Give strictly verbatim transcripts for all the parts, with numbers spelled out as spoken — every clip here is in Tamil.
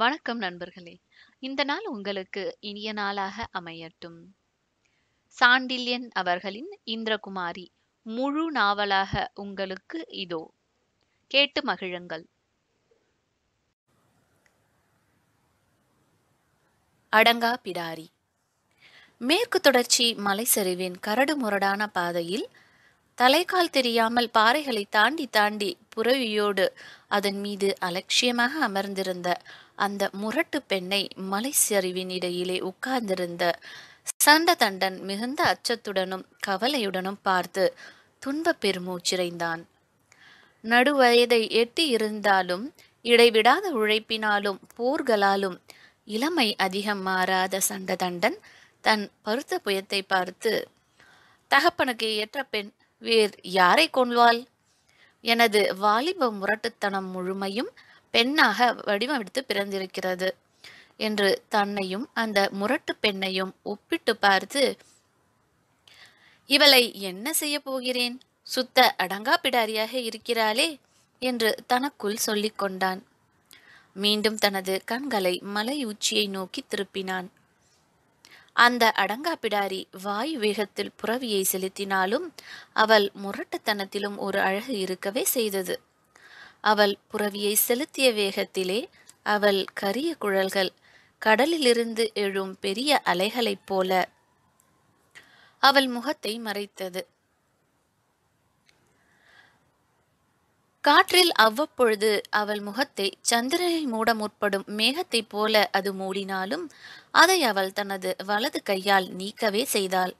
வணக்கம் நண்பர்களே, இந்த நாள் உங்களுக்கு இனிய நாளாக அமையட்டும். சாண்டில்யன் அவர்களின் இந்திரகுமாரி முழு நாவலாக உங்களுக்கு இதோ, கேட்டு மகிழுங்கள். அடங்கா பிடாரி. மேற்கு தொடர்ச்சி மலைச்சரிவின் கரடு முரடான பாதையில் தலைக்கால் தெரியாமல் பாறைகளை தாண்டி தாண்டி புறவியோடு அதன் மீது அலட்சியமாக அமர்ந்திருந்த அந்த முரட்டு பெண்ணை மலை சரிவின் இடையிலே உட்கார்ந்திருந்த சண்ட தண்டன் மிகுந்த அச்சத்துடனும் கவலையுடனும் பார்த்து துன்ப பெருமூச்சிறைந்தான். நடுவயதை எட்டி இருந்தாலும் இடைவிடாத உழைப்பினாலும் போர்களாலும் இளமை அதிகம் மாறாத சண்ட தண்டன் தன் பருத்த புயத்தை பார்த்து, தகப்பனுக்கு ஏற்ற பெண் வேறு யாரை கொள்வாள்? எனது வாலிப முரட்டுத்தனம் முழுமையும் பெண்ணாக வடிவமைத்து பிறந்திருக்கிறது என்று தன்னையும் அந்த முரட்டு பெண்ணையும் ஒப்பிட்டு பார்த்து, இவளை என்ன செய்ய போகிறேன், சுத்த அடங்கா பிடாரியாக இருக்கிறாளே என்று தனக்குள் சொல்லிக் கொண்டான். மீண்டும் தனது கண்களை மலை உச்சியை நோக்கி திருப்பினான். அந்த அடங்கா பிடாரி வாயு வேகத்தில் புறவியை செலுத்தினாலும் அவள் முரட்டுத்தனத்திலும் ஒரு அழகு இருக்கவே செய்தது. அவள் புறவியை செலுத்திய வேகத்திலே அவள் கரிய குழல்கள் கடலிலிருந்து எழும் பெரிய அலைகளைப் போல அவள் முகத்தை மறைத்தது. காற்றில் அவ்வப்பொழுது அவள் முகத்தை சந்திரனை மூட முற்படும் மேகத்தை போல அது மூடினாலும் அதை அவள் தனது வலது கையால் நீக்கவே செய்தாள்.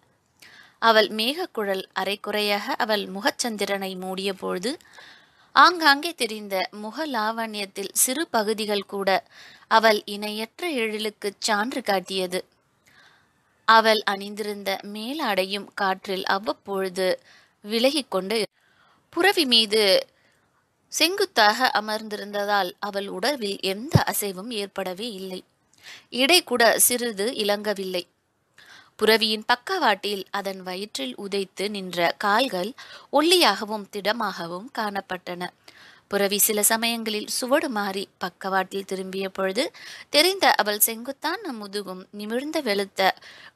அவள் மேகக்குழல் அரைக்குறையாக அவள் முகச்சந்திரனை மூடிய பொழுது ஆங்காங்கே தெரிந்த முக லாவண்யத்தில் சிறு பகுதிகள் கூட அவள் இணையற்ற எழிலுக்கு சான்று காட்டியது. அவள் அணிந்திருந்த மேலாடையும் காற்றில் அவ்வப்பொழுது விலகிக்கொண்டு புறவி மீது செங்குத்தாக அமர்ந்திருந்ததால் அவள் உடலில் எந்த அசைவும் ஏற்படவே இல்லை. இடை கூட சிறிது இலங்கவில்லை. புறவியின் பக்கவாட்டில் அதன் வயிற்றில் உதைத்து நின்ற கால்கள் ஒல்லியாகவும் திடமாகவும் காணப்பட்டன. புறவி சில சமயங்களில் சுவடு மாறி பக்கவாட்டில் திரும்பிய பொழுது தெரிந்த அவள் செங்குத்தான முதுகும் நிமிர்ந்த வெளுத்த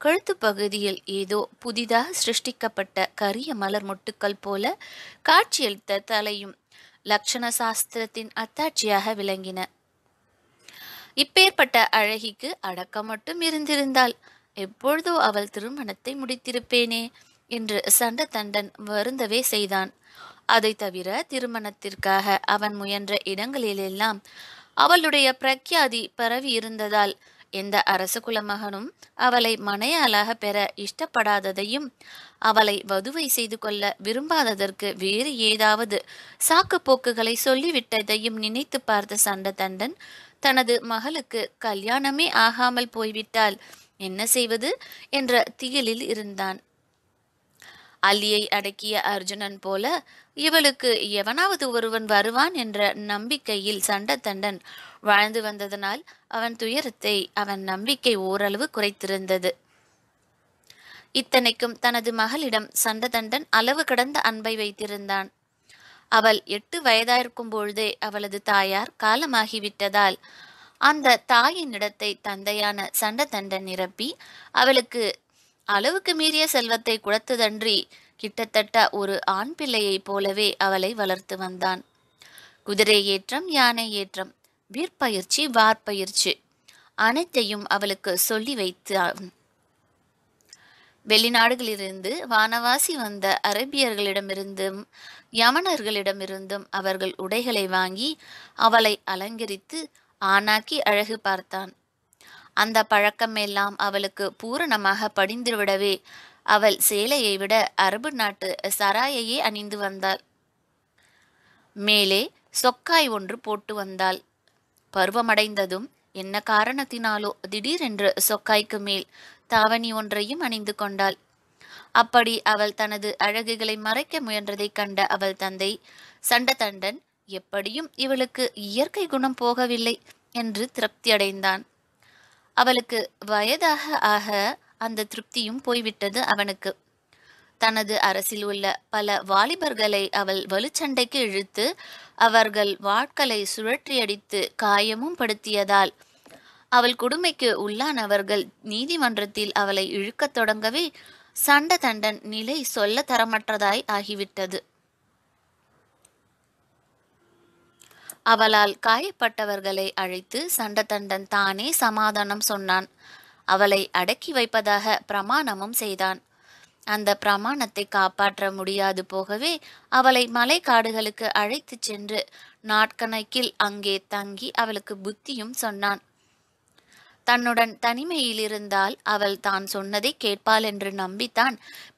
கழுத்து பகுதியில் ஏதோ புதிதாக சிருஷ்டிக்கப்பட்ட கரிய மலர் மொட்டுக்கள் போல காட்சியளித்த தலையும் லட்சண சாஸ்திரத்தின் அத்தாட்சியாக விளங்கின. இப்பேற்பட்ட அழகிக்கு அடக்கம் மட்டும் இருந்திருந்தால் எப்பொழுதோ அவள் திருமணத்தை முடித்திருப்பேனே என்று சண்ட தண்டன் வருந்தவே செய்தான். அதை தவிர திருமணத்திற்காக அவன் முயன்ற இடங்களிலெல்லாம் அவளுடைய பிரக்யாதி பரவி இருந்ததால் எந்த அரச குலமகனும் அவளை மனையாளாக பெற இஷ்டப்படாததையும் அவளை வதுவை செய்து கொள்ள விரும்பாததற்கு வேறு ஏதாவது சாக்கு போக்குகளை சொல்லிவிட்டதையும் நினைத்து பார்த்த சண்ட தண்டன் தனது மகளுக்கு கல்யாணமே ஆகாமல் போய்விட்டால் என்ன செய்வது என்ற திகிலில் இருந்தான். அலியை அடக்கிய அர்ஜுனன் போல இவளுக்கு எவனாவது ஒருவன் வருவான் என்ற நம்பிக்கையில் சண்ட தண்டன் வாழ்ந்து வந்ததனால் அவன் துயரத்தை அவன் நம்பிக்கை ஓரளவு குறைத்திருந்தது. இத்தனைக்கும் தனது மகளிடம் சண்ட தண்டன் அளவு கடந்த அன்பை வைத்திருந்தான். அவள் எட்டு வயதாயிருக்கும் பொழுதே அவளது தாயார் காலமாகிவிட்டதால் அந்த தாயின் இடத்தை தந்தையான சண்ட தண்டன் நிரப்பி அவளுக்கு அளவுக்கு மீறிய செல்வத்தை கொடுத்ததன்றி கிட்டத்தட்ட ஒரு ஆண் பிள்ளையை போலவே அவளை வளர்த்து வந்தான். குதிரை ஏற்றம், யானை ஏற்றம், விற்பயிற்சி, வார்பயிற்சி அனைத்தையும் அவளுக்கு சொல்லி வைத்தான். வெளிநாடுகளிலிருந்து வானவாசி வந்த அரேபியர்களிடமிருந்தும் யமனர்களிடமிருந்தும் அவர்கள் உடைகளை வாங்கி அவளை அலங்கரித்து ஆனாக்கி அழகு பார்த்தான். அந்த பழக்கமெல்லாம் அவளுக்கு பூரணமாக படிந்துவிடவே அவள் சேலையை விட அரபு நாட்டு சராயையே அணிந்து வந்தாள். மேலே சொக்காய் ஒன்று போட்டு வந்தாள். பருவமடைந்ததும் என்ன காரணத்தினாலோ திடீரென்று சொக்காய்க்கு மேல் தாவணி ஒன்றையும் அணிந்து கொண்டாள். அப்படி அவள் தனது அழகுகளை மறைக்க முயன்றதை கண்ட அவள் தந்தை சண்ட தண்டன் எப்படியும் இவளுக்கு இயற்கை குணம் போகவில்லை என்று திருப்தியடைந்தான். அவளுக்கு வயதாக ஆக அந்த திருப்தியும் போய்விட்டது. அவனுக்கு தனது அரசில் உள்ள பல வாலிபர்களை அவள் வலுச்சண்டைக்கு இழுத்து அவர்கள் வாட்களை சுழற்றியடித்து காயமும் படுத்தியதால் அவள் கொடுமைக்கு உள்ளானவர்கள் நீதிமன்றத்தில் அவளை இழுக்கத் தொடங்கவே சண்ட தண்டன் நிலை சொல்ல தரமற்றதாய் ஆகிவிட்டது. அவளால் காயப்பட்டவர்களை அழைத்து சண்டதண்டன் தானே சமாதானம் சொன்னான். அவளை அடக்கி வைப்பதாக பிரமாணமும் செய்தான். அந்த பிரமாணத்தை காப்பாற்ற முடியாது போகவே அவளை மலை காடுகளுக்கு அழைத்து சென்று நாட்கணக்கில் அங்கே தங்கி அவளுக்கு புத்தியும் சொன்னான். தன்னுடன் தனிமையில் இருந்தால் அவள் தான் சொன்னதை கேட்பாள் என்று நம்பித்தான்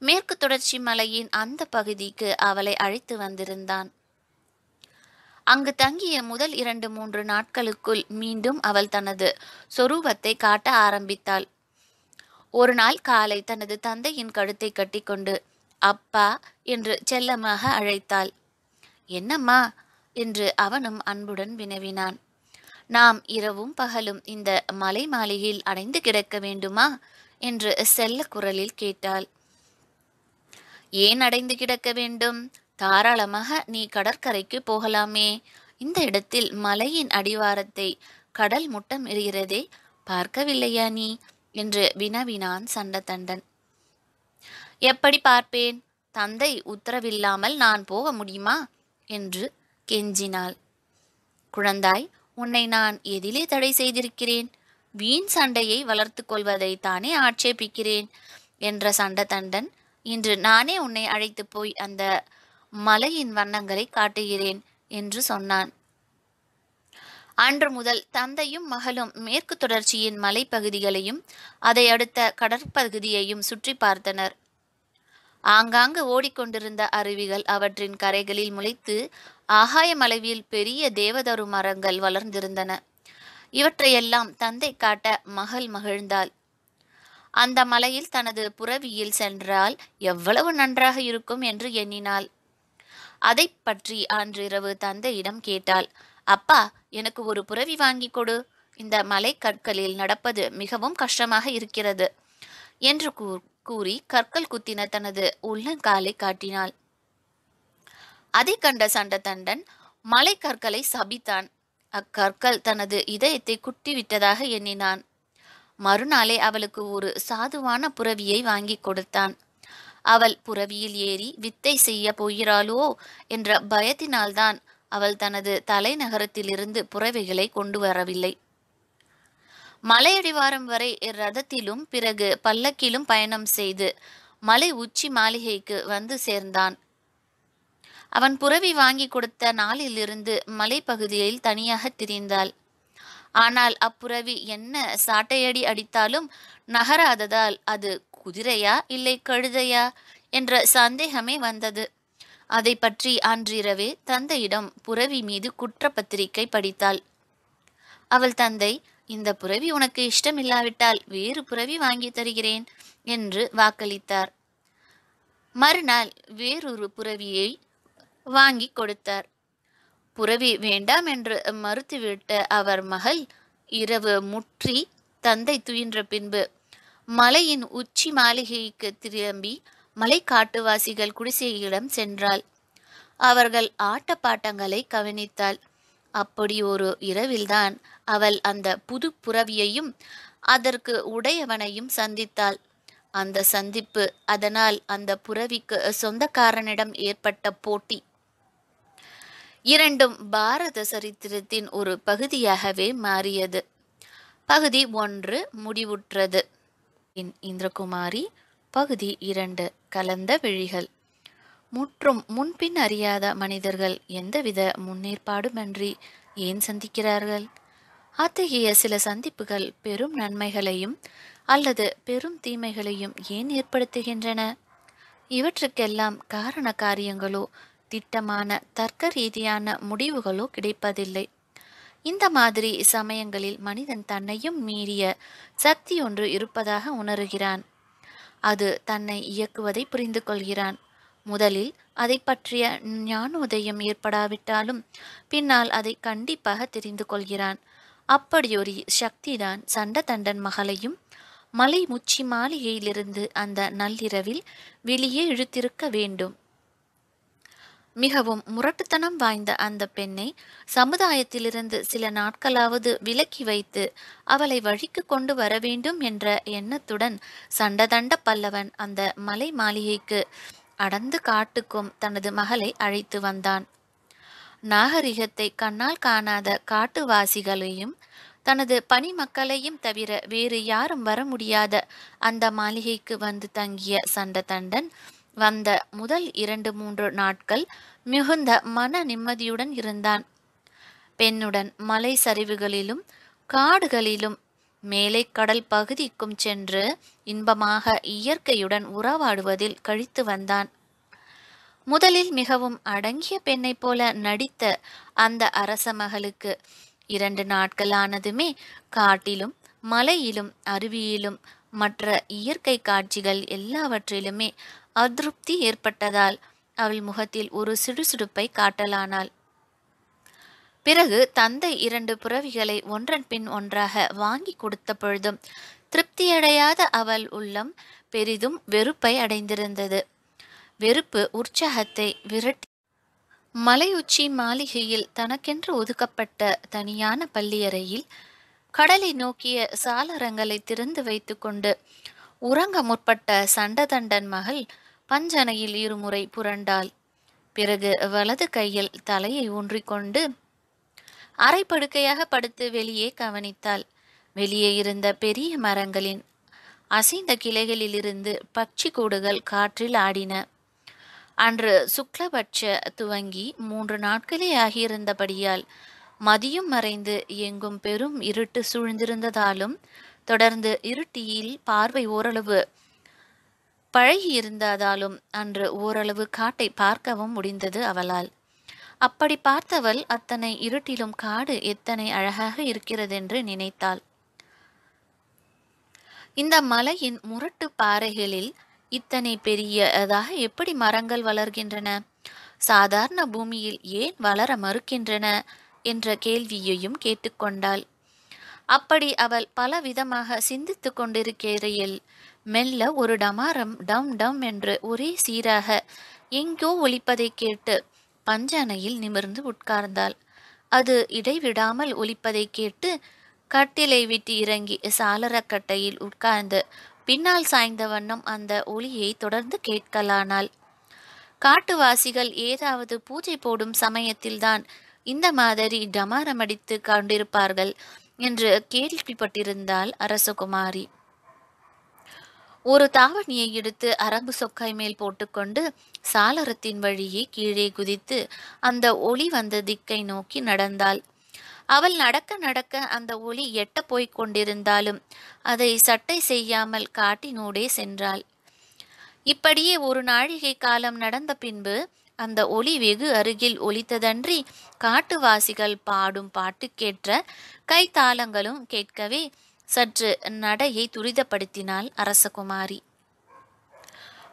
மேற்கு தொடர்ச்சி மலையின் அந்த பகுதிக்கு அவளை அழைத்து வந்திருந்தான். அங்கு தங்கிய முதல் இரண்டு மூன்று நாட்களுக்குள் மீண்டும் அவள் தனது சொரூபத்தை காட்ட ஆரம்பித்தாள். ஒரு நாள் காலை தனது தந்தையின் கழுத்தை கட்டிக்கொண்டு அப்பா என்று செல்லமாக அழைத்தாள். என்னம்மா என்று அவனும் அன்புடன் வினவினான். நாம் இரவும் பகலும் இந்த மலை மாளிகையில் அடைந்து கிடக்க வேண்டுமா என்று செல்ல குரலில் கேட்டாள். ஏன் அடைந்து கிடக்க வேண்டும்? தாராளமாக நீ கடற்கரைக்கு போகலாமே. இந்த இடத்தில் மலையின் அடிவாரத்தை கடல் முட்டம் எறிகிறதே, பார்க்கவில்லையா நீ என்று வினவினான் சண்டதண்டன். எப்படி பார்ப்பேன்? தந்தை உத்தரவில்லாமல் நான் போக முடியுமா என்று கெஞ்சினாள். குழந்தாய், உன்னை நான் எதிலே தடை செய்திருக்கிறேன்? வீண் சண்டையை வளர்த்து கொள்வதை தானே ஆட்சேபிக்கிறேன் என்ற சண்டதண்டன், இன்று நானே உன்னை அழைத்து போய் அந்த மலையின் வண்ணங்களை காட்டுகிறேன் என்று சொன்னான். அன்று முதல் தந்தையும் மகளும் மேற்கு தொடர்ச்சியின் மலைப்பகுதிகளையும் அதை அடுத்த கடற்பகுதியையும் சுற்றி பார்த்தனர். ஆங்காங்கு ஓடிக்கொண்டிருந்த அருவிகள் அவற்றின் கரைகளில் முளைத்து ஆகாய மலையில் பெரிய தேவதரு மரங்கள் வளர்ந்திருந்தன. இவற்றையெல்லாம் தந்தை காட்ட மகள் மகிழ்ந்தாள். அந்த மலையில் தனது புறவியில் சென்றால் எவ்வளவு நன்றாக இருக்கும் என்று எண்ணினாள். அதை பற்றி அன்றிரவு தந்தையிடம் கேட்டாள். அப்பா, எனக்கு ஒரு புறவி வாங்கி கொடு. இந்த மலை கற்களில் நடப்பது மிகவும் கஷ்டமாக இருக்கிறது என்று கூறி கற்கள் குத்தின தனது உள்ளங்காலை காட்டினாள். அதை கண்ட சண்டதண்டன் மலை கற்களை சபித்தான். அக்கற்கள் தனது இதயத்தை குட்டிவிட்டதாக எண்ணினான். மறுநாளே அவளுக்கு ஒரு சாதுவான புறவியை வாங்கி கொடுத்தான். அவள் புறவியில் ஏறி வித்தை செய்ய போகிறாளோ என்ற பயத்தினால்தான் அவள் தனது தலைநகரத்திலிருந்து புறவிகளை கொண்டு வரவில்லை. மலையடிவாரம் வரை ரதத்திலும் பிறகு பல்லக்கிலும் பயணம் செய்து மலை உச்சி மாளிகைக்கு வந்து சேர்ந்தான். அவன் புறவி வாங்கி கொடுத்த நாளிலிருந்து மலைப்பகுதியில் தனியாக திரிந்தாள். ஆனால் அப்புறவி என்ன சாட்டையடி அடித்தாலும் நகராததால் அது குதிரையா இல்லை கழுதையா என்ற சந்தேகமே வந்தது. அதை பற்றி அன்றிரவே தந்தையிடம் புறவி மீது குற்றப்பத்திரிகை படித்தாள். அவள் தந்தை, இந்த புறவி உனக்கு இஷ்டமில்லாவிட்டால் வேறு புறவி வாங்கி தருகிறேன் என்று வாக்களித்தார். மறுநாள் வேறொரு புறவியை வாங்கி கொடுத்தார். புறவி வேண்டாம் என்று மறுத்துவிட்ட அவர் மகள் இரவு முற்றி தந்தை துயின்ற பின்பு மலையின் உச்சி மாளிகைக்கு திரும்பி மலை காட்டுவாசிகள் குடிசையிடம் சென்றாள். அவர்கள் ஆட்டப்பாட்டங்களை கவனித்தாள். அப்படி ஒரு இரவில்தான் அவள் அந்த புது புறவியையும் அதற்கு உடையவனையும் சந்தித்தாள். அந்த சந்திப்பு, அதனால் அந்த புறவிக்கு சொந்தக்காரனிடம் ஏற்பட்ட போட்டி, இரண்டும் பாரத சரித்திரத்தின் ஒரு பகுதியாகவே மாறியது. பகுதி ஒன்று முடிவுற்றது. இந்திரகுமாரி பகுதி இரண்டு, கலந்த விழிகள். முற்றும் முன்பின் அறியாத மனிதர்கள் எந்தவித முன்னேற்பாடுமின்றி ஏன் சந்திக்கிறார்கள்? அத்தகைய சில சந்திப்புகள் பெரும் நன்மைகளையும் அல்லது பெரும் தீமைகளையும் ஏன் ஏற்படுத்துகின்றன? இவற்றுக்கெல்லாம் காரண காரியங்களோ திட்டமான தர்க்க ரீதியான முடிவுகளோ கிடைப்பதில்லை. இந்த மாதிரி சமயங்களில் மனிதன் தன்னையும் மீறிய சக்தி ஒன்று இருப்பதாக உணர்கிறான். அது தன்னை இயக்குவதை புரிந்து கொள்கிறான். முதலில் அதை பற்றிய ஞானோதயம் ஏற்படாவிட்டாலும் பின்னால் அதை கண்டிப்பாக தெரிந்து கொள்கிறான். அப்படியொரு சக்திதான் சண்டதண்டன் மகளையும் மலை முச்சி மாளிகையிலிருந்து அந்த நள்ளிரவில் வெளியே இழுத்திருக்க வேண்டும். மிகவும் முரட்டுத்தனம் வாய்ந்த அந்த பெண்ணை சமுதாயத்திலிருந்து சில நாட்களாவது விலக்கி வைத்து அவளை வழிக்கு கொண்டு வர வேண்டும் என்ற எண்ணத்துடன் சண்டதண்ட பல்லவன் அந்த மலை மாளிகைக்கு அடர்ந்த காட்டுக்கும் தனது மகளை அழைத்து வந்தான். நாகரிகத்தை கண்ணால் காணாத காட்டுவாசிகளையும் தனது பணி மக்களையும் தவிர வேறு யாரும் வர முடியாத அந்த மாளிகைக்கு வந்து தங்கிய சண்டதண்டன் வந்த முதல் இரண்டு மூன்று நாட்கள் மிகுந்த மன நிம்மதியுடன் இருந்தான். பெண்ணுடன் மலை சரிவுகளிலும் காடுகளிலும் மேலை கடல் பகுதிக்கும் சென்று இன்பமாக இயற்கையுடன் உறவாடுவதில் கழித்து வந்தான். முதலில் மிகவும் அடங்கிய பெண்ணை போல நடித்த அந்த அரச மகளுக்கு இரண்டு நாட்கள் ஆனதுமே காட்டிலும் மலையிலும் அருவியிலும் மற்ற இயற்கை காட்சிகள் எல்லாவற்றிலுமே அதிருப்தி ஏற்பட்டதால் அவள் முகத்தில் ஒரு சிடுசிடுப்பை காட்டலானாள். பிறகு தந்தை இரண்டு புறவிகளை ஒன்றன் பின் ஒன்றாக வாங்கி கொடுத்த பொழுதும் திருப்தியடையாத அவள் உள்ளம் பெரிதும் வெறுப்பை அடைந்திருந்தது. வெறுப்பு உற்சாகத்தை விரட்டி மலையுச்சி மாளிகையில் தனக்கென்று ஒதுக்கப்பட்ட தனியான பள்ளியறையில் கடலை நோக்கிய சாளரங்களை திறந்து வைத்து கொண்டு உறங்க முற்பட்ட சண்டதண்டன் மகள் பஞ்சனையில் இருமுறை புரண்டாள். பிறகு வலது கையில் தலையை ஊன்றிக்கொண்டு அரை படுக்கையாக படுத்து வெளியே கவனித்தாள். வெளியே இருந்த பெரிய மரங்களின் அசைந்த கிளைகளிலிருந்து பட்சி கூடுகள் காற்றில் ஆடின. அன்று சுக்லபட்ச துவங்கி மூன்று நாட்களே ஆகியிருந்தபடியால் மதியம் மறைந்து எங்கும் பெரும் இருட்டு சூழ்ந்திருந்ததாலும் தொடர்ந்து இருட்டியில் பார்வை ஓரளவு பழகியிருந்ததாலும் அன்று ஓரளவு காட்டை பார்க்கவும் முடிந்தது அவளால். அப்படி பார்த்தவள் அத்தனை இருட்டிலும் காடு எத்தனை அழகாக இருக்கிறதென்று நினைத்தாள். இந்த மலையின் முரட்டு பாறைகளில் இத்தனை பெரியதாக எப்படி மரங்கள் வளர்கின்றன? சாதாரண பூமியில் ஏன் வளர மறுக்கின்றன என்ற கேள்வியையும் கேட்டுக்கொண்டாள். அப்படி அவள் பல விதமாக சிந்தித்து கொண்டிருக்கையில் மெல்ல ஒரு டமாரம் டம் டம் என்று ஒரே சீராக எங்கோ ஒலிப்பதை கேட்டு பஞ்சனையில் நிமிர்ந்து உட்கார்ந்தாள். அது இடைவிடாமல் ஒலிப்பதை கேட்டு கட்டிலை விட்டு இறங்கி சாளரக்கட்டையில் உட்கார்ந்து பின்னால் சாய்ந்த வண்ணம் அந்த ஒலியை தொடர்ந்து கேட்கலானாள். காட்டுவாசிகள் ஏதாவது பூஜை போடும் சமயத்தில்தான் இந்த மாதிரி டமாரமடித்து கொண்டிருப்பார்கள் என்று கேள்விப்பட்டிருந்தாள் அரசகுமாரி. ஒரு தாவணியை எடுத்து அரபு சொக்காய் மேல் போட்டுக்கொண்டு சாளரத்தின் வழியே கீழே குதித்து அந்த ஒளி வந்த திக்கை நோக்கி நடந்தாள். அவள் நடக்க நடக்க அந்த ஒளி எட்ட போய் கொண்டிருந்தாலும் அதை சட்டை செய்யாமல் காட்டினூடே சென்றாள். இப்படியே ஒரு நாழிகை காலம் நடந்த பின்பு அந்த ஒளி வெகு அருகில் ஒலித்ததன்றி காட்டுவாசிகள் பாடும் பாட்டுக்கேற்ற கைத்தாளங்களும் கேட்கவே சற்று நடையை துரிதப்படுத்தினாள் அரசகுமாரி.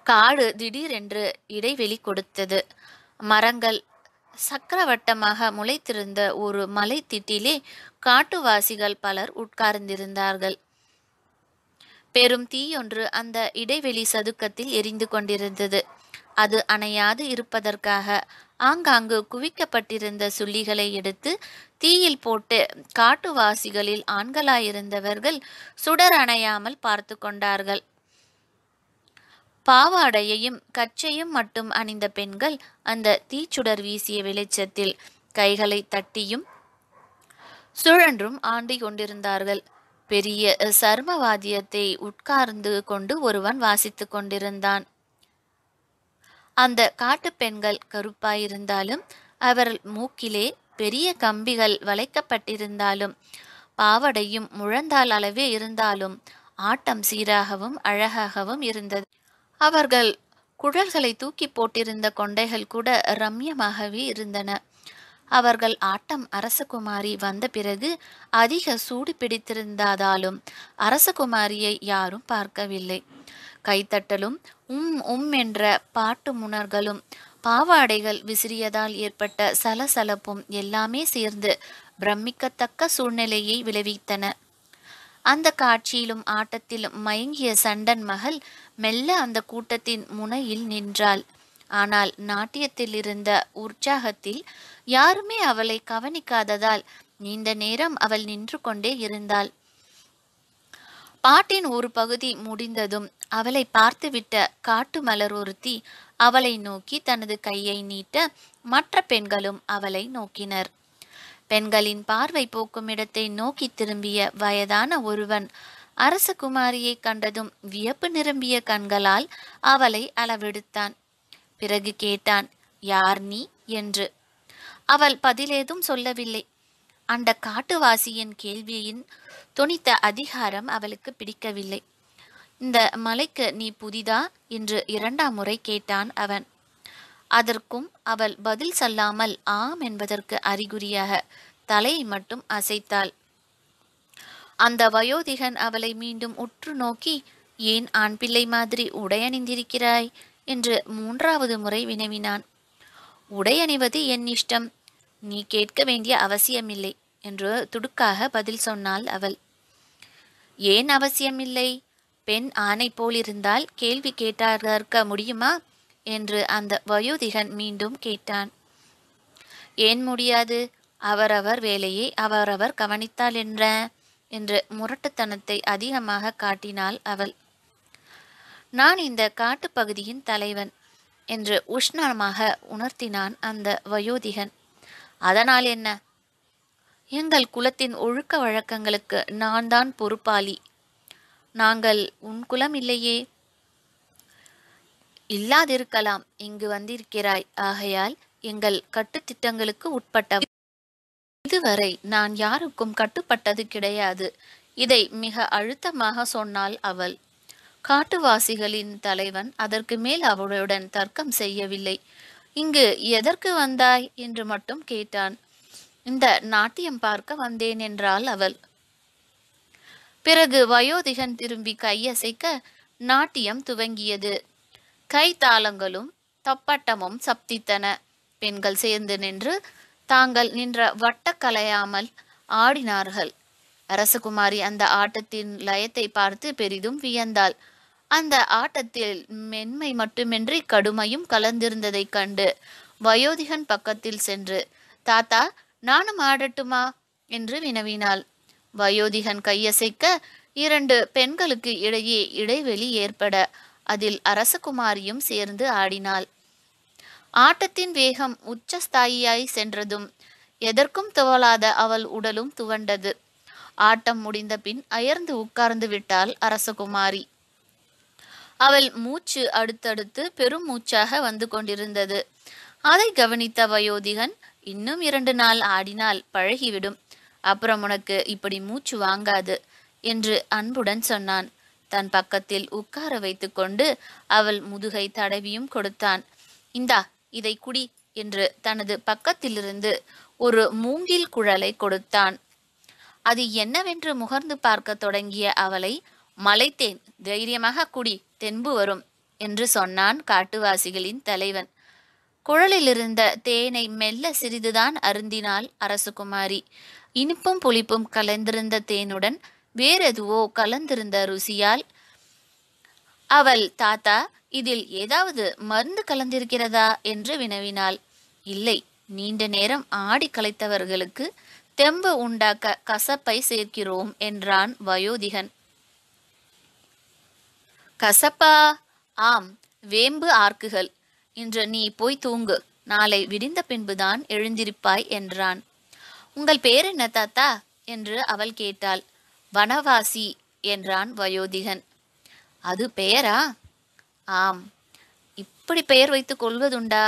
காடு திடீரென்று இடைவெளி கொடுத்தது. மரங்கள் சக்கரவட்டமாக முளைத்திருந்த ஒரு மலை திட்டிலே காட்டுவாசிகள் பலர் உட்கார்ந்திருந்தார்கள். பெரும் தீயொன்று அந்த இடைவெளி சதுக்கத்தில் எரிந்து கொண்டிருந்தது. அது அணையாது இருப்பதற்காக ஆங்காங்கு குவிக்கப்பட்டிருந்த சுள்ளிகளை எடுத்து தீயில் போட்டு காட்டுவாசிகளில் ஆண்களாயிருந்தவர்கள் சுடர் அணையாமல் பார்த்து கொண்டார்கள். பாவாடையையும் கச்சையும் மட்டும் அணிந்த பெண்கள் அந்த தீச்சுடர் வீசிய வெளிச்சத்தில் கைகளை தட்டியும் சுழன்றும் ஆண்டி கொண்டிருந்தார்கள். பெரிய சர்மவாதியத்தை உட்கார்ந்து கொண்டு ஒருவன் வாசித்து கொண்டிருந்தான். அந்த காட்டு பெண்கள் கருப்பாயிருந்தாலும் அவர் மூக்கிலே பெரிய கம்பிகள் வளைக்கப்பட்டிருந்தாலும் பாவடையும் முழந்தால் அளவே இருந்தாலும் ஆட்டம் சீராகவும் அழகாகவும் இருந்தது. அவர்கள் குழல்களை தூக்கி போட்டிருந்த கொண்டைகள் கூட ரம்யமாகவே இருந்தன. அவர்கள் ஆட்டம் அரசகுமாரி வந்த பிறகு அதிக சூடு பிடித்திருந்ததாலும் அரசகுமாரியை யாரும் பார்க்கவில்லை. கைத்தட்டலும் உம் உம் என்ற பாட்டு முனர்களும் பாவாடைகள் விசிறியதால் ஏற்பட்ட சலசலப்பும் எல்லாமே சேர்ந்து பிரமிக்கத்தக்க சூழ்நிலையை விளைவித்தன. அந்த காட்சியிலும் ஆட்டத்திலும் மயங்கிய சண்டன் மகள் மெல்ல அந்த கூட்டத்தின் முனையில் நின்றாள். ஆனால் நாட்டியத்தில் இருந்த உற்சாகத்தில் யாருமே அவளை கவனிக்காததால் நீண்ட நேரம் அவள் நின்று கொண்டே இருந்தாள். பாட்டின் ஒரு பகுதி முடிந்ததும் அவளை பார்த்துவிட்ட காட்டு மலர் ஒருத்தி அவளை நோக்கி தனது கையை நீட்ட மற்ற பெண்களும் அவளை நோக்கினர். பெண்களின் பார்வை போக்கும் இடத்தை நோக்கி திரும்பிய வயதான ஒருவன் அரசகுமாரியை கண்டதும் வியப்பு நிரம்பிய கண்களால் அவளை அளவெடுத்தான். பிறகு கேட்டான், யார் நீ என்று. அவள் பதிலேதும் சொல்லவில்லை. அந்த காட்டுவாசியின் கேள்வியின் தொனித்த அதிகாரம் அவளுக்கு பிடிக்கவில்லை. இந்த மலைக்கு நீ புதிதா என்று இரண்டாம் முறை கேட்டான் அவன். அதற்கும் அவள் பதில் சொல்லாமல் ஆம் என்பதற்கு அறிகுறியாக தலையை மட்டும் அசைத்தாள். அந்த வயோதிகன் அவளை மீண்டும் உற்று நோக்கி, ஏன் ஆண் பிள்ளை மாதிரி உடையணிந்திருக்கிறாய் என்று மூன்றாவது முறை வினவினான். உடையணிவது என் இஷ்டம், நீ கேட்க வேண்டிய அவசியமில்லை என்று துடுக்காக பதில் சொன்னாள் அவள். ஏன் அவசியமில்லை? பெண் ஆணை போலிருந்தால் கேள்வி கேட்டார்க்க முடியுமா என்று அந்த வயோதிகன் மீண்டும் கேட்டான். ஏன் முடியாது? அவரவர் வேலையை அவரவர் கவனித்தாள் என்ற என்று முரட்டுத்தனத்தை அதிகமாக காட்டினாள் அவள். நான் இந்த காட்டுப்பகுதியின் தலைவன் என்று உஷ்ணமாக உணர்த்தினான் அந்த வயோதிகன். அதனால் என்ன? எங்கள் குலத்தின் ஒழுக்க வழக்கங்களுக்கு நான் தான் பொறுப்பாளி. நாங்கள் உன் குலம் இல்லையே. இல்லாதிருக்கலாம், இங்கு வந்திருக்கிறாய், ஆகையால் எங்கள் கட்டுத்திட்டங்களுக்கு உட்பட்ட. இதுவரை நான் யாருக்கும் கட்டுப்பட்டது கிடையாது. இதை மிக அழுத்தமாக சொன்னாள் அவள். காட்டுவாசிகளின் தலைவன் அதற்கு மேல் அவளுடன் தர்க்கம் செய்யவில்லை. இங்கு எதற்கு வந்தாய் என்று மட்டும் கேட்டான். இந்த நாட்டியம் பார்க்க வந்தேன் என்றாள் அவள். பிறகு வயோதிகன் திரும்பி கையசைக்க நாட்டியம் துவங்கியது. கை தாளங்களும் தப்பட்டமும் சப்தித்தன. பெண்கள் சேர்ந்து நின்று தாங்கள் நின்ற வட்ட கலையாமல் ஆடினார்கள். அரசகுமாரி அந்த ஆட்டத்தின் லயத்தை பார்த்து பெரிதும் வியந்தாள். அந்த ஆட்டத்தில் மென்மை மட்டுமின்றி கடுமையும் கலந்திருந்ததைக் கண்டு வயோதிகன் பக்கத்தில் சென்று, தாத்தா நானும் ஆடட்டுமா என்று வினவினாள். வயோதிகன் கையசைக்க இரண்டு பெண்களுக்கு இடையே இடைவெளி ஏற்பட அதில் அரசகுமாரியும் சேர்ந்து ஆடினாள். ஆட்டத்தின் வேகம் உச்சஸ்தாயியாய் சென்றதும் எதற்கும் துவளாத அவள் உடலும் துவண்டது. ஆட்டம் முடிந்த பின் அயர்ந்து உட்கார்ந்து விட்டாள் அரசகுமாரி. அவள் மூச்சு அடுத்தடுத்து பெரும் மூச்சாக வந்து கொண்டிருந்தது. அதை கவனித்த வயோதிகன், இன்னும் இரண்டு நாள் ஆடினால் பழகிவிடும், அப்புறம் உனக்கு இப்படி மூச்சு வாங்காது என்று அன்புடன் சொன்னான். தன் பக்கத்தில் உட்கார வைத்து கொண்டு அவள் முதுகை தடவியும் கொடுத்தான். இந்தா இதை குடி என்று தனது பக்கத்திலிருந்து ஒரு மூங்கில் குழலை கொடுத்தான். அது என்னவென்று முகர்ந்து பார்க்க தொடங்கிய அவளை, மலைத்தேன், தைரியமாக குடி, தெம்பு வரும் என்று சொன்னான் காட்டுவாசிகளின் தலைவன். குழலிலிருந்த தேனை மெல்ல சிறிதுதான் அருந்தினாள் அரசகுமாரி. இனிப்பும் புளிப்பும் கலந்திருந்த தேனுடன் வேறெதுவோ கலந்திருந்த ருசியால் அவள், தாத்தா இதில் ஏதாவது மருந்து கலந்திருக்கிறதா என்று வினவினாள். இல்லை, நீண்ட நேரம் ஆடி கலைத்தவர்களுக்கு தெம்பு உண்டாக்க கசப்பை சேர்க்கிறோம் என்றான் வயோதிகன். கசப்பா? ஆம், வேம்பு ஆர்க்குகள். இன்று நீ போய் தூங்கு, நாளை விடிந்த பின்புதான் எழுந்திருப்பாய் என்றான். உங்கள் பேர் என்ன தாத்தா என்று அவள் கேட்டாள். வனவாசி என்றான் வயோதிகன். அது பெயரா? ஆம். இப்படி பெயர் வைத்து கொள்வதுண்டா?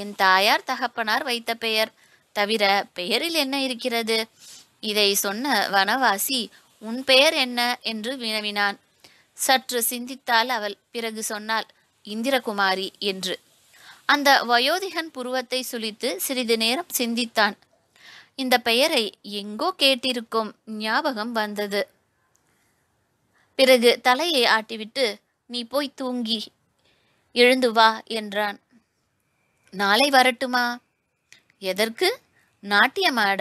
என் தாயார் தகப்பனார் வைத்த பெயர் தவிர பெயரில் என்ன இருக்கிறது? இதை சொன்ன வனவாசி, உன் பெயர் என்ன என்று வினவினான். சற்று சிந்தித்தாள் அவள். பிறகு சொன்னாள், இந்திரகுமாரி என்று. அந்த வயோதிகன் புருவத்தை சுளித்து சிறிது நேரம் சிந்தித்தான். இந்த பெயரை எங்கோ கேட்டிருக்கும் ஞாபகம் வந்தது. பிறகு தலையை ஆட்டிவிட்டு, நீ போய் தூங்கி எழுந்து வா என்றான். நாளை வரட்டுமா? எதற்கு? நாட்டியமாட.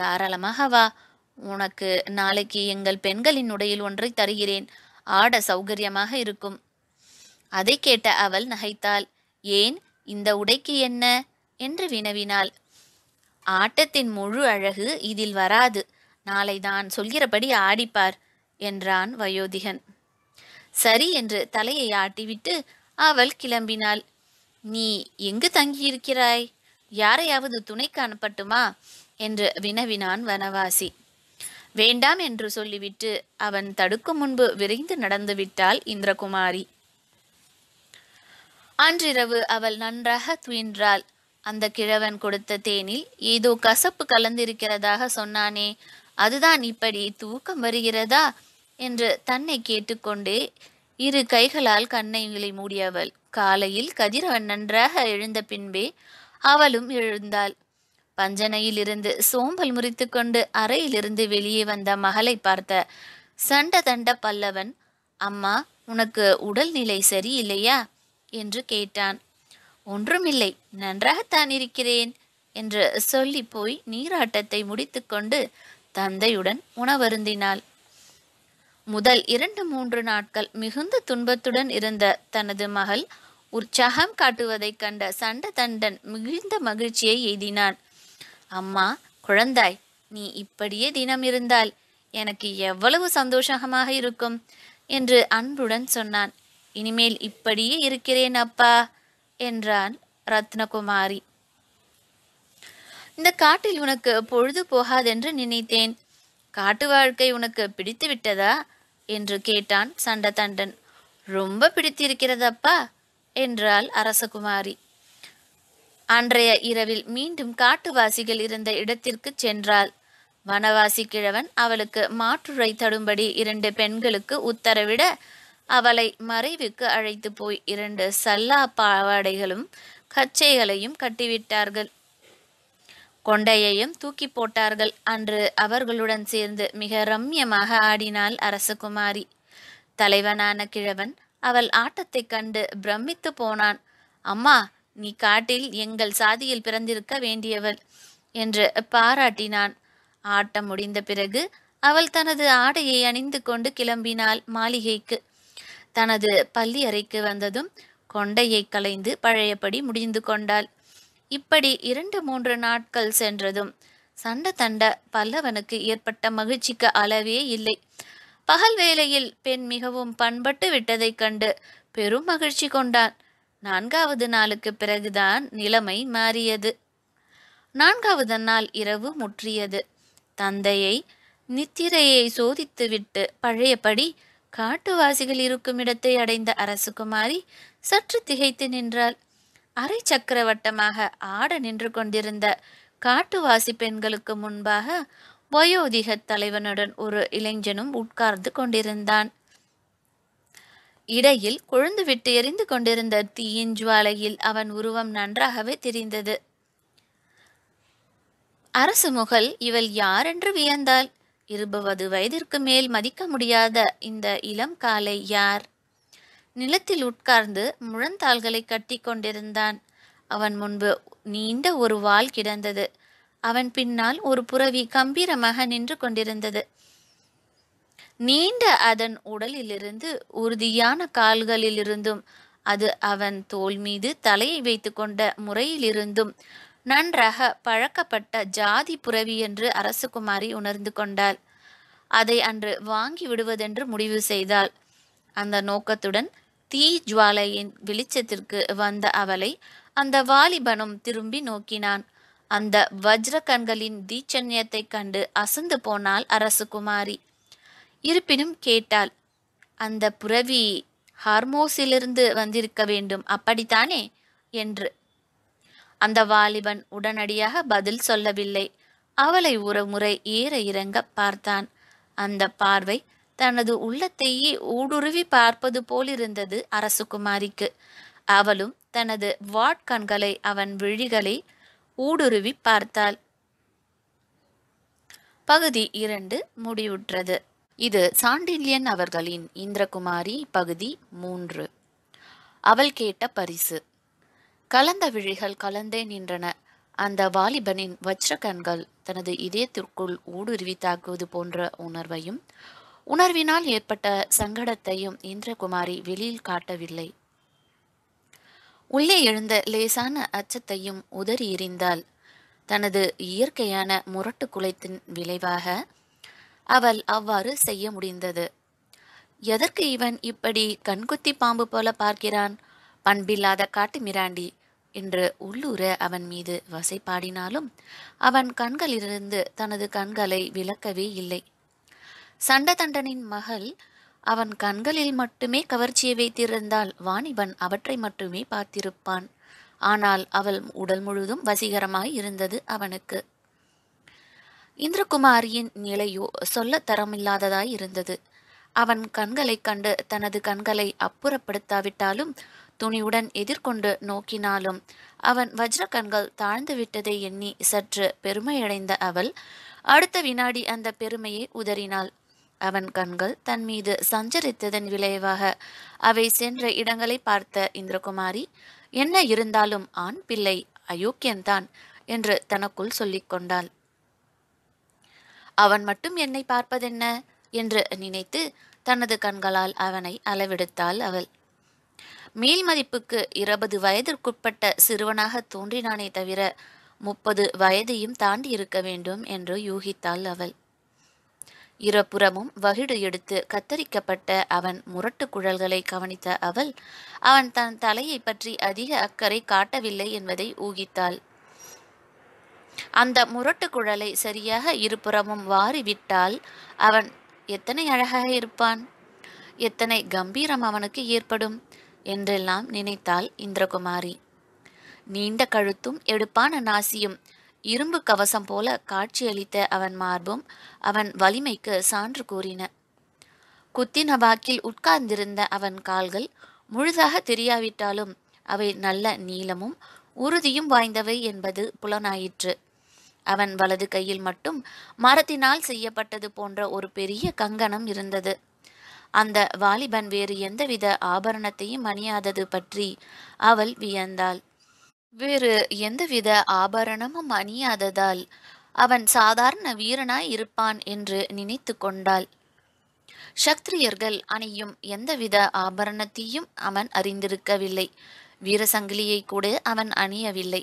தாராளமாக வா, உனக்கு நாளைக்கு எங்கள் பெண்களின் உடையில் ஒன்றை தருகிறேன், ஆட சௌகரியமாக இருக்கும். அதை கேட்ட அவள் நகைத்தாள். ஏன், இந்த உடைக்கு என்ன என்று வினவினாள். ஆட்டத்தின் முழு அழகு இதில் வராது, நாளை நான் சொல்கிறபடி ஆடிப்பார் என்றான் வயோதிகன். சரி என்று தலையை ஆட்டிவிட்டு அவள் கிளம்பினாள். நீ எங்கு தங்கியிருக்கிறாய், யாரையாவது துணைக்கு அனுப்பட்டுமா என்று வினவினான் வனவாசி. வேண்டாம் என்று சொல்லிவிட்டு அவன் தடுக்கும் முன்பு விரைந்து நடந்துவிட்டாள் இந்திரகுமாரி. அன்றிரவு அவள் நன்றாக துயின்றாள். அந்த கிழவன் கொடுத்த தேனில் ஏதோ கசப்பு கலந்திருக்கிறதாக சொன்னானே, அதுதான் இப்படி தூக்கம் வருகிறதா என்று தன்னை கேட்டுக்கொண்டே இரு கைகளால் கண்ணைகளை மூடியவள் காலையில் கதிரவன் நன்றாக எழுந்த பின்பே அவளும் எழுந்தாள். பஞ்சனையில் இருந்து சோம்பல் முறித்து கொண்டு அறையிலிருந்து வெளியே வந்த மகளை பார்த்த சண்ட தண்ட பல்லவன், அம்மா உனக்கு உடல்நிலை சரி இல்லையா என்று கேட்டான். ஒன்றுமில்லை, நன்றாகத்தான் இருக்கிறேன் என்று சொல்லி போய் நீராட்டத்தை முடித்து கொண்டு தந்தையுடன் உணவருந்தினாள். முதல் இரண்டு மூன்று நாட்கள் மிகுந்த துன்பத்துடன் இருந்த தனது மகள் உற்சாகம் காட்டுவதைக் கண்ட சண்ட தண்டன் மிகுந்த மகிழ்ச்சியை எய்தினான். அம்மா, குழந்தாய், நீ இப்படியே தினம் இருந்தால் எனக்கு எவ்வளவு சந்தோஷமாக இருக்கும் என்று அன்புடன் சொன்னான். இனிமேல் இப்படியே இருக்கிறேன் அப்பா என்றான் ரத்னகுமாரி. இந்த காட்டில் உனக்கு பொழுது போகாதென்று நினைத்தேன். காட்டு வாழ்க்கை உனக்கு பிடித்து விட்டதா என்று கேட்டான் சண்ட தண்டன். ரொம்ப பிடித்திருக்கிறதப்பா என்றாள் அரசகுமாரி. அன்றைய இரவில் மீண்டும் காட்டுவாசிகள் இருந்த இடத்திற்கு சென்றாள். வனவாசி கிழவன் அவளுக்கு மாற்றுரை தடும்படி இரண்டு பெண்களுக்கு உத்தரவிட அவளை மறைவுக்கு அழைத்து போய் இரண்டு சல்லா பாவாடைகளும் கச்சைகளையும் கட்டிவிட்டார்கள். கொண்டையையும் தூக்கி போட்டார்கள். அன்று அவர்களுடன் சேர்ந்து மிக ரம்யமாக ஆடினாள் அரசகுமாரி. தலைவனான கிழவன் அவள் ஆட்டத்தை கண்டு பிரமித்து போனான். அம்மா, நீ காட்டில் எங்கள் சாதியில் பிறந்திருக்க வேண்டியவள் என்று பாராட்டினான். ஆட்டம் முடிந்த பிறகு அவள் தனது ஆடையை அணிந்து கொண்டு கிளம்பினாள் மாளிகைக்கு. தனது பள்ளி அறைக்கு வந்ததும் கொண்டையை களைந்து பழையபடி முடிந்து கொண்டாள். இப்படி இரண்டு மூன்று நாட்கள் சென்றதும் சண்ட தண்ட பல்லவனுக்கு ஏற்பட்ட மகிழ்ச்சிக்கு அளவே இல்லை. பகல் வேளையில் பெண் மிகவும் பண்பட்டு விட்டதைக் கண்டு பெரும் மகிழ்ச்சி கொண்டான். நான்காவது நாளுக்கு பிறகுதான் நிலைமை மாறியது. நான்காவது நாள் இரவு முற்றியது. தந்தையை நித்திரையை சோதித்துவிட்டு பழையபடி காட்டுவாசிகள் இருக்கும் இடத்தை அடைந்த அரசகுமாரி சற்று திகைத்து நின்றாள். அரை சக்கரவட்டமாக ஆட நின்று கொண்டிருந்த காட்டுவாசி பெண்களுக்கு முன்பாக வயோதிக தலைவனுடன் ஒரு இளைஞனும் உட்கார்ந்து கொண்டிருந்தான். இடையில் கொழுந்து விட்டு எரிந்து கொண்டிருந்த தீயின் ஜுவாலையில் அவன் உருவம் நன்றாகவே தெரிந்தது. அரசுமுகல் இவள் யாரென்று வியந்தாள். இருபது வயதிற்கு மேல் மதிக்க முடியாத இந்த இளம் காலை யார்? நிலத்தில் உட்கார்ந்து முழந்தாள்களை கட்டி கொண்டிருந்தான். அவன் முன்பு நீண்ட ஒரு வாள் கிடந்தது. அவன் பின்னால் ஒரு புறவி கம்பீரமாக நின்று கொண்டிருந்தது. நீண்ட அதன் உடலிலிருந்து உறுதியான கால்களிலிருந்தும் அது அவன் தோல் மீது தலையை வைத்து கொண்ட முறையிலிருந்தும் நன்றாக பழக்கப்பட்ட ஜாதி புறவி என்று அரசகுமாரி உணர்ந்து கொண்டாள். அதை அன்று வாங்கி விடுவதென்று முடிவு செய்தாள். அந்த நோக்கத்துடன் தீ ஜுவாலையின் வெளிச்சத்திற்கு வந்த அவளை அந்த வாலிபனும் திரும்பி நோக்கினான். அந்த வஜ்ர கண்களின் தீச்சன்யத்தை கண்டு அசந்து போனாள் அரசகுமாரி. இருப்பினும் கேட்டாள், அந்த புறவி ஹார்மோஸிலிருந்து வந்திருக்க வேண்டும், அப்படித்தானே என்று. அந்த வாலிபன் உடனடியாக பதில் சொல்லவில்லை. அவளை ஒரு முறை ஏற இறங்க பார்த்தான். அந்த பார்வை தனது உள்ளத்தையே ஊடுருவி பார்ப்பது போலிருந்தது அரசகுமாரிக்கு. அவளும் தனது வாட்கண்களை அவன் விழிகளை ஊடுருவி பார்த்தாள். பகுதி இரண்டு முடிவுற்றது. இது சாண்டில்யன் அவர்களின் இந்திரகுமாரி பகுதி மூன்று. அவள் கேட்ட பரிசு. கலந்த விழிகள் கலந்தே நின்றன. அந்த வாலிபனின் வஜ்ர கண்கள் தனது இதயத்திற்குள் ஊடுருவி தாக்குவது போன்ற உணர்வையும் உணர்வினால் ஏற்பட்ட சங்கடத்தையும் இந்திரகுமாரி வெளியில் காட்டவில்லை. உள்ளே எழுந்த லேசான அச்சத்தையும் உதறி எறிந்தாள். தனது இயற்கையான முரட்டு குலைத்தின் விளைவாக அவள் அவ்வாறு செய்ய முடிந்தது. எதற்கு இவன் இப்படி கண்குத்தி பாம்பு போல பார்க்கிறான், பண்பில்லாத காட்டு மிராண்டி என்று உள்ளூர அவன் மீது வசை பாடினாலும் அவன் கண்களிலிருந்து தனது கண்களை விலக்கவே இல்லை. சண்ட தண்டனின் மகள் அவன் கண்களில் மட்டுமே கவர்ச்சியை வைத்திருந்தால் வாணிபன் அவற்றை மட்டுமே பார்த்திருப்பான். ஆனால் அவள் உடல் முழுதும் வசீகரமாய் இருந்தது அவனுக்கு. இந்திரகுமாரியின் நிலையோ சொல்ல தரமில்லாததாய் இருந்தது. அவன் கண்களை கண்டு தனது கண்களை அப்புறப்படுத்தாவிட்டாலும் துணிவுடன் எதிர்கொண்டு நோக்கினாலும் அவன் வஜ்ர கண்கள் தாழ்ந்து விட்டதை எண்ணி சற்று பெருமையடைந்த அவள் அடுத்த வினாடி அந்த பெருமையை உதறினாள். அவன் கண்கள் தன் மீது சஞ்சரித்ததன் விளைவாக அவை சென்ற இடங்களை பார்த்த இந்திரகுமாரி என்ன இருந்தாலும் ஆண் பிள்ளை அயோக்கியன்தான் என்று தனக்குள் சொல்லிக் கொண்டாள். அவன் மட்டும் என்னை பார்ப்பதென்ன என்று நினைத்து தனது கண்களால் அவனை அளவெடுத்தாள் அவள். மேல் மதிப்புக்கு இருபது வயதிற்குட்பட்ட சிறுவனாக தோன்றினானே தவிர முப்பது வயதையும் தாண்டி இருக்க வேண்டும் என்று யூகித்தாள் அவள். இருபுறமும் வகிடு எடுத்து கத்தரிக்கப்பட்ட அவன் முரட்டு குழல்களை கவனித்த அவள் அவன் தன் தலையை பற்றி அதிக அக்கறை காட்டவில்லை என்பதை ஊகித்தாள். அந்த முரட்டு குழலை சரியாக இருபுறமும் வாரிவிட்டால் அவன் எத்தனை அழகாக இருப்பான், எத்தனை கம்பீரம் அவனுக்கு ஏற்படும் என்றெல்லாம் நினைத்தாள் இந்திரகுமாரி. நீண்ட கழுத்தும் எடுப்பான நாசியும் இரும்பு கவசம் போல காட்சியளித்த அவன் மார்பும் அவன் வலிமைக்கு சான்று கூறின. குத்தின வாக்கில் உட்கார்ந்திருந்த அவன் கால்கள் முழுதாக தெரியாவிட்டாலும் அவை நல்ல நீளமும் உறுதியும் வாய்ந்தவை என்பது புலனாயிற்று. அவன் வலது கையில் மட்டும் மரத்தினால் செய்யப்பட்டது போன்ற ஒரு பெரிய கங்கணம் இருந்தது. அந்த வாலிபன் வேறு எந்தவித ஆபரணத்தையும் அணியாதது பற்றி அவள் வியந்தாள். வேறு எந்தவித ஆபரணமும் அணியாததால் அவன் சாதாரண வீரனாய் இருப்பான் என்று நினைத்து கொண்டாள். சத்திரியர்கள் அணியும் எந்தவித ஆபரணத்தையும் அவன் அறிந்திருக்கவில்லை. வீரசங்கிலியை கூட அவன் அணியவில்லை.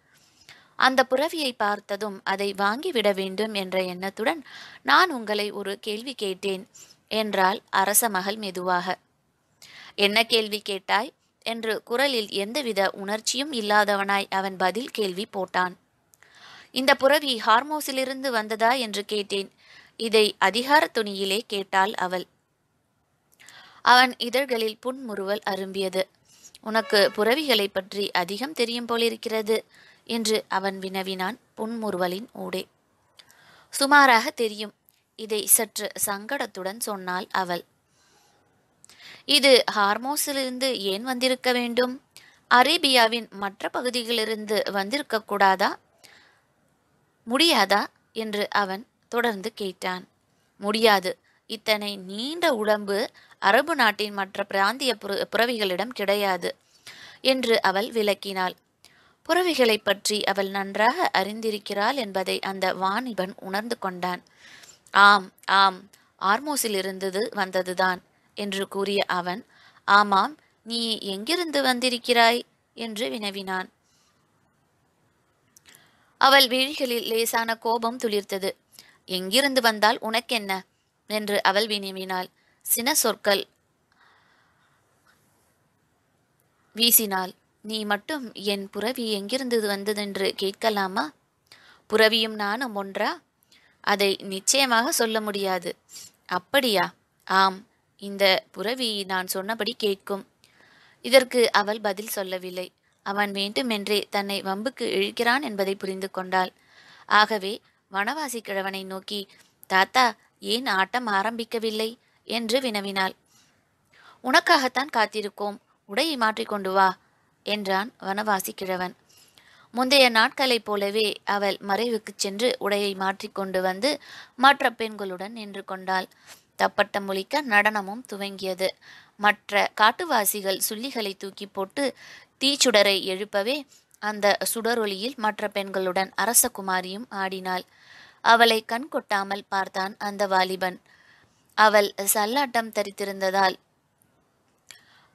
அந்த புரவியை பார்த்ததும் அதை வாங்கிவிட வேண்டும் என்ற எண்ணத்துடன், நான் உங்களை ஒரு கேள்வி கேட்டேன் என்றாள் அரச மகள் மெதுவாக. என்ன கேள்வி கேட்டாய் என்று குரலில் எந்தவித உணர்ச்சியும் இல்லாதவனாய் அவன் பதில் கேள்வி போட்டான். இந்த புரவி ஹார்மோஸிலிருந்து வந்ததா என்று கேட்டேன். இதை அதிகார துணியிலே கேட்டாள் அவள். அவன் இதழ்களில் புன்முறுவல் அரும்பியது. உனக்கு புரவிகளை பற்றி அதிகம் தெரியும் போலிருக்கிறது என்று அவன் வினவினான் புன்முறுவலின் ஊடே. சுமாராக தெரியும், இதை சற்று சங்கடத்துடன் சொன்னாள் அவள். இது ஹார்மோஸிலிருந்து ஏன் வந்திருக்க வேண்டும்? அரேபியாவின் மற்ற பகுதிகளிலிருந்து வந்திருக்க கூடாதா, முடியாதா என்று அவன் தொடர்ந்து கேட்டான். முடியாது. இத்தனை நீண்ட உடம்பு அரபு நாட்டின் மற்ற பிராந்திய புறவிகளிடம் கிடையாது என்று அவள் விளக்கினாள். புறவிகளை பற்றி அவள் நன்றாக அறிந்திருக்கிறாள் என்பதை அந்த வாணிபன் உணர்ந்து கொண்டான். ஆம் ஆம், ஹார்மோஸில் இருந்தது வந்ததுதான் என்று கூறிய அவன், ஆமாம், நீ எங்கிருந்து வந்திருக்கிறாய் என்று வினவினான். அவள் விழிகளில் லேசான கோபம் துளிர்த்தது. எங்கிருந்து வந்தால் உனக்கென்ன என்று அவள் வினவினாள். சின சொற்கள் வீசினாள். நீ மட்டும் என் புறவி எங்கிருந்து வந்ததென்று கேட்கலாமா? புறவியும் நானும் ஒன்றா? அதை நிச்சயமாக சொல்ல முடியாது. அப்படியா? ஆம், இந்த புறவி நான் சொன்னபடி கேட்கும். இதற்கு அவள் பதில் சொல்லவில்லை. அவன் வேண்டுமென்றே தன்னை வம்புக்கு இழுக்கிறான் என்பதை புரிந்து கொண்டாள். ஆகவே வனவாசி கிழவனை நோக்கி, தாத்தா, ஏன் ஆட்டம் ஆரம்பிக்கவில்லை என்று வினவினாள். உனக்காகத்தான் காத்திருக்கோம், உடையை மாற்றிக்கொண்டு வா என்றான் வனவாசி கிழவன். முந்தைய நாட்களைப் போலவே அவள் மறைவுக்குச் சென்று உடையை மாற்றிக்கொண்டு வந்து மற்ற பெண்களுடன் நின்று கொண்டாள். தப்பட்டம் ஒலிக்க நடனமும் துவங்கியது. மற்ற காட்டுவாசிகள் சுள்ளிகளை தூக்கி போட்டு தீச்சுடரை எழுப்பவே அந்த சுடரொலியில் மற்ற பெண்களுடன் அரசகுமாரியும் ஆடினாள். அவளை கண் கொட்டாமல் பார்த்தான் அந்த வாலிபன். அவள் சல்லாட்டம் தரித்திருந்ததால்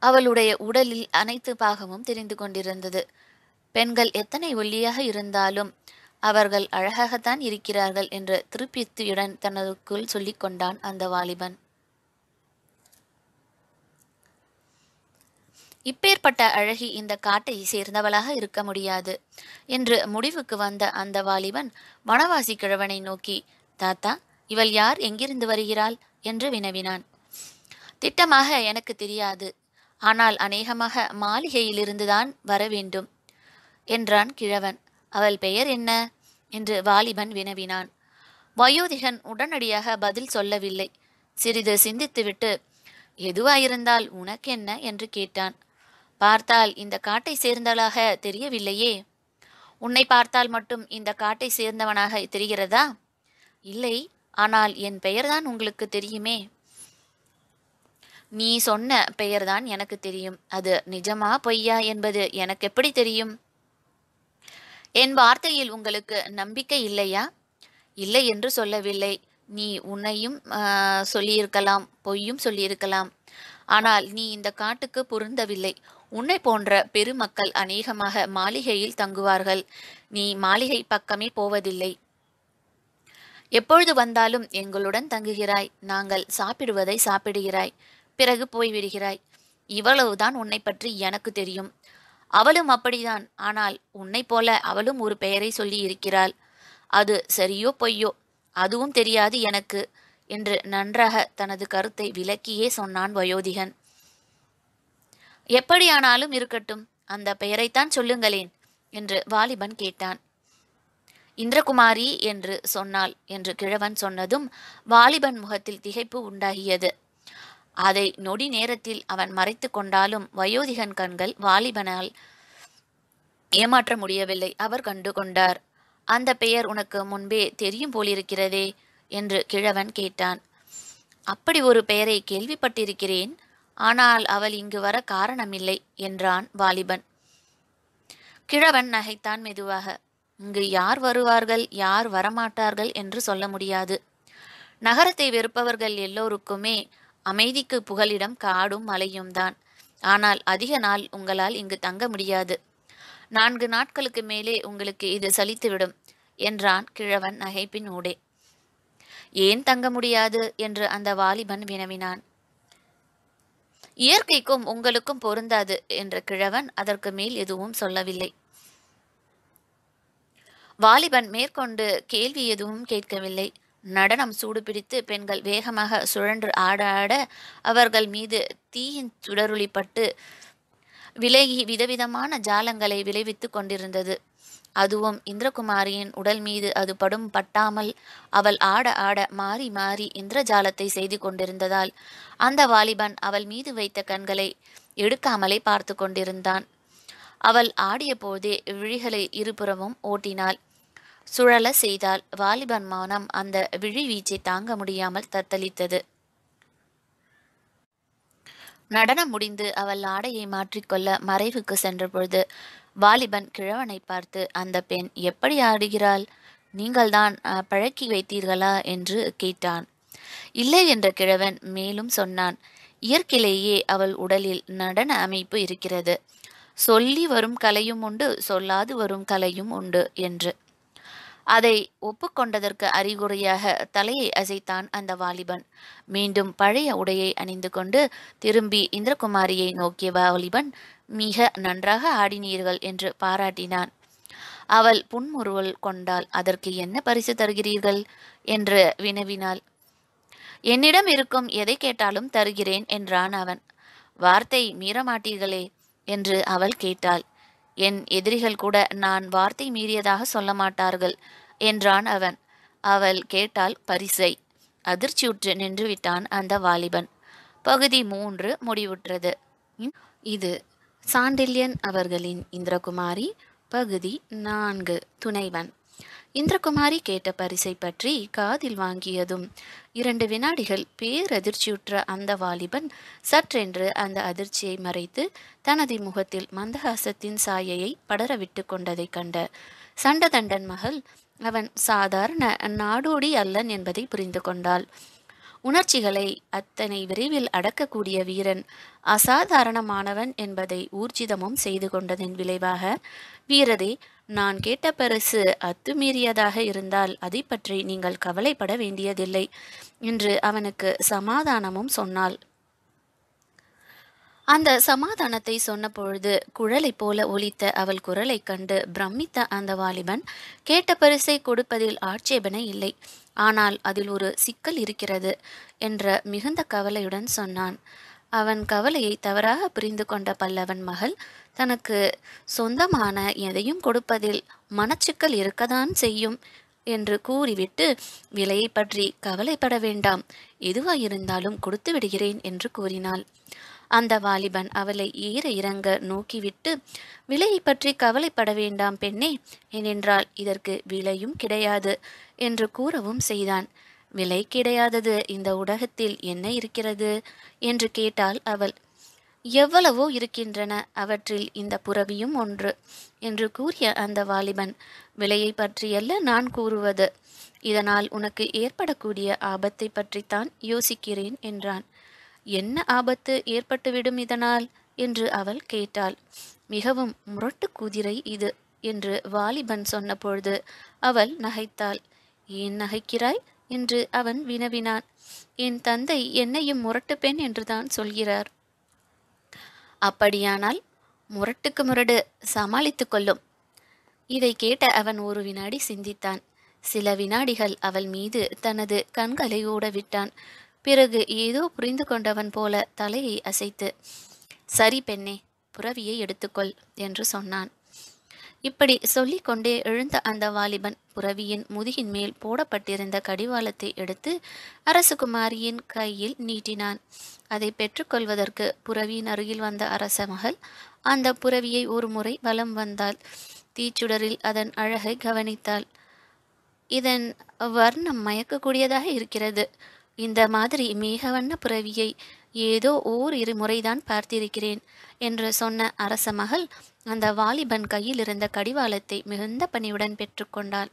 அவளுடைய உடலில் அனைத்து பாகமும் தெரிந்து கொண்டிருந்தது. பெண்கள் எத்தனை ஒல்லியாக இருந்தாலும் அவர்கள் அழகாகத்தான் இருக்கிறார்கள் என்று திருப்தியுடன் தனக்குள் சொல்லிக் கொண்டான் அந்த வாலிபன். இப்பேற்பட்ட அழகி இந்த காட்டை சேர்ந்தவளாக இருக்க முடியாது என்று முடிவுக்கு வந்த அந்த வாலிபன் வனவாசி கிழவனை நோக்கி, தாத்தா, இவள் யார், எங்கிருந்து வருகிறாள் என்று வினவினான். திட்டமாக எனக்கு தெரியாது, ஆனால் அநேகமாக மாளிகையிலிருந்துதான் வர வேண்டும் என்றான் கிழவன். அவள் பெயர் என்ன என்று வாலிபன் வினவினான். வயோதிகன் உடனடியாக பதில் சொல்லவில்லை. சிறிது சிந்தித்துவிட்டு, எதுவாயிருந்தால் உனக்கென்ன என்று கேட்டான். பார்த்தால் இந்த காட்டை சேர்ந்தவளாக தெரியவில்லையே. உன்னை பார்த்தால் மட்டும் இந்த காட்டை சேர்ந்தவனாக தெரிகிறதா? இல்லை, ஆனால் என் பெயர்தான் உங்களுக்கு தெரியுமே. நீ சொன்ன பெயர்தான் எனக்கு தெரியும். அது நிஜமா பொய்யா என்பது எனக்கு எப்படி தெரியும்? என் வார்த்தையில் உங்களுக்கு நம்பிக்கை இல்லையா? இல்லை என்று சொல்லவில்லை. நீ உன்னையும் சொல்லியிருக்கலாம், பொய்யும் சொல்லியிருக்கலாம். ஆனால் நீ இந்த காட்டுக்கு பொருந்தவில்லை. உன்னை போன்ற பெருமக்கள் அநேகமாக மாளிகையில் தங்குவார்கள். நீ மாளிகை பக்கமே போவதில்லை. எப்பொழுது வந்தாலும் எங்களுடன் தங்குகிறாய். நாங்கள் சாப்பிடுவதை சாப்பிடுகிறாய், பிறகு போய்விடுகிறாய். இவ்வளவுதான் உன்னை பற்றி எனக்கு தெரியும். அவளும் அப்படிதான். ஆனால் உன்னை போல அவளும் ஒரு பெயரை சொல்லி இருக்கிறாள். அது சரியோ பொய்யோ அதுவும் தெரியாது எனக்கு என்று நன்றாக தனது கருத்தை விளக்கியே சொன்னான் வயோதிகன். எப்படியானாலும் இருக்கட்டும், அந்த பெயரைத்தான் சொல்லுங்களேன் என்று வாலிபன் கேட்டான். இந்திரகுமாரி என்று சொன்னாள் என்று கிழவன் சொன்னதும் வாலிபன் முகத்தில் திகைப்பு உண்டாகியது. அதை நொடி நேரத்தில் அவன் மறைத்து கொண்டாலும் வயோதிகன் கண்கள் வாலிபனால் ஏமாற்ற முடியவில்லை. அவர் கண்டு கொண்டார். அந்த பெயர் உனக்கு முன்பே தெரியும் போலிருக்கிறதே என்று கிழவன் கேட்டான். அப்படி ஒரு பெயரை கேள்விப்பட்டிருக்கிறேன், ஆனால் அவள் இங்கு வர காரணமில்லை என்றான் வாலிபன். கிழவன் நகைத்தான் மெதுவாக. இங்கு யார் வருவார்கள், யார் வரமாட்டார்கள் என்று சொல்ல முடியாது. நகரத்தை வெறுப்பவர்கள் எல்லோருக்குமே அமைதிக்கு புகலிடம் காடும் மலையும் தான். ஆனால் அதிக நாள் உங்களால் இங்கு தங்க முடியாது. நான்கு நாட்களுக்கு மேலே உங்களுக்கு இது சலித்துவிடும் என்றான் கிழவன் நகைப்பின் ஊடே. ஏன் தங்க முடியாது என்று அந்த வாலிபன் வினவினான். இயற்கைக்கும் உங்களுக்கும் பொருந்தாது என்ற கிழவன் அதற்கு மேல் எதுவும் சொல்லவில்லை. வாலிபன் மேற்கொண்டு கேள்வி எதுவும் கேட்கவில்லை. நடனம் சூடுபிடித்து பெண்கள் வேகமாக சுழன்று ஆட ஆட அவர்கள் மீது தீயின் சுடருளிப்பட்டு விலகி விதவிதமான ஜாலங்களை விளைவித்து கொண்டிருந்தது. அதுவும் இந்திரகுமாரியின் உடல் மீது அது படும் பட்டாமல் அவள் ஆட ஆட மாறி மாறி இந்திரஜாலத்தை செய்து கொண்டிருந்ததால் அந்த வாலிபன் அவள் மீது வைத்த கண்களை எடுக்காமலே பார்த்து கொண்டிருந்தான். அவள் ஆடிய போதே விழிகளை இருபுறமும் ஓட்டினாள், சுழல செய்தால் வாலிபன் மனம் அந்த விழி வீச்சை தாங்க முடியாமல் தத்தளித்தது. நடனம் முடிந்து அவள் ஆடையை மாற்றிக்கொள்ள மறைவுக்கு சென்ற பொழுது வாலிபன் கிழவனை பார்த்து, அந்த பெண் எப்படி ஆடுகிறாள், நீங்கள்தான் பழக்கி வைத்தீர்களா என்று கேட்டான். இல்லை என்ற கிழவன் மேலும் சொன்னான். இயற்கையிலேயே அவள் உடலில் நடன அமைப்பு இருக்கிறது. சொல்லி வரும் கலையும் உண்டு, சொல்லாது வரும் கலையும் உண்டு என்று அதை ஒப்புக்கொண்டதற்கு அறிகுறியாக தலையை அசைத்தான் அந்த வாலிபன். மீண்டும் பழைய உடையை அணிந்து கொண்டு திரும்பி இந்திரகுமாரியை நோக்கிய வாலிபன், மிக நன்றாக ஆடினீர்கள் என்று பாராட்டினான். அவள் புன்முறுவல் கொண்டாள். அதற்கு என்ன பரிசு தருகிறீர்கள் என்று வினவினாள். என்னிடம் இருக்கும் எதை கேட்டாலும் தருகிறேன் என்றான் அவன். வார்த்தை மீறமாட்டீர்களே என்று அவள் கேட்டாள். என் எதிரிகள் கூட நான் வார்த்தை மீறியதாக சொல்ல மாட்டார்கள் என்றான் அவன். அவள் கேட்டாள் பரிசை. அதிர்ச்சியுற்று நின்றுவிட்டான் அந்த வாலிபன். பகுதி மூன்று முடிவுற்றது. இது சாண்டில்யன் அவர்களின் இந்திரகுமாரி பகுதி நான்கு துணைவன். இந்திரகுமாரி கேட்ட பரிசை பற்றி காதில் வாங்கியதும் இரண்டு வினாடிகள் பேரதிர்ச்சியுற்ற அந்த வாலிபன் சற்றென்று அந்த அதிர்ச்சியை மறைத்து தனது முகத்தில் மந்தஹாசத்தின் சாயையை படரவிட்டு கொண்டதை கண்ட சண்டதண்டன் மகள் அவன் சாதாரண நாடோடி அல்லன் என்பதை புரிந்து கொண்டாள். உணர்ச்சிகளை அத்தனை விரைவில் அடக்கக்கூடிய வீரன் அசாதாரணமானவன் என்பதை ஊர்ஜிதமும் செய்து கொண்டதன் விளைவாக, வீரரே, நான் கேட்ட பரிசு அத்துமீறியதாக இருந்தால் அதை பற்றி நீங்கள் கவலைப்பட வேண்டியதில்லை என்று அவனுக்கு சமாதானமும் சொன்னாள். அந்த சமாதானத்தை சொன்ன பொழுது குழலை போல ஒலித்த அவள் குரலை கண்டு பிரமித்த அந்த வாலிபன் கேட்ட பரிசை கொடுப்பதில் ஆட்சேபனை இல்லை, ஆனால் அதில் ஒரு சிக்கல் இருக்கிறது என்ற மிகுந்த கவலையுடன் சொன்னான். அவன் கவலையை தவறாக புரிந்து கொண்ட பல்லவன் மகள் தனக்கு சொந்தமான எதையும் கொடுப்பதில் மனச்சிக்கல் இருக்கத்தான் செய்யும் என்று கூறிவிட்டு, விலையை பற்றி கவலைப்பட வேண்டாம், எதுவாயிருந்தாலும் கொடுத்து விடுகிறேன் என்று கூறினாள். அந்த வாலிபன் அவளை ஏற இறங்க நோக்கிவிட்டு, விலையை பற்றி கவலைப்பட வேண்டாம் பெண்ணே, ஏனென்றால் இதற்கு விலையும் கிடையாது என்று கூறவும் செய்தான். விலை கிடையாதது இந்த உலகத்தில் என்ன இருக்கிறது என்று கேட்டாள் அவள். எவ்வளவோ இருக்கின்றன, அவற்றில் இந்த புறவியும் ஒன்று என்று கூறிய அந்த வாலிபன், விலையை பற்றியல்ல நான் கூறுவது, இதனால் உனக்கு ஏற்படக்கூடிய ஆபத்தை பற்றித்தான் யோசிக்கிறேன் என்றான். என்ன ஆபத்து ஏற்பட்டுவிடும் இதனால் என்று அவள் கேட்டாள். மிகவும் முரட்டு குதிரை இது என்று வாலிபன் சொன்ன பொழுது அவள் நகைத்தாள். ஏன் நகைக்கிறாய் என்று அவன் வினவினான். என் தந்தை என்னையும் முரட்டு பெண் என்றுதான் சொல்கிறார். அப்படியானால் முரட்டுக்கு முரடு சமாளித்து கொள்ளும். இதை கேட்ட அவன் ஒரு வினாடி சிந்தித்தான். சில வினாடிகள் அவள் மீது தனது கண்களை ஓட விட்டான். பிறகு ஏதோ புரிந்து கொண்டவன் போல தலையை அசைத்து, சரி பெண்ணே, புறவியை எடுத்துக்கொள் என்று சொன்னான். இப்படி சொல்லிக்கொண்டே எழுந்த அந்த வாலிபன் புறவியின் முதுகின் மேல் போடப்பட்டிருந்த கடிவாளத்தை எடுத்து அரசகுமாரியின் கையில் நீட்டினான். அதை பெற்றுக்கொள்வதற்கு புறவியின் அருகில் வந்த அரச மகள் அந்த புறவியை ஒரு முறை வலம் வந்தாள். தீச்சுடரில் அதன் அழகை கவனித்தாள். இதன் வர்ணம் மயக்கக்கூடியதாக இருக்கிறது. இந்த மாதிரி மேகவண்ண புறவியை ஏதோ ஓர் இரு முறைதான் பார்த்திருக்கிறேன் என்று சொன்ன அரச மகள் அந்த வாலிபன் கையில் இருந்த கடிவாளத்தை மிகுந்த பணியுடன் பெற்றுக்கொண்டாள்.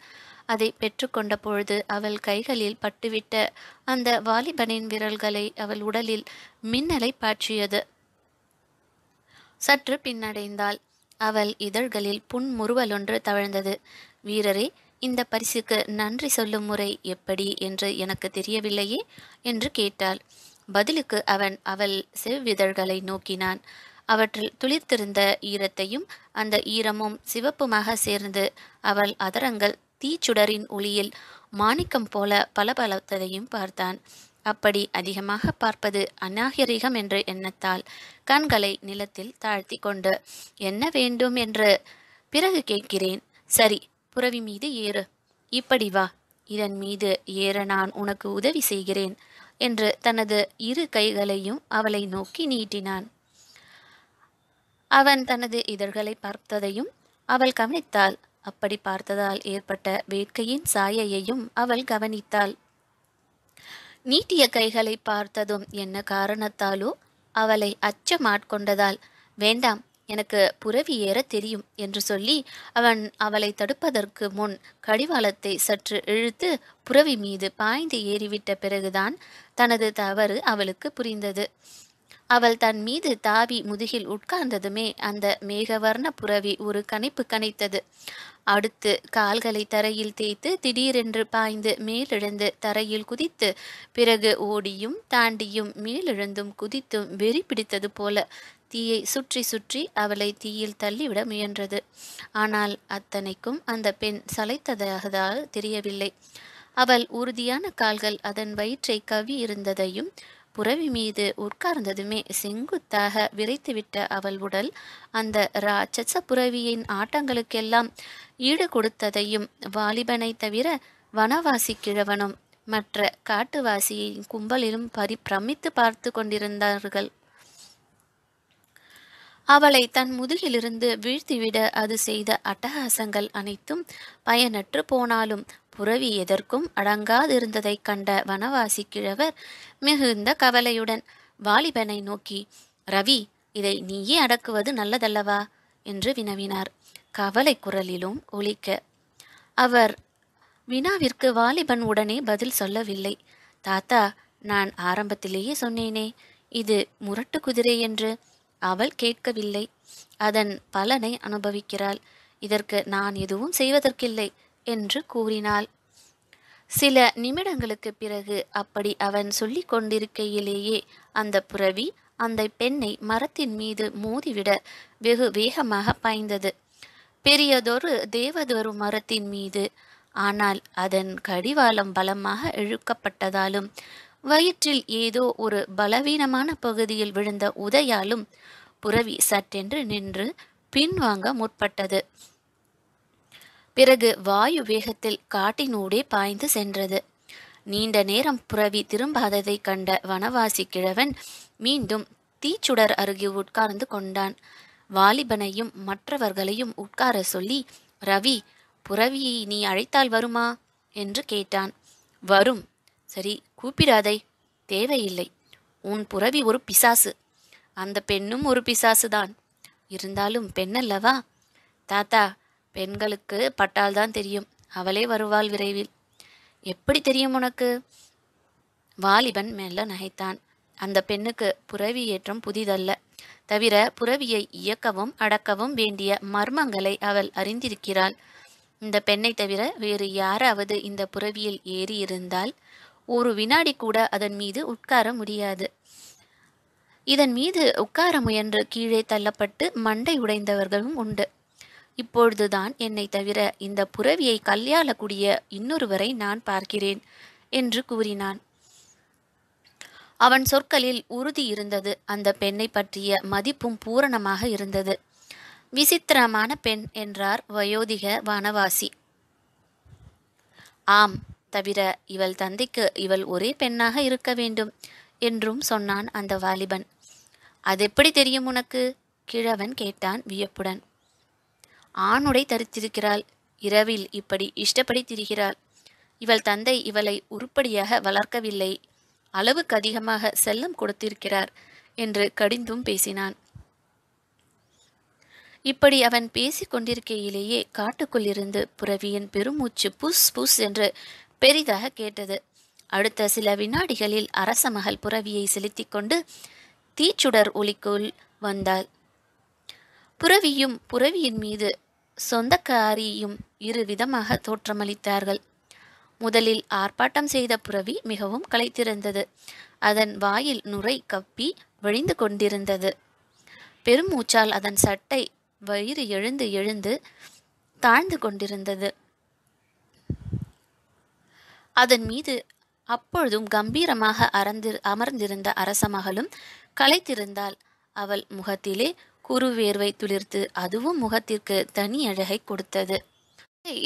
அதை பெற்றுக்கொண்ட பொழுது அவள் கைகளில் பட்டுவிட்ட அந்த வாலிபனின் விரல்களை அவள் உடலில் மின்னலை பாய்ச்சியது. சற்று பின்னடைந்தாள். அவள் இதழ்களில் புன்முறுவலொன்று தவழ்ந்தது. வீரரே, இந்த பரிசுக்கு நன்றி சொல்லும் முறை எப்படி என்று எனக்கு தெரியவில்லையே என்று கேட்டாள். பதிலுக்கு அவன் அவள் செவ்விதழ்களை நோக்கினான். அவற்றில் துளிர்த்திருந்த ஈரத்தையும் அந்த ஈரமும் சிவப்புமாக சேர்ந்து அவள் அதரங்கள் தீச்சுடரின் ஒளியில் மாணிக்கம் போல பளபளத்ததையும் பார்த்தான். அப்படி அதிகமாக பார்ப்பது அநாகரிகம் என்று எண்ணத்தால் கண்களை நிலத்தில் தாழ்த்தி கொண்டு, என்ன வேண்டும் என்று பிறகு கேட்கிறேன், சரி புறவி மீது ஏறு, இப்படி வா, இதன் மீது ஏற நான் உனக்கு உதவி செய்கிறேன் என்று தனது இரு கைகளையும் அவளை நோக்கி நீட்டினான். அவன் தனது இதழ்களை பார்த்ததையும் அவள் கவனித்தாள். அப்படி பார்த்ததால் ஏற்பட்ட வேட்கையின் சாயையையும் அவள் கவனித்தாள். நீட்டிய கைகளை பார்த்ததும் என்ன காரணத்தாலோ அவளை அச்சமாட்கொண்டதால், வேண்டாம், எனக்கு புறவி ஏற தெரியும் என்று சொல்லி அவன் அவளை தடுப்பதற்கு முன் கடிவாளத்தை சற்று இழுத்து புறவி மீது பாய்ந்து ஏறிவிட்ட பிறகுதான் தனது தவறு அவளுக்கு புரிந்தது. அவள் தன் மீது தாவி முதுகில் உட்கார்ந்ததுமே அந்த மேகவர்ண புறவி ஒரு கனைப்பு கனைத்தது. அடுத்து கால்களை தரையில் தேய்த்து திடீரென்று பாய்ந்து மேலெழுந்து தரையில் குதித்து, பிறகு ஓடியும் தாண்டியும் மேலெழுந்தும் குதித்தும் வெறி பிடித்தது போல தீயை சுற்றி சுற்றி அவளை தீயில் தள்ளிவிட முயன்றது. ஆனால் அத்தனைக்கும் அந்த பெண் சளைத்ததாகதால் தெரியவில்லை. அவள் உறுதியான கால்கள் அதன் வயிற்றை கவி இருந்ததையும் புறவி மீது உட்கார்ந்ததுமே செங்குத்தாக விரைத்துவிட்ட அவள் உடல் அந்த ராட்சச புறவியின் ஆட்டங்களுக்கெல்லாம் ஈடு கொடுத்ததையும் வாலிபனை தவிர வனவாசி கிழவனும் மற்ற காட்டுவாசியின் கும்பலிலும் பரி பிரமித்து பார்த்து கொண்டிருந்தார்கள். அவளை தன் முதுகிலிருந்து வீழ்த்திவிட அது செய்த அட்டகாசங்கள் அனைத்தும் பயனற்று போனாலும் புரவி எதற்கும் அடங்காதிருந்ததைக் கண்ட வனவாசி கிழவர் மிகுந்த கவலையுடன் வாலிபனை நோக்கி, "ரவி, இதை நீயே அடக்குவது நல்லதல்லவா?" என்று வினவினார். கவலை குரலிலும் ஒலிக்க அவர் வினாவிற்கு வாலிபன் உடனே பதில் சொல்லவில்லை. "தாத்தா, நான் ஆரம்பத்திலேயே சொன்னேனே, இது முரட்டு குதிரை என்று." அவள் கேட்கவில்லை. அதன் பலனை அனுபவிக்கிறாள். இதற்கு நான் எதுவும் செய்வதற்கில்லை என்று கூறினாள். சில நிமிடங்களுக்கு பிறகு அப்படி அவன் சொல்லிக் கொண்டிருக்கையிலேயே அந்த புறவி அந்த பெண்ணை மரத்தின் மீது மோதிவிட வெகு வேகமாக பாய்ந்தது. பெரியதொரு தேவதொரு மரத்தின் மீது. ஆனால் அதன் கடிவாளம் பலமாக இழுக்கப்பட்டதாலும் வயிற்றில் ஏதோ ஒரு பலவீனமான பகுதியில் விழுந்த உதையாலும் புறவி சட்டென்று நின்று பின்வாங்க முற்பட்டது. பிறகு வாயு வேகத்தில் காட்டினூடே பாய்ந்து சென்றது. நீண்ட நேரம் புறவி திரும்பாததை கண்ட வனவாசி கிழவன் மீண்டும் தீச்சுடர் அருகே உட்கார்ந்து கொண்டான். வாலிபனையும் மற்றவர்களையும் உட்கார சொல்லி, "ரவி, புறவியை நீ அழைத்தால் வருமா?" என்று கேட்டான். "வரும். சரி, கூப்பிடாதை. தேவையில்லை. உன் புறவி ஒரு பிசாசு. அந்த பெண்ணும் ஒரு பிசாசுதான். இருந்தாலும் பெண்ணல்லவா?" "தாத்தா, பெண்களுக்கு பட்டால்தான் தெரியும். அவளே வருவாள் விரைவில்." "எப்படி தெரியும் உனக்கு?" வாலிபன் மெல்ல நகைத்தான். "அந்த பெண்ணுக்கு புறவி ஏற்றம் புதிதல்ல. தவிர புறவியை இயக்கவும் அடக்கவும் வேண்டிய மர்மங்களை அவள் அறிந்திருக்கிறாள். இந்த பெண்ணை தவிர வேறு யாராவது இந்த புறவியில் ஏறி இருந்தால் ஒரு வினாடி கூட அதன் மீது உட்கார முடியாது. இதன் மீது உட்கார முயன்று கீழே தள்ளப்பட்டு மண்டை உடைந்தவர்களும் உண்டு. இப்பொழுதுதான் என்னை தவிர இந்த புறவியை கையாளக்கூடிய இன்னொருவரை நான் பார்க்கிறேன்" என்று கூறினான். அவன் சொற்களில் உறுதி இருந்தது. அந்த பெண்ணை பற்றிய மதிப்பும் பூரணமாக இருந்தது. "விசித்திரமான பெண்" என்றார் வயோதிக வனவாசி. "ஆம், தவிர இவள் தந்தைக்கு இவள் ஒரே பெண்ணாக இருக்க வேண்டும்" என்றும் சொன்னான் அந்த வாலிபன். "அதெப்படி தெரியும் உனக்கு?" கிழவன் கேட்டான் வியப்புடன். "ஆணுடை தரித்திருக்கிறாள். இரவில் இப்படி இஷ்டப்படி திரிகிறாள். இவள் தந்தை இவளை உருப்படியாக வளர்க்கவில்லை. அளவுக்கு அதிகமாக செல்லம் கொடுத்திருக்கிறார்" என்று கடிந்தும் பேசினான். இப்படி அவன் பேசிக் கொண்டிருக்கையிலேயே காட்டுக்குள்ளிருந்து புறவியின் பெருமூச்சு புஸ் புஸ் என்று பெரிதாக கேட்டது. அடுத்த சில வினாடிகளில் அரச மகள் புறவியை செலுத்தி கொண்டு தீச்சுடர் ஒலிக்குள் வந்தாள். புறவியும் புறவியின் மீது சொந்தக்காரியும் இரு விதமாக தோற்றமளித்தார்கள். முதலில் ஆர்ப்பாட்டம் செய்த புறவி மிகவும் களைத்திருந்தது. அதன் வாயில் நுரை கப்பி வழிந்து கொண்டிருந்தது. பெருமூச்சால் அதன் சட்டை வயிறு எழுந்து எழுந்து தாழ்ந்து கொண்டிருந்தது. அதன் மீது அப்பொழுதும் கம்பீரமாக அரந்து அமர்ந்திருந்த அரச மகளும் களைத்திருந்தாள். அவள் முகத்திலே குறுவேர்வை துளிர்த்து அதுவும் முகத்திற்கு தனி அழகை கொடுத்தது.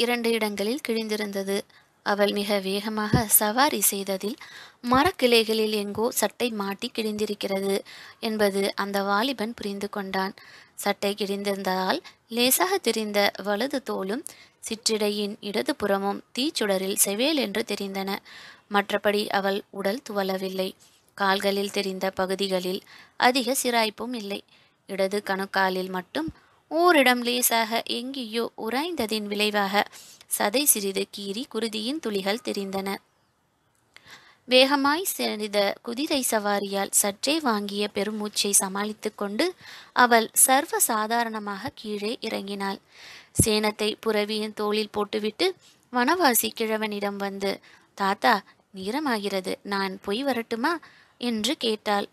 இரண்டு இடங்களில் கிழிந்திருந்தது. அவள் மிக வேகமாக சவாரி செய்ததில் மரக்கிளைகளில் எங்கோ சட்டை மாட்டி கிழிந்திருக்கிறது என்பது அந்த வாலிபன் புரிந்து கொண்டான். சட்டை கிழிந்திருந்ததால் லேசாக தெரிந்த வலது தோளும் சிற்றிடையின் இடது புறமும் தீச்சுடரில் செவேல் என்று தெரிந்தன. மற்றபடி அவள் உடல் துவளவில்லை. கால்களில் தெரிந்த பகுதிகளில் அதிக சிராய்ப்பும் இல்லை. இடது கணுக்காலில் மட்டும் ஓரிடம் லேசாக எங்கேயோ உராய்ந்ததின் விளைவாக சதை சிறிது கீறி குருதியின் துளிகள் தெரிந்தன. வேகமாய் சிறித குதிரை சவாரியால் சற்றே வாங்கிய பெருமூச்சை சமாளித்து கொண்டு அவள் சர்வ சாதாரணமாக கீழே இறங்கினாள். சேனத்தை புறவியின் தோளில் போட்டுவிட்டு வனவாசி கிழவனிடம் வந்து, "தாத்தா, நேரமாகிறது. நான் போய் வரட்டுமா?" என்று கேட்டாள்.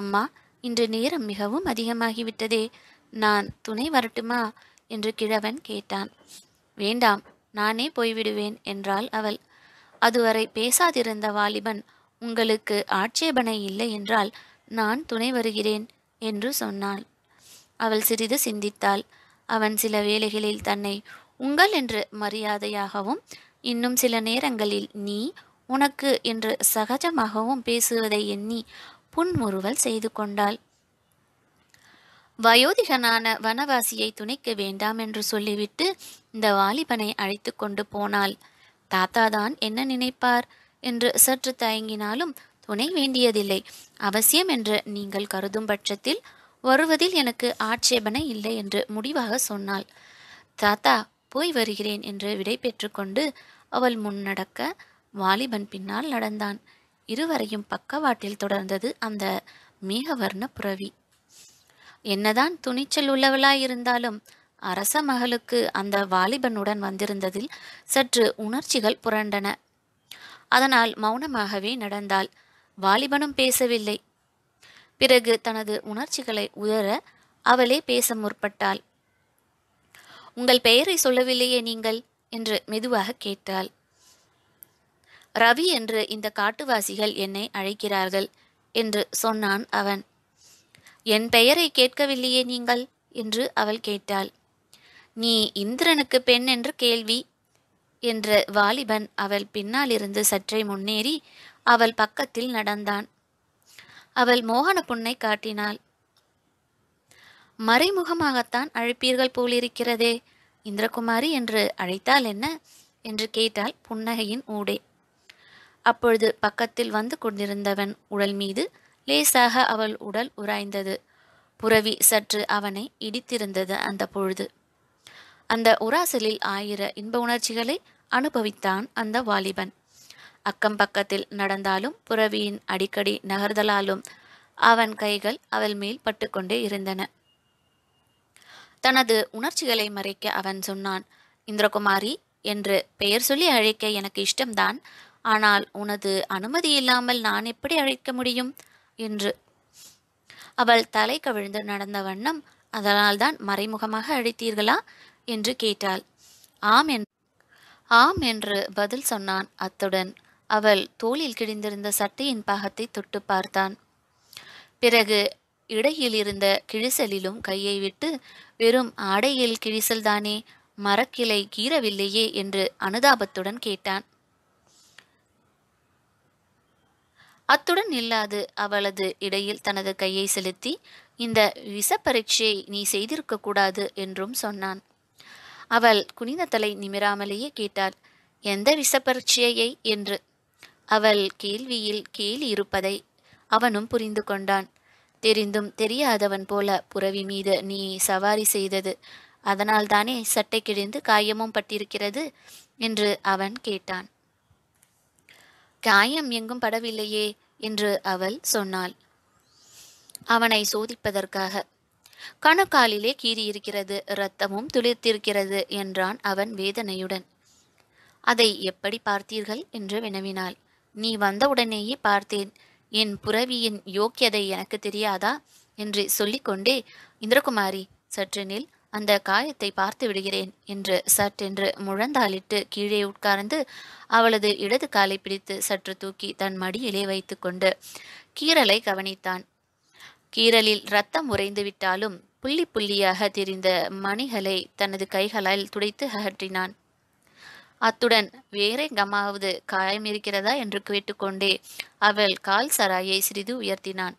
"அம்மா, இன்று நேரம் மிகவும் அதிகமாகிவிட்டதே. நான் துணை வரட்டுமா?" என்று கிழவன் கேட்டான். "வேண்டாம், நானே போய்விடுவேன்" என்றாள் அவள். அதுவரை பேசாதிருந்த வாலிபன், "உங்களுக்கு ஆட்சேபனை இல்லை என்றால் நான் துணை வருகிறேன்" என்று சொன்னாள். அவள் சிறிது சிந்தித்தாள். அவன் சில வேளைகளில் தன்னை "உங்கள்" என்று மரியாதையாகவும், இன்னும் சில நேரங்களில் "நீ" உனக்கு என்று சகஜமாகவும் பேசுவதை எண்ணி புன்முறுவல் செய்து கொண்டாள். வயோதிகனான வனவாசியை துணைக்க வேண்டாம் என்று சொல்லிவிட்டு இந்த வாலிபனை அழைத்து கொண்டு போனாள். தாத்தாதான் என்ன நினைப்பார் என்று சற்று தயங்கினாலும் துணை வேண்டியதில்லை. அவசியம் என்று நீங்கள் கருதும் பட்சத்தில் வருவதில் எனக்கு ஆட்சேபனை இல்லை என்று முடிவாக சொன்னாள். தாத்தா போய் வருகிறேன் என்று விடை பெற்று கொண்டு அவள் முன்னடக்க வாலிபன் பின்னால் நடந்தான். இருவரையும் பக்கவாட்டில் தொடர்ந்தது அந்த மேகவர்ண புறவி. என்னதான் துணிச்சல் உள்ளவளாயிருந்தாலும் அரச மகளுக்கு அந்த வாலிபனுடன் வந்திருந்ததில் சற்று உணர்ச்சிகள் புரண்டன. அதனால் மௌனமாகவே நடந்தாள். வாலிபனும் பேசவில்லை. பிறகு தனது உணர்ச்சிகளை உதற அவளே பேச முற்பட்டாள். உங்கள் பெயரை சொல்லவில்லையே நீங்கள் என்று மெதுவாக கேட்டாள். ரவி என்று இந்த காட்டுவாசிகள் என்னை அழைக்கிறார்கள் என்று சொன்னான் அவன். என் பெயரை கேட்கவில்லையே நீங்கள் என்று அவள் கேட்டாள். நீ இந்திரனுக்கு பெண் என்று கேள்வி என்று வாலிபன் அவள் பின்னாலிருந்து சற்றே முன்னேறி அவள் பக்கத்தில் நடந்தான். அவள் மோகன புன்னை காட்டினாள். மறைமுகமாகத்தான் அழைப்பீர்கள் போலிருக்கிறதே, இந்திரகுமாரி என்று அழைத்தால் என்ன என்று கேட்டாள் புன்னகையின் ஊடே. அப்பொழுது பக்கத்தில் வந்து கொண்டிருந்தவன் உடல் மீது லேசாக அவள் உடல் உராய்ந்தது. புறவி சற்று அவனை இடித்திருந்தது அந்த பொழுது. அந்த உராசலில் ஆயிர இன்ப உணர்ச்சிகளை அனுபவித்தான் அந்த வாலிபன். அக்கம் பக்கத்தில் நடந்தாலும் புறவியின் அடிக்கடி நகர்தலாலும் அவன் கைகள் அவள் மேல் பட்டுக்கொண்டே இருந்தன. தனது உணர்ச்சிகளை மறைக்க அவன் சொன்னான், இந்திரகுமாரி என்று பெயர் சொல்லி அழைக்க எனக்கு இஷ்டம்தான், ஆனால் உனது அனுமதி இல்லாமல் நான் எப்படி அழைக்க முடியும் என்று. அவள் தலை கவிழ்ந்து நடந்த வண்ணம் அதனால்தான் மறைமுகமாக அழைத்தீர்களா என்று கேட்டாள். ஆம் என்று ஆம் என்று பதில் சொன்னான். அத்துடன் அவள் தோளில் கிழிந்திருந்த சட்டையின் பாகத்தை தொட்டு பார்த்தான். பிறகு இடையில் இருந்த கிழிசலிலும் கையை விட்டு வெறும் ஆடையில் கிழிசல்தானே, மரக்கிளை கீறவில்லையே என்று அனுதாபத்துடன் கேட்டான். அத்துடன் இல்லாது அவளது இடையில் தனது கையை செலுத்தி இந்த விச பரீட்சையை நீ செய்திருக்க கூடாது என்றும் சொன்னான். அவள் குனிந்த தலை நிமிராமலேயே கேட்டாள், எந்த விச பரீட்சையை என்று. அவள் கேள்வியில் கேலி இருப்பதை அவனும் புரிந்து கொண்டான். தெரிந்தும் தெரியாதவன் போல புறவி மீது நீ சவாரி செய்தது அதனால்தானே சட்டை கிழிந்து காயமும் பட்டிருக்கிறது என்று அவன் கேட்டான். காயம் எங்கும் படவில்லையே என்று அவள் சொன்னாள். அவனை சோதிப்பதற்காக. கணுக்காலிலே கீறியிருக்கிறது, இரத்தமும் துளிர்த்திருக்கிறது என்றான் அவன் வேதனையுடன். அதை எப்படி பார்த்தீர்கள் என்று வினவினாள். நீ வந்தவுடனேயே பார்த்தேன், என் புறவியின் யோக்கியதை எனக்கு தெரியாதா என்று சொல்லிக்கொண்டே இந்திரகுமாரி சற்றெனில் அந்த காயத்தை பார்த்து விடுகிறேன் என்று சற்றென்று முழந்தாளிட்டு கீழே உட்கார்ந்து அவளது இடது காலை பிடித்து சற்று தூக்கி தன் மடியிலே வைத்து கொண்டு கீறலை கவனித்தான். கீறலில் இரத்தம் உறைந்து விட்டாலும் புள்ளி புள்ளியாக தெரிந்த மணிகளை தனது கைகளால் துடைத்து அகற்றினான். அத்துடன் வேறெங்கமாவது காயம் இருக்கிறதா என்று கேட்டுக்கொண்டே அவள் கால் சராயை சிறிது உயர்த்தினான்.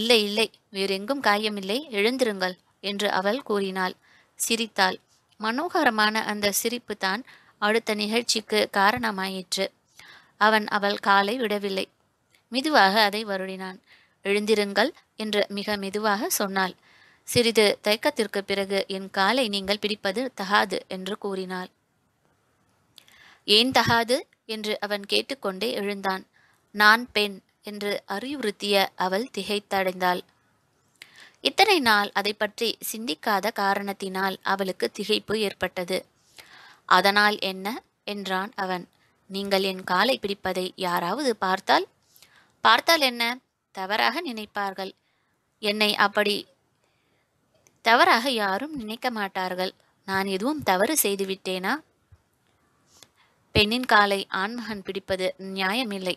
இல்லை இல்லை, வேறெங்கும் காயமில்லை, எழுந்திருங்கள் என்று அவள் கூறினாள். சிரித்தாள். மனோகரமான அந்த சிரிப்பு தான் அடுத்த நிகழ்ச்சிக்கு காரணமாயிற்று. அவன் அவள் காலை விடவில்லை. மெதுவாக அதை வருடினான். எழுந்திருங்கள் என்று மிக மெதுவாக சொன்னாள். சிறிது தயக்கத்திற்கு பிறகு என் காலை நீங்கள் பிடிப்பது தகாது என்று கூறினாள். ஏன் தகாது என்று அவன் கேட்டுக்கொண்டே எழுந்தான். நான் பெண் என்று அறிவுறுத்திய அவள் திகைத்தடைந்தாள். இத்தனை நாள் அதை பற்றி சிந்திக்காத காரணத்தினால் அவளுக்கு திகைப்பு ஏற்பட்டது. அதனால் என்ன என்றான் அவன். நீங்கள் என் காலை பிடிப்பதை யாராவது பார்த்தால் பார்த்தால் என்ன, தவறாக நினைப்பார்கள். என்னை அப்படி தவறாக யாரும் நினைக்க மாட்டார்கள். நான் எதுவும் தவறு செய்துவிட்டேனா? பெண்ணின் காலை ஆண்மகன் பிடிப்பது நியாயமில்லை.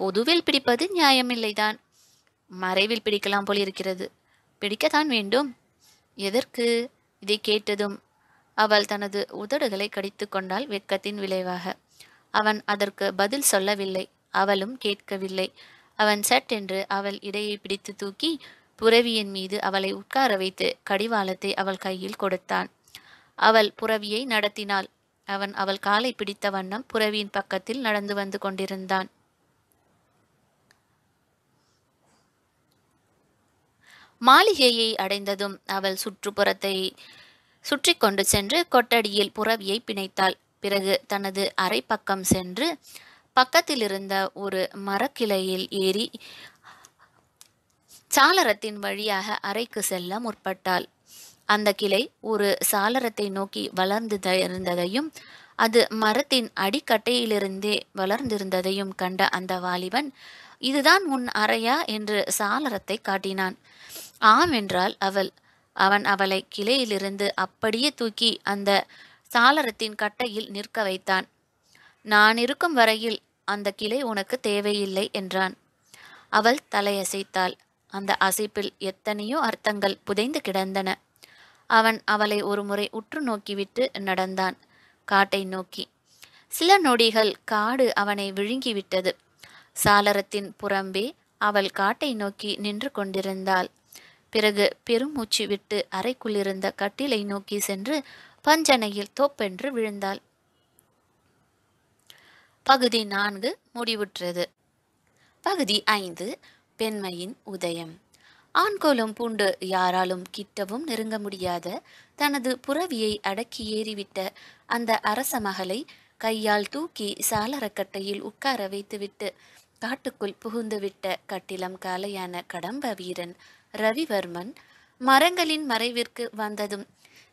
பொதுவில் பிடிப்பது நியாயமில்லைதான், மறைவில் பிடிக்கலாம் போல் இருக்கிறது. பிடிக்கத்தான் வேண்டும், எதற்கு? இதை கேட்டதும் அவள் தனது உதடுகளை கடித்து கொண்டாள், வெட்கத்தின் விளைவாக. அவன் அதற்கு பதில் சொல்லவில்லை. அவளும் கேட்கவில்லை. அவன் சட்டென்று அவள் இடையை பிடித்து தூக்கி புரவியின் மீது அவளை உட்கார வைத்து கடிவாளத்தை அவள் கையில் கொடுத்தான். அவள் புரவியை நடத்தினாள். அவன் அவள் காலை பிடித்த வண்ணம் புரவியின் பக்கத்தில் நடந்து வந்து கொண்டிருந்தான். மாளிகையை அடைந்ததும் அவள் சுற்றுப்புறத்தை சுற்றி கொண்டு சென்று கொட்டடியில் புரவியை பிணைத்தாள். பிறகு தனது அரை பக்கம் சென்று பக்கத்தில் இருந்த ஒரு மரக்கிளையில் ஏறி சாளரத்தின் வழியாக அறைக்கு செல்ல முற்பட்டாள். அந்த கிளை ஒரு சாளரத்தை நோக்கி வளர்ந்து இருந்ததையும் அது மரத்தின் அடிக்கட்டையிலிருந்தே வளர்ந்திருந்ததையும் கண்ட அந்த வாலிபன், இதுதான் உன் அறையா என்று சாளரத்தை காட்டினான். ஆம் என்றாள் அவள். அவன் அவளை கிளையிலிருந்து அப்படியே தூக்கி அந்த சாளரத்தின் கட்டையில் நிற்க வைத்தான். நான் இருக்கும் வரையில் அந்த கிளை உனக்கு தேவையில்லை என்றான். அவள் தலையசைத்தாள். அந்த அசைப்பில் எத்தனையோ அர்த்தங்கள் புதைந்து கிடந்தன. அவன் அவளை ஒரு முறை உற்று நோக்கிவிட்டு நடந்தான் காட்டை நோக்கி. சில நொடிகள் காடு அவனை விழுங்கிவிட்டது. சாளரத்தின் புறம்பே அவள் காட்டை நோக்கி நின்று கொண்டிருந்தாள். பிறகு பெருமூச்சு விட்டு அறைக்குள்ளிருந்த கட்டிலை நோக்கி சென்று பஞ்சனையில் தோப்பென்று விழுந்தாள். பகுதி நான்கு முடிவுற்றது. பகுதி ஐந்து, பெண்மையின் உதயம். ஆண்கோலம் பூண்டு யாராலும் கிட்டவும் நெருங்க முடியாத தனது புறவியை அடக்கி ஏறிவிட்ட அந்த அரச மகளை கையால் தூக்கி சாளரக்கட்டையில் உட்கார வைத்துவிட்டு காட்டுக்குள் புகுந்துவிட்ட கட்டிலம் காலையான கடம்ப வீரன் ரவிவர்மன் மரங்களின் மறைவிற்கு வந்ததும்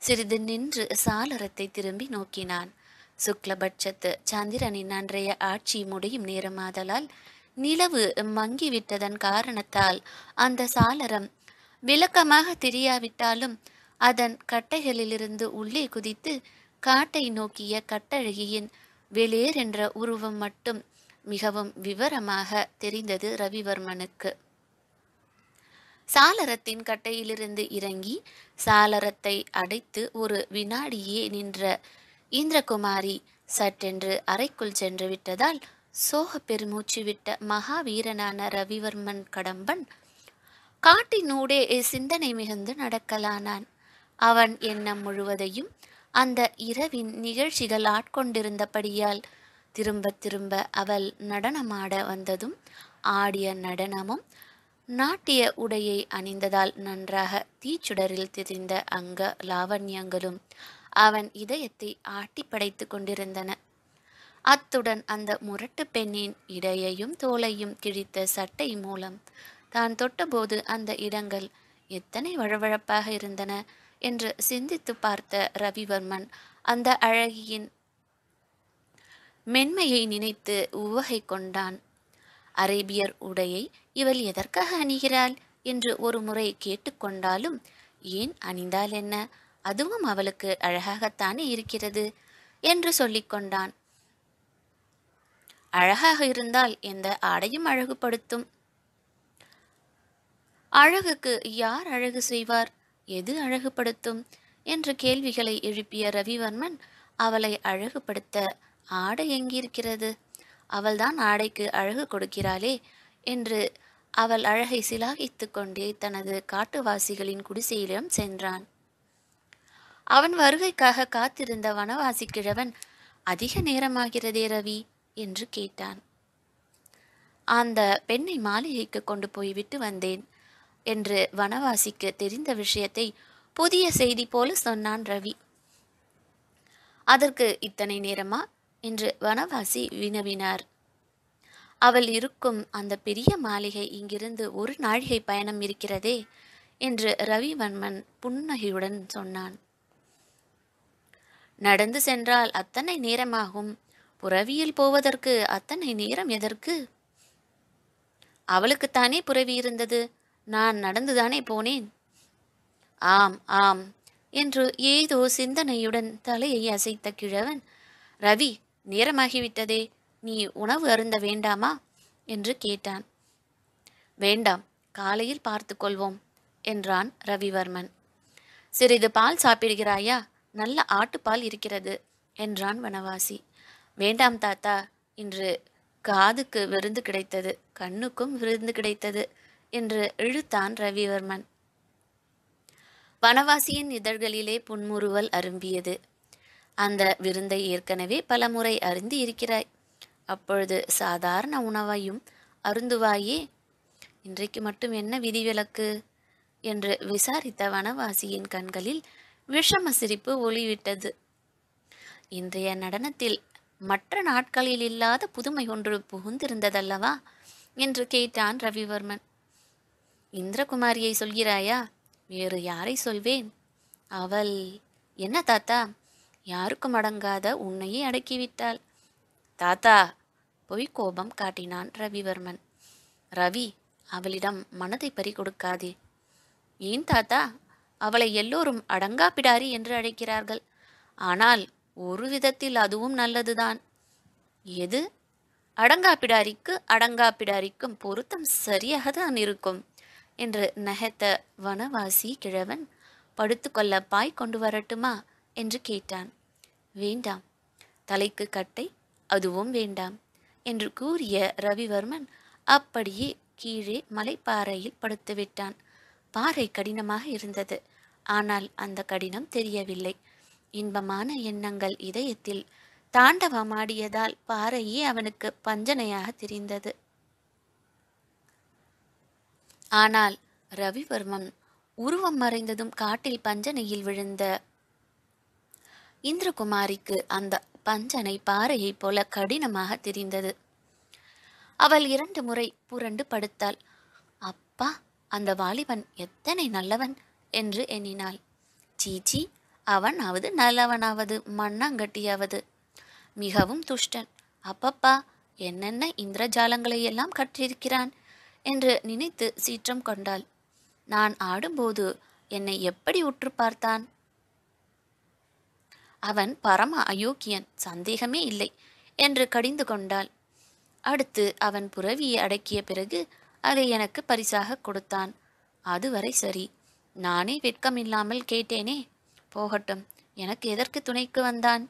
சிறிது நின்று சாளரத்தை திரும்பி நோக்கினான். சுக்லபட்சத்து சந்திரனின் அன்றைய ஆட்சி முடியும் நேரமாதலால் நிலவு மங்கிவிட்டதன் காரணத்தால் அந்த சாளரம் விளக்கமாக தெரியாவிட்டாலும் அதன் கட்டைகளிலிருந்து உள்ளே குதித்து காட்டை நோக்கிய கட்டழகியின் வெளியேர் என்ற உருவம் மட்டும் மிகவும் விவரமாக தெரிந்தது ரவிவர்மனுக்கு. சாளரத்தின் கட்டையிலிருந்து இறங்கி சாளரத்தை அடைத்து ஒரு வினாடியே நின்ற இந்திரகுமாரி சட்டென்று அறைக்குள் சென்று விட்டதால் சோக பெருமூச்சு விட்ட மகாவீரனான ரவிவர்மன் கடம்பன் காட்டினூடே சிந்தனை மிகுந்து நடக்கலானான். அவன் எண்ணம் முழுவதையும் அந்த இரவின் நிகழ்ச்சிகள் ஆட்கொண்டிருந்தபடியால் திரும்ப திரும்ப அவள் நடனமாட வந்ததும் ஆடிய நடனமும் நாட்டிய உடையை அணிந்ததால் நன்றாக தீச்சுடரில் தெரிந்த அங்க லாவண்யங்களும் அவன் இதயத்தை ஆட்டி படைத்து கொண்டிருந்தன. அத்துடன் அந்த முரட்டு பெண்ணின் இடையையும் தோலையும் கிழித்த சட்டை மூலம் தான் தொட்டபோது அந்த இடங்கள் எத்தனை வழவழப்பாக இருந்தன என்று சிந்தித்து பார்த்த ரவிவர்மன் அந்த அழகியின் மென்மையை நினைத்து உவகை கொண்டான். அரேபியர் உடையை இவள் எதற்காக அணிகிறாள் என்று ஒரு முறை கேட்டுக்கொண்டாலும், ஏன் அணிந்தால் என்ன, அதுவும் அவளுக்கு அழகாகத்தானே இருக்கிறது என்று சொல்லிக்கொண்டான். அழகாக இருந்தால் எந்த ஆடையும் அழகுபடுத்தும். அழகுக்கு யார் அழகு செய்வார், எது அழகுபடுத்தும் என்று கேள்விகளை எழுப்பிய ரவிவர்மன் அவளை அழகுபடுத்த ஆடை எங்கிருக்கிறது, அவள்தான் ஆடைக்கு அழகு கொடுக்கிறாளே என்று அவள் அழகை சிலாகித்து கொண்டே தனது காட்டுவாசிகளின் குடிசையிலும் சென்றான். அவன் வருகைக்காக காத்திருந்த வனவாசி கிழவன், அதிக நேரமாகிறதே ரவி என்று கேட்டான். அந்த பெண்ணை மாளிகைக்கு கொண்டு போய்விட்டு வந்தேன் என்று வனவாசிக்கு தெரிந்த விஷயத்தை புதிய செய்தி போல சொன்னான் ரவி. அதற்கு இத்தனை நேரமா என்று வனவாசி வினவினார். அவள் இருக்கும் அந்த பெரிய மாளிகை இங்கிருந்து ஒரு நாழிகை பயணம் இருக்கிறதே என்று ரவிவர்மன் புன்னகையுடன் சொன்னான். நடந்து சென்றால் அத்தனை நேரமாகும், புறவியில் போவதற்கு அத்தனை நேரம் எதற்கு? அவளுக்குத்தானே புறவி இருந்தது, நான் நடந்துதானே போனேன். ஆம் ஆம் என்று ஏதோ சிந்தனையுடன் தலையை அசைத்த கிழவன், ரவி நேரமாகிவிட்டதே, நீ உணவு அருந்த வேண்டாமா என்று கேட்டான். வேண்டாம், காலையில் பார்த்து கொள்வோம் என்றான் ரவிவர்மன். சிறிது பால் சாப்பிடுகிறாயா, நல்ல ஆட்டுப்பால் இருக்கிறது என்றான் வனவாசி. வேண்டாம் தாத்தா, இன்று காதுக்கு விருந்து கிடைத்தது, கண்ணுக்கும் விருந்து கிடைத்தது என்று இழுத்தான் ரவிவர்மன். வனவாசியின் இதழ்களிலே புன்முறுவல் அரும்பியது. அந்த விருந்தை ஏற்கனவே பலமுறை அருந்தி இருக்கிறாய். அப்பொழுது சாதாரண உணவையும் அருந்துவாயே. இன்றைக்கு மட்டும் என்ன விதிவிலக்கு என்று விசாரித்த வனவாசியின் கண்களில் விஷம சிரிப்பு ஒளிவிட்டது. இன்றைய நடனத்தில் மற்ற நாட்களில் இல்லாத புதுமை ஒன்று புகுந்திருந்ததல்லவா என்று கேட்டான் ரவிவர்மன். இந்திரகுமாரியை சொல்கிறாயா? வேறு யாரை சொல்வேன்? அவள் என்ன தாத்தா, யாருக்கும் அடங்காத உன்னையே அடக்கிவிட்டாள். தாத்தா, பொய் கோபம் காட்டினான் ரவிவர்மன். ரவி, அவளிடம் மனதை பறி கொடுக்காதே. ஏன் தாத்தா, அவளை எல்லோரும் அடங்கா பிடாரி என்று அழைக்கிறார்கள். ஆனால் ஒரு விதத்தில் அதுவும் நல்லதுதான். எது? அடங்கா பிடாரிக்கு அடங்கா பிடாரிக்கும் பொருத்தம் சரியாக தான் இருக்கும் என்று நகைத்த வனவாசி கிழவன், படுத்துக்கொள்ள பாய் கொண்டு வரட்டுமா என்று கேட்டான். வேண்டாம், தலைக்கு கட்டை அதுவும் வேண்டாம் என்று கூறிய ரவிவர்மன் அப்படியே கீழே மலைப்பாறையில் படுத்துவிட்டான். பாறை கடினமாக இருந்தது, ஆனால் அந்த கடினம் தெரியவில்லை. இன்பமான எண்ணங்கள் இதயத்தில் தாண்டவமாடியதால் பாறையே அவனுக்கு பஞ்சனையாக தெரிந்தது. ஆனால் ரவிவர்மன் உருவம் மறைந்ததும் காட்டில் பஞ்சனையில் விழுந்த இந்திரகுமாரிக்கு அந்த பஞ்சனை பாறையைப் போல கடினமாக தெரிந்தது. அவள் இரண்டு முறை புரண்டு படுத்தாள். அப்பா, அந்த வாலிபன் எத்தனை நல்லவன் என்று எண்ணினாள். சீச்சி, அவனாவது நல்லவனாவது மண்ணாங்கட்டியாவது, மிகவும் துஷ்டன். அப்பப்பா, என்னென்ன இந்திரஜாலங்களையெல்லாம் கற்றிருக்கிறான் என்று நினைத்து சீற்றம் கொண்டாள். நான் ஆடும்போது என்னை எப்படி உற்று பார்த்தான்? அவன் பரம அயோக்கியன், சந்தேகமே இல்லை என்று கடிந்து கொண்டாள். அடுத்து அவன் புரவியை அடக்கிய பிறகு அதை எனக்கு பரிசாக கொடுத்தான். அதுவரை சரி, நானே வெட்கமில்லாமல் கேட்டேனே. போகட்டும், எனக்கு எதற்கு துணைக்கு வந்தான்?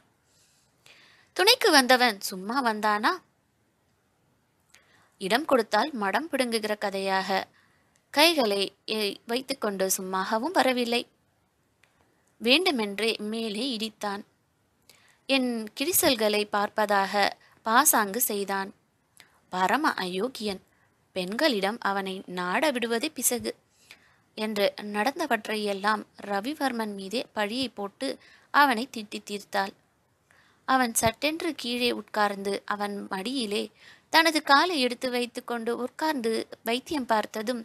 துணைக்கு வந்தவன் சும்மா வந்தானா? இடம் கொடுத்தால் மடம் பிடுங்குகிற கதையாக கைகளை வைத்துக்கொண்டு சும்மாகவும் வரவில்லை. வேண்டுமென்றே மேலே இடித்தான். என் கிரிசல்களை பார்ப்பதாக பாசாங்கு செய்தான். பரம அயோக்கியன், பெண்களிடம் அவனை நாட விடுவதே பிசகு என்று நடந்தவற்றையெல்லாம் ரவிவர்மன் மீதே பழியை போட்டு அவனை திட்டி தீர்த்தாள். அவன் சட்டென்று கீழே உட்கார்ந்து அவன் மடியிலே தனது காலை எடுத்து வைத்து கொண்டு உட்கார்ந்து வைத்தியம் பார்த்ததும்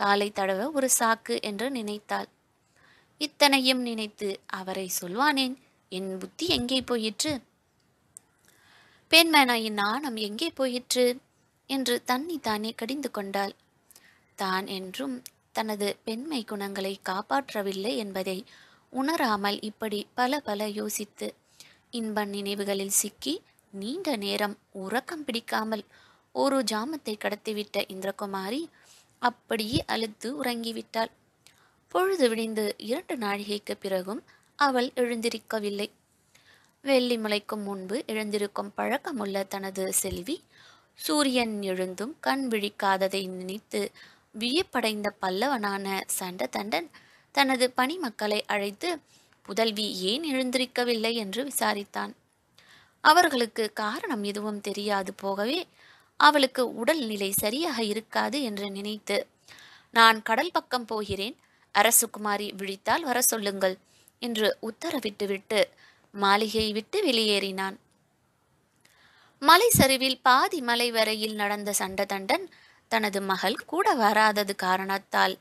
காலை தடவ ஒரு சாக்கு என்று நினைத்தாள். இத்தனையும் நினைத்து அவரை சொல்வானேன், என் புத்தி எங்கே போயிற்று, பெண்மனாயின் நாணம் எங்கே போயிற்று என்று தன்னை தானே கடிந்து கொண்டாள். தான் என்றும் தனது பெண்மை குணங்களை காப்பாற்றவில்லை என்பதை உணராமல் இப்படி பல பல யோசித்து இன்ப நினைவுகளில் சிக்கி நீண்ட நேரம் உறக்கம் பிடிக்காமல் ஒரு ஜாமத்தை கடத்திவிட்ட இந்திரகுமாரி அப்படியே அழுத்து உறங்கிவிட்டாள். பொழுது விடிந்து இரண்டு நாழிகைக்கு பிறகும் அவள் எழுந்திருக்கவில்லை. வெள்ளி முளைக்கும் முன்பு எழுந்திருக்கும் பழக்கமுள்ள தனது செல்வி சூரியன் எழுந்தும் கண் விழிக்காததை நினைத்து வியப்படைந்த பல்லவனான சண்டதண்டன் தனது பணி மக்களை அழைத்து புதல்வி ஏன் எழுந்திருக்கவில்லை என்று விசாரித்தான். அவர்களுக்கு காரணம் எதுவும் தெரியாது போகவே அவளுக்கு உடல்நிலை சரியாக இருக்காது என்று நினைத்து, நான் கடல் பக்கம் போகிறேன், அரசுகுமாரி விழித்தால் வர சொல்லுங்கள் என்று உத்தரவிட்டுவிட்டு மாளிகையை விட்டு வெளியேறினான். மலை சரிவில் பாதி மலை வரையில் நடந்த சண்டதண்டன் தனது மகள் கூட வராதது காரணத்தால்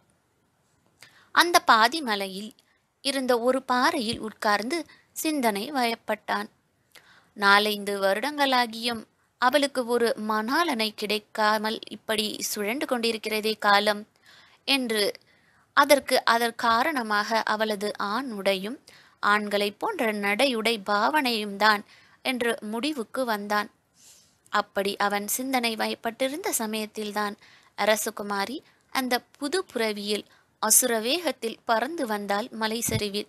அந்த பாதி மலையில் இருந்த ஒரு பாறையில் உட்கார்ந்து சிந்தனை வயப்பட்டான். நாலைந்து வருடங்களாகியும் அவளுக்கு ஒரு மணாலனை கிடைக்காமல் இப்படி சுழண்டு கொண்டிருக்கிறதே காலம் என்று அதற்கு அதற் காரணமாக அவளது ஆண் உடையும் ஆண்களை போன்ற நடையுடை பாவனையும் தான் என்று முடிவுக்கு வந்தான். அப்படி அவன் சிந்தனை வயப்பட்டிருந்த சமயத்தில்தான் அரசகுமாரி அந்த புது புறவியில் அசுர வேகத்தில் பறந்து வந்தாள் மலை சரிவில்.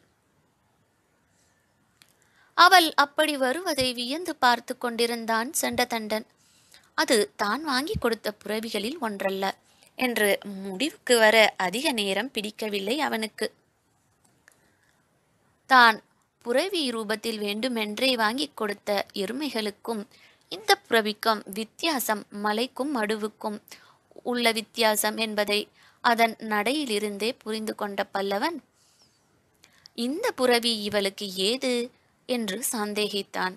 அவள் அப்படி வருவதை வியந்து பார்த்து கொண்டிருந்தான் செண்டதண்டன். அது தான் வாங்கி கொடுத்த புரவிகளில் ஒன்றல்ல என்று முடிவுக்கு வர அதிக நேரம் பிடிக்கவில்லை அவனுக்கு. தான் புரவி ரூபத்தில் வேண்டுமென்றே வாங்கி கொடுத்த எருமைகளுக்கும் இந்த புரவிக்கும் வித்தியாசம், மலைக்கும் மடுவுக்கும் உள்ள வித்தியாசம் என்பதை அதன் நடையிலிருந்தே புரிந்து கொண்ட பல்லவன், இந்த புரவி இவளுக்கு ஏது என்று சந்தேகித்தான்.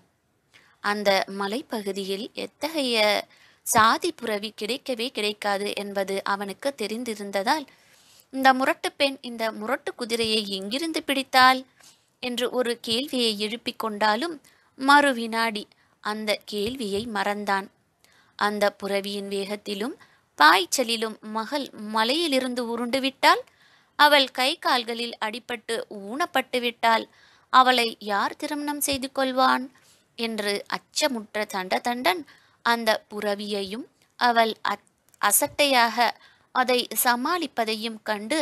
அந்த மலைப்பகுதியில் எத்தகைய சாதி புரவி கிடைக்கவே கிடைக்காது என்பது அவனுக்கு தெரிந்திருந்ததால், இந்த முரட்டு பெண் இந்த முரட்டு குதிரையை எங்கிருந்து பிடித்தாள் என்று ஒரு கேள்வியை எழுப்பி கொண்டாலும் மறு வினாடி அந்த கேள்வியை மறந்தான். அந்த புரவியின் வேகத்திலும் பாய்ச்சலிலும் மகள் மலையிலிருந்து உருண்டு விட்டால், அவள் கை கால்களில் அடிபட்டு ஊனப்பட்டு விட்டால் அவளை யார் திருமணம் செய்து கொள்வான் என்று அச்சமுற்ற சண்டதண்டன் அந்த புரவியையும் அவள் அசட்டையாக அதை சமாளிப்பதையும் கண்டு,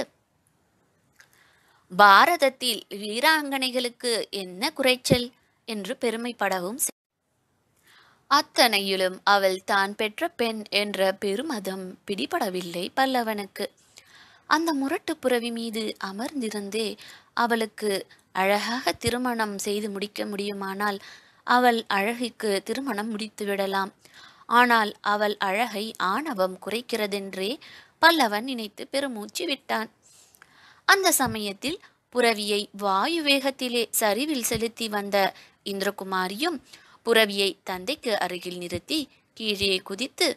பாரதத்தில் வீராங்கனைகளுக்கு என்ன குறைச்சல் என்று பெருமைப்படவும், அத்தனையிலும் அவள் தான் பெற்ற பெண் என்ற பெருமதம் பிடிபடவில்லை பல்லவனுக்கு. அந்த முரட்டு புரவி மீது அமர்ந்திருந்தே அவளுக்கு அழகாக திருமணம் செய்து முடிக்க முடியுமானால் அவள் அழகுக்கு திருமணம் முடித்து விடலாம். ஆனால் அவள் அழகை ஆணவம் குறைக்கிறதென்றே பல்லவன் நினைத்து பெருமூச்சு விட்டான். அந்த சமயத்தில் புரவியை வாயு வேகத்திலே சரிவில் செலுத்தி வந்த இந்திரகுமாரியும் புரவியை தந்தைக்கு அருகில் நிறுத்தி கீழே குதித்து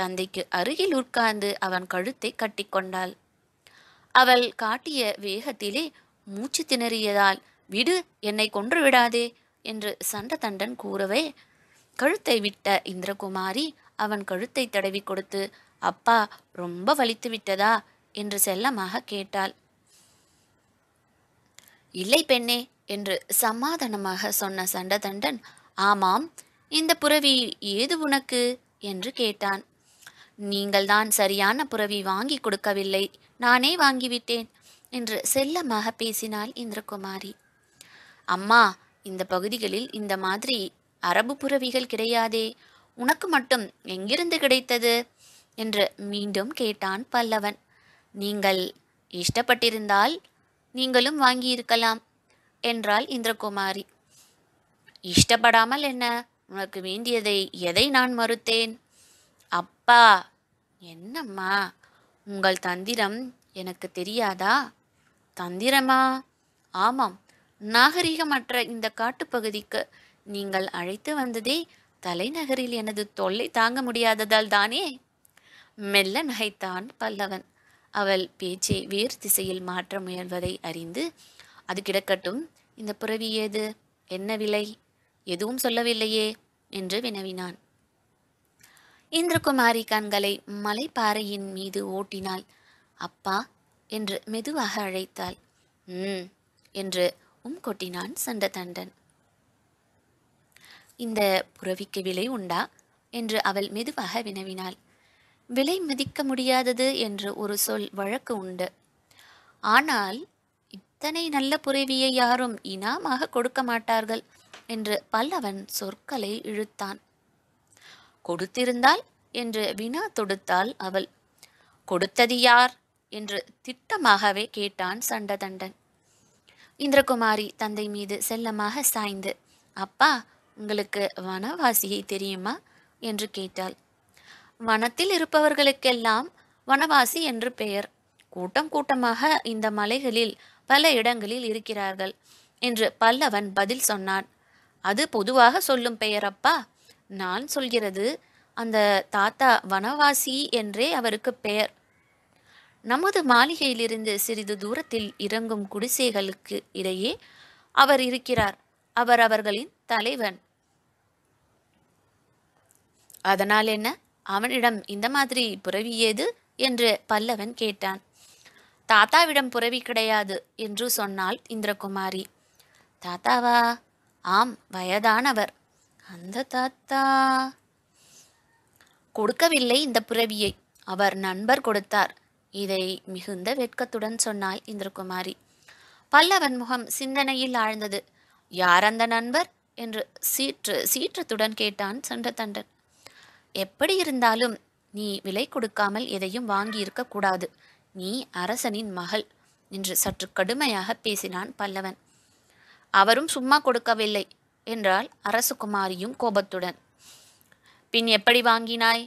தந்தைக்கு அருகில் உட்கார்ந்து அவன் கழுத்தை கட்டிக்கொண்டாள். அவள் காட்டிய வேகத்திலே மூச்சு திணறியதால், விடு, என்னை கொன்று விடாதே என்று சண்டதண்டன் கூறவே, கழுத்தை விட்ட இந்திரகுமாரி அவன் கழுத்தை தடவி கொடுத்து, அப்பா ரொம்ப வலித்து விட்டதா என்று செல்லமாக கேட்டாள். இல்லை பெண்ணே என்று சமாதானமாக சொன்ன சண்டதண்டன், ஆமாம், இந்த புரவி ஏது உனக்கு என்று கேட்டான். நீங்கள்தான் சரியான புரவி வாங்கி கொடுக்கவில்லை, நானே வாங்கிவிட்டேன் என்று செல்லமாக பேசினாள் இந்திரகுமாரி. அம்மா, இந்த பகுதிகளில் இந்த மாதிரி அரபு புரவிகள் கிடையாதே, உனக்கு மட்டும் எங்கிருந்து கிடைத்தது என்று மீண்டும் கேட்டான் பல்லவன். நீங்கள் இஷ்டப்பட்டிருந்தால் நீங்களும் வாங்கியிருக்கலாம் என்றாள் இந்திரகுமாரி. இஷ்டப்படாமல் என்ன, உனக்கு வேண்டியதை எதை நான் மறுத்தேன்? அப்பா, என்னம்மா உங்கள் தந்திரம் எனக்கு தெரியாதா? தந்திரமா? ஆமாம், நாகரிகமற்ற இந்த காட்டுப்பகுதிக்கு நீங்கள் அழைத்து வந்ததே தலைநகரில் எனது தொல்லை தாங்க முடியாததால் தானே. மெல்ல நகைத்தான் பல்லவன். அவள் பேச்சை வேறு திசையில் மாற்ற முயல்வதை அறிந்து, அது கிடக்கட்டும், இந்த புரவி ஏது, என்ன விலை, எதுவும் சொல்லவில்லையே என்று வினவினான். இந்திரகுமாரி கண்களை மலைப்பாறையின் மீது ஓட்டினாள். அப்பா என்று மெதுவாக அழைத்தாள். ம் என்று உம் கொட்டினான் சண்டதண்டன். இந்த புரவிக்கு விலை உண்டா என்று அவள் மெதுவாக வினவினாள். விலை மதிக்க முடியாதது என்று ஒரு சொல் வழக்கு உண்டு. ஆனால் இத்தனை நல்ல புரவியை யாரும் இனாமாக கொடுக்க மாட்டார்கள் என்று பல்லவன் சொற்களை இழுத்தான். கொடுத்திருந்தால் என்று வினா தொடுத்தாள் அவள். கொடுத்தது யார் என்று திட்டமாகவே கேட்டான் சண்டதண்டன். இந்திரகுமாரி தந்தை மீது செல்லமாக சாய்ந்து, அப்பா, உங்களுக்கு வனவாசியை தெரியுமா என்று கேட்டாள். வனத்தில் இருப்பவர்களுக்கெல்லாம் வனவாசி என்று பெயர். கூட்டம் கூட்டமாக இந்த மலைகளில் பல இடங்களில் இருக்கிறார்கள் என்று பல்லவன் பதில் சொன்னான். அது பொதுவாக சொல்லும் பெயரப்பா, நான் சொல்கிறது அந்த தாத்தா வனவாசி என்றே அவருக்கு பெயர். நமது மாளிகையிலிருந்து சிறிது தூரத்தில் இறங்கும் குடிசைகளுக்கு இடையே அவர் இருக்கிறார். அவர் அவர்களின் தலைவன். அதனால் என்ன? அவனிடம் இந்த மாதிரி புரவி ஏது என்று பல்லவன் கேட்டான். தாத்தாவிடம் புரவி கிடையாது என்று சொன்னாள் இந்திரகுமாரி. தாத்தாவா? ஆம், வயதானவர். அந்த தாத்தா கொடுக்கவில்லை இந்த புரவியை, அவர் நண்பர் கொடுத்தார். இதை மிகுந்த வெட்கத்துடன் சொன்னாள் இந்திரகுமாரி. பல்லவன் முகம் சிந்தனையில் ஆழ்ந்தது. யார் அந்த நண்பர் என்று சீற்று சீற்றத்துடன் கேட்டான் சண்டத்தண்டன். எப்படி இருந்தாலும் நீ விலை கொடுக்காமல் எதையும் வாங்கியிருக்க கூடாது. நீ அரசனின் மகள் என்று சற்று கடுமையாக பேசினான் பல்லவன். அவரும் சும்மா கொடுக்கவில்லை என்றால் அரசகுமாரியும் கோபத்துடன். பின் எப்படி வாங்கினாய்?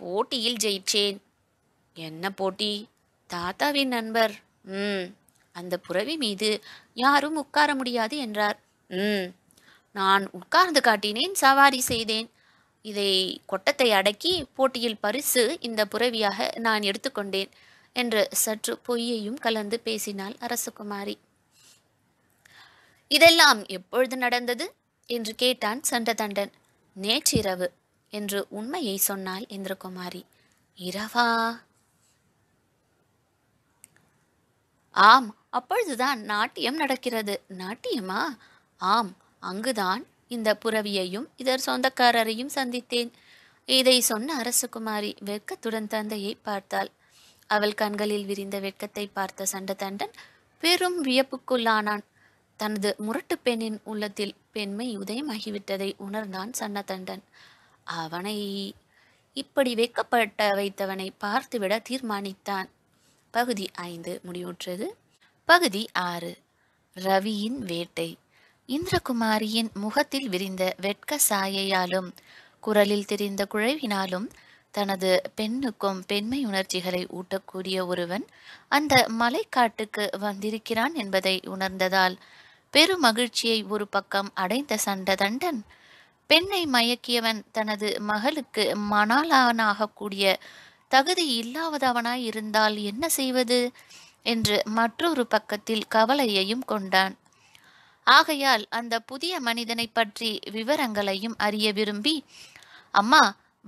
போட்டியில் ஜெயிச்சேன். என்ன போட்டி? தாத்தாவின் நண்பர் ம் அந்த புறவி மீது யாரும் உட்கார முடியாது என்றார். ம் நான் உட்கார்ந்து காட்டினேன், சவாரி செய்தேன். இதை கொட்டத்தை அடக்கி போட்டியில் பரிசு இந்த புறவியாக நான் எடுத்துக்கொண்டேன் என்று சற்று பொய்யையும் கலந்து பேசினாள் அரசகுமாரி. இதெல்லாம் எப்பொழுது நடந்தது என்று கேட்டான் சண்டத்தண்டன். நேற்றிரவு என்று உண்மையை சொன்னாள் இந்திரகுமாரி. இரவா? ஆம், அப்பொழுதுதான் நாட்டியம் நடக்கிறது. நாட்டியமா? ஆம், அங்குதான் இந்த புறவியையும் இதர் சொந்தக்காரரையும் சந்தித்தேன். இதை சொன்ன அரசகுமாரி வெட்கத்துடன் தந்தையை பார்த்தாள். அவள் கண்களில் விரிந்த வெட்கத்தை பார்த்த சண்டத்தண்டன் பெரும் வியப்புக்குள்ளானான். தனது முரட்டு பெண்ணின் உள்ளத்தில் பெண்மை உதயமாகிவிட்டதை உணர்ந்தான் சண்டத்தண்டன். அவனை இப்படி வெட்கப்பட்ட வைத்தவனை பார்த்துவிட தீர்மானித்தான். பகுதி ஐந்து முடிவுற்றது. பகுதி ஆறு, ரவியின் வேட்டை. இந்திரகுமாரியின் முகத்தில் விரிந்த வெட்க சாயையாலும் குரலில் தெரிந்த குழைவினாலும் தனது பெண்ணுக்கும் பெண்மை உணர்ச்சிகளை ஊட்டக்கூடிய ஒருவன் அந்த மலைக்காட்டுக்கு வந்திருக்கிறான் என்பதை உணர்ந்ததால் பெரும் மகிழ்ச்சியை ஒரு பக்கம் அடைந்த சண்டத்தண்டன், பெண்ணை மயக்கியவன் தனது மகளுக்கு மணாளனாகக்கூடிய தகுதி இல்லாதவனாய் இருந்தால் என்ன செய்வது என்று மற்றொரு பக்கத்தில் கவலையையும் கொண்டான். ஆகையால் அந்த புதிய மனிதனை பற்றி விவரங்களையும் அறிய விரும்பி, அம்மா,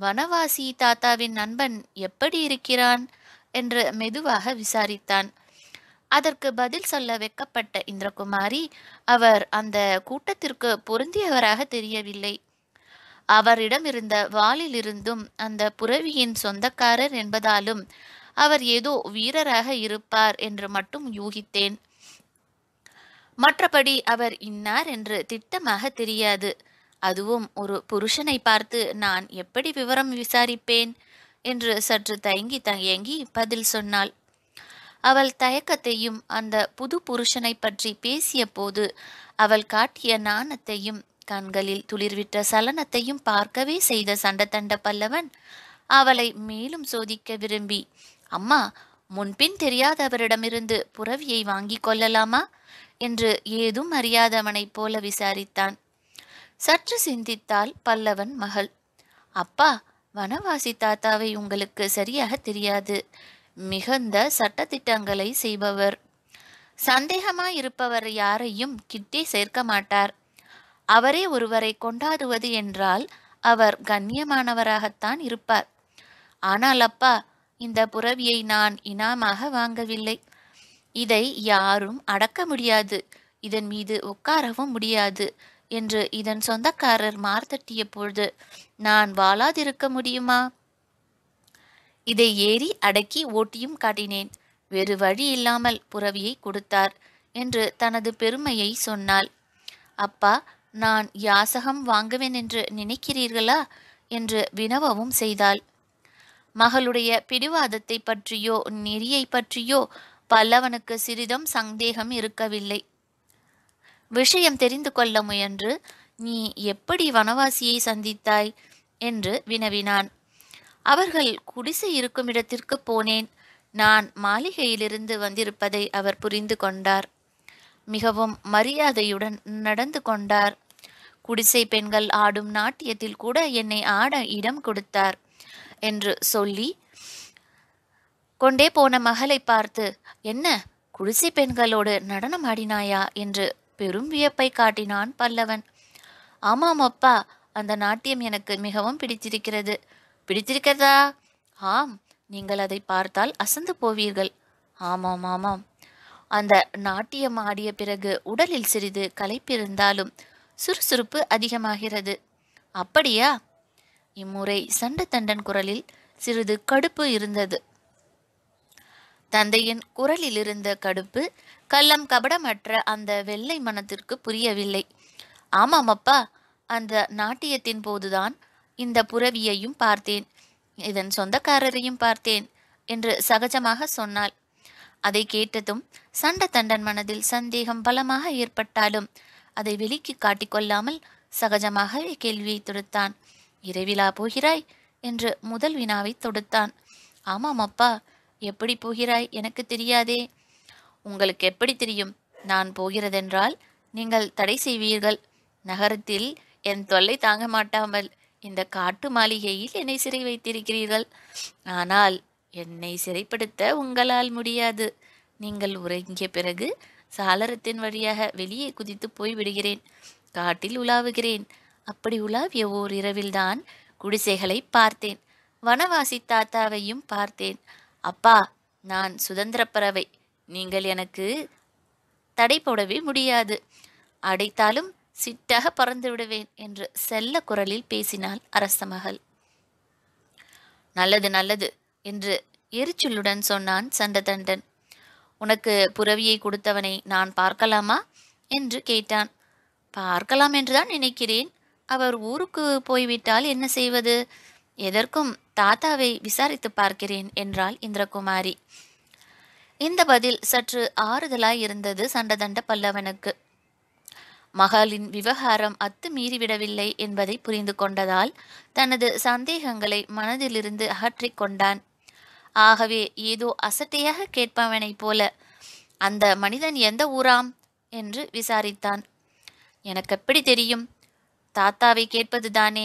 வனவாசி தாத்தாவின் நண்பன் எப்படி இருக்கிறான் என்று மெதுவாக விசாரித்தான். அதற்கு பதில் சொல்ல வெக்கப்பட்ட இந்திரகுமாரி, அவர் அந்த கூட்டத்திற்கு பொருந்தியவராக தெரியவில்லை. அவரிடம் இருந்த வாளிலிருந்தும் அந்த புறவியின் சொந்தக்காரர் என்பதாலும் அவர் ஏதோ வீரராக இருப்பார் என்று மட்டும் யூகித்தேன். மற்றபடி அவர் இன்னார் என்று திட்டமாக தெரியாது. அதுவும் ஒரு புருஷனை பார்த்து நான் எப்படி விவரம் விசாரிப்பேன் என்று சற்று தயங்கி தயங்கி பதில் சொன்னாள். அவள் தயக்கத்தையும் அந்த புது புருஷனை பற்றி பேசிய போது அவள் காட்டிய நாணத்தையும் கண்களில் துளிர்விட்ட சலனத்தையும் பார்க்கவே செய்த சண்டத்தண்ட பல்லவன் அவளை மேலும் சோதிக்க விரும்பி, அம்மா, முன்பின் தெரியாதவரிடமிருந்து புறவியை வாங்கி கொள்ளலாமா என்று ஏதும் அறியாதவனைப் போல விசாரித்தான். சற்று சிந்தித்தாள் பல்லவன் மகள். அப்பா, வனவாசி தாத்தாவை உங்களுக்கு சரியாக தெரியாது. மிகுந்த சட்டத்திட்டங்களை செய்பவர். சந்தேகமாயிருப்பவர் யாரையும் கிட்டே சேர்க்க மாட்டார். அவரே ஒருவரை கொண்டாடுவது என்றால் அவர் கண்ணியமானவராகத்தான் இருப்பார். ஆனால் அப்பா, இந்த புறவியை நான் இனாமாக வாங்கவில்லை. இதை யாரும் அடக்க முடியாது, இதன் மீது உட்காரவும் முடியாது என்று இதன் சொந்தக்காரர் மார்த்தட்டிய பொழுது நான் வாழாதிருக்க முடியுமா? இதை ஏறி அடக்கி ஓட்டியும் காட்டினேன். வேறு வழி இல்லாமல் புறவியை கொடுத்தார் என்று தனது பெருமையை சொன்னாள். அப்பா, நான் யாசகம் வாங்குவேன் என்று நினைக்கிறீர்களா என்று வினவவும் செய்தாள். மகளுடைய பிடிவாதத்தை பற்றியோ நெறியை பற்றியோ பல்லவனுக்கு சிறிதும் சந்தேகம் இருக்கவில்லை. விஷயம் தெரிந்து கொள்ள முயன்று, நீ எப்படி வனவாசியை சந்தித்தாய் என்று வினவினான். அவர்கள் குடிசை இருக்கும் இடத்திற்கு போனேன். நான் மாளிகையிலிருந்து வந்திருப்பதை அவர் புரிந்து கொண்டார். மிகவும் மரியாதையுடன் நடந்து கொண்டார். குடிசை பெண்கள் ஆடும் நாட்டியத்தில் கூட என்னை ஆட இடம் கொடுத்தார் என்று சொல்லி கொண்டே போன மகளை பார்த்து, என்ன, குடிசை பெண்களோடு நடனம் ஆடினாயா என்று பெரும் வியப்பை காட்டினான் பல்லவன். ஆமாம் அப்பா, அந்த நாட்டியம் எனக்கு மிகவும் பிடித்திருக்கிறது. பிடித்திருக்கிறதா? ஆம், நீங்கள் அதை பார்த்தால் அசந்து போவீர்கள். ஆமாம் ஆமாம். அந்த நாட்டியம் ஆடிய பிறகு உடலில் சிறிது களைப்பிருந்தாலும் சுறுசுறுப்பு அதிகமாகிறது. அப்படியா? இம்முறை சண்டத்தண்டன் குரலில் சிறிது கடுப்பு இருந்தது. தந்தையின் குரலில் இருந்த கடுப்பு கள்ளம் கபடமற்ற அந்த வெள்ளை மனத்திற்கு புரியவில்லை. ஆமாம் அப்பா, அந்த நாட்டியத்தின் போதுதான் இந்த புரவியையும் பார்த்தேன், இதன் சொந்தக்காரரையும் பார்த்தேன் என்று சகஜமாக சொன்னாள். அதை கேட்டதும் சண்ட தண்டன் மனதில் சந்தேகம் பலமாக ஏற்பட்டாலும் அதை வெளிக்கு காட்டிக்கொள்ளாமல் சகஜமாகவே கேள்வியை தொடுத்தான். இரவிலா போகிறாய் என்று முதல் வினாவை தொடுத்தான். ஆமாம் அப்பா, எப்படி போகிறாய் எனக்கு தெரியாதே. உங்களுக்கு எப்படி தெரியும்? நான் போகிறதென்றால் நீங்கள் தடை செய்வீர்கள். நகரத்தில் என் தொல்லை தாங்க மாட்டாமல் இந்த காட்டு மாளிகையில் என்னை சிறை வைத்திருக்கிறீர்கள். ஆனால் என்னை சிறைப்படுத்த உங்களால் முடியாது. நீங்கள் உறங்கிய பிறகு சாளரத்தின் வழியாக வெளியே குதித்து போய்விடுகிறேன். காட்டில் உலாவுகிறேன். அப்படி உலாவிய ஓர் இரவில்தான் குடிசைகளை பார்த்தேன். வனவாசி தாத்தாவையும் பார்த்தேன். அப்பா, நான் சுதந்திர பறவை. நீங்கள் எனக்கு தடை போடவே முடியாது. அடைத்தாலும் சிட்டாக பறந்து விடுவேன் என்று செல்ல குரலில் பேசினாள் அரசமகள். நல்லது நல்லது என்று எரிச்சலுடன் சொன்னான் சண்டதண்டன். உனக்கு புரவியை கொடுத்தவனை நான் பார்க்கலாமா என்று கேட்டான். பார்க்கலாம் என்றுதான் நினைக்கிறேன். அவர் ஊருக்கு போய்விட்டால் என்ன செய்வது? எதற்கும் தாத்தாவை விசாரித்து பார்க்கிறேன் என்றாள் இந்திரகுமாரி. இந்த பதில் சற்று ஆறுதலாய் இருந்தது சண்டதண்ட பல்லவனுக்கு. மகளின் விவகாரம் அத்து மீறிவிடவில்லை என்பதை புரிந்து கொண்டதால் தனது சந்தேகங்களை மனதிலிருந்து அகற்றிக் கொண்டான். ஆகவே ஏதோ அசட்டையாக கேட்பவனைப் போல அந்த மனிதன் எந்த ஊராம் என்று விசாரித்தான். எனக்கு எப்படி தெரியும்? தாத்தாவை கேட்பதுதானே,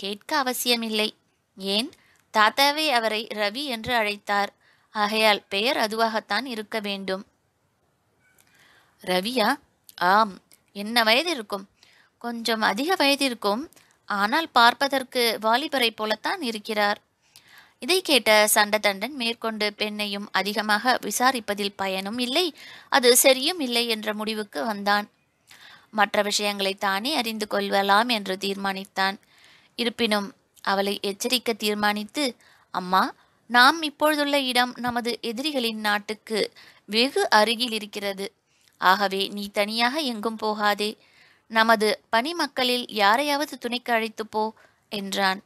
கேட்க அவசியமில்லை. ஏன், தாத்தாவை அவரை ரவி என்று அழைத்தார். ஆகையால் பெயர் அதுவாகத்தான் இருக்க வேண்டும். ரவியா? ஆம், என்ன வயது இருக்கும்? கொஞ்சம் அதிக வயது இருக்கும். ஆனால் பார்ப்பதற்கு வாலிபரை போலத்தான் இருக்கிறார். இதை கேட்ட சண்டதண்டன் மேற்கொண்டு பெண்ணையும் அதிகமாக விசாரிப்பதில் பயனும் இல்லை, அது சரியும் இல்லை என்ற முடிவுக்கு வந்தான். மற்ற விஷயங்களை தானே அறிந்து கொள்ளலாம் என்று தீர்மானித்தான். இருப்பினும் அவளை எச்சரிக்க தீர்மானித்து, அம்மா, நாம் இப்பொழுதுள்ள இடம் நமது எதிரிகளின் நாட்டுக்கு வெகு அருகில் இருக்கிறது. ஆகவே நீ தனியாக எங்கும் போகாதே. நமது பணி மக்களில் யாரையாவது துணைக்கு அழைத்து போ என்றான்.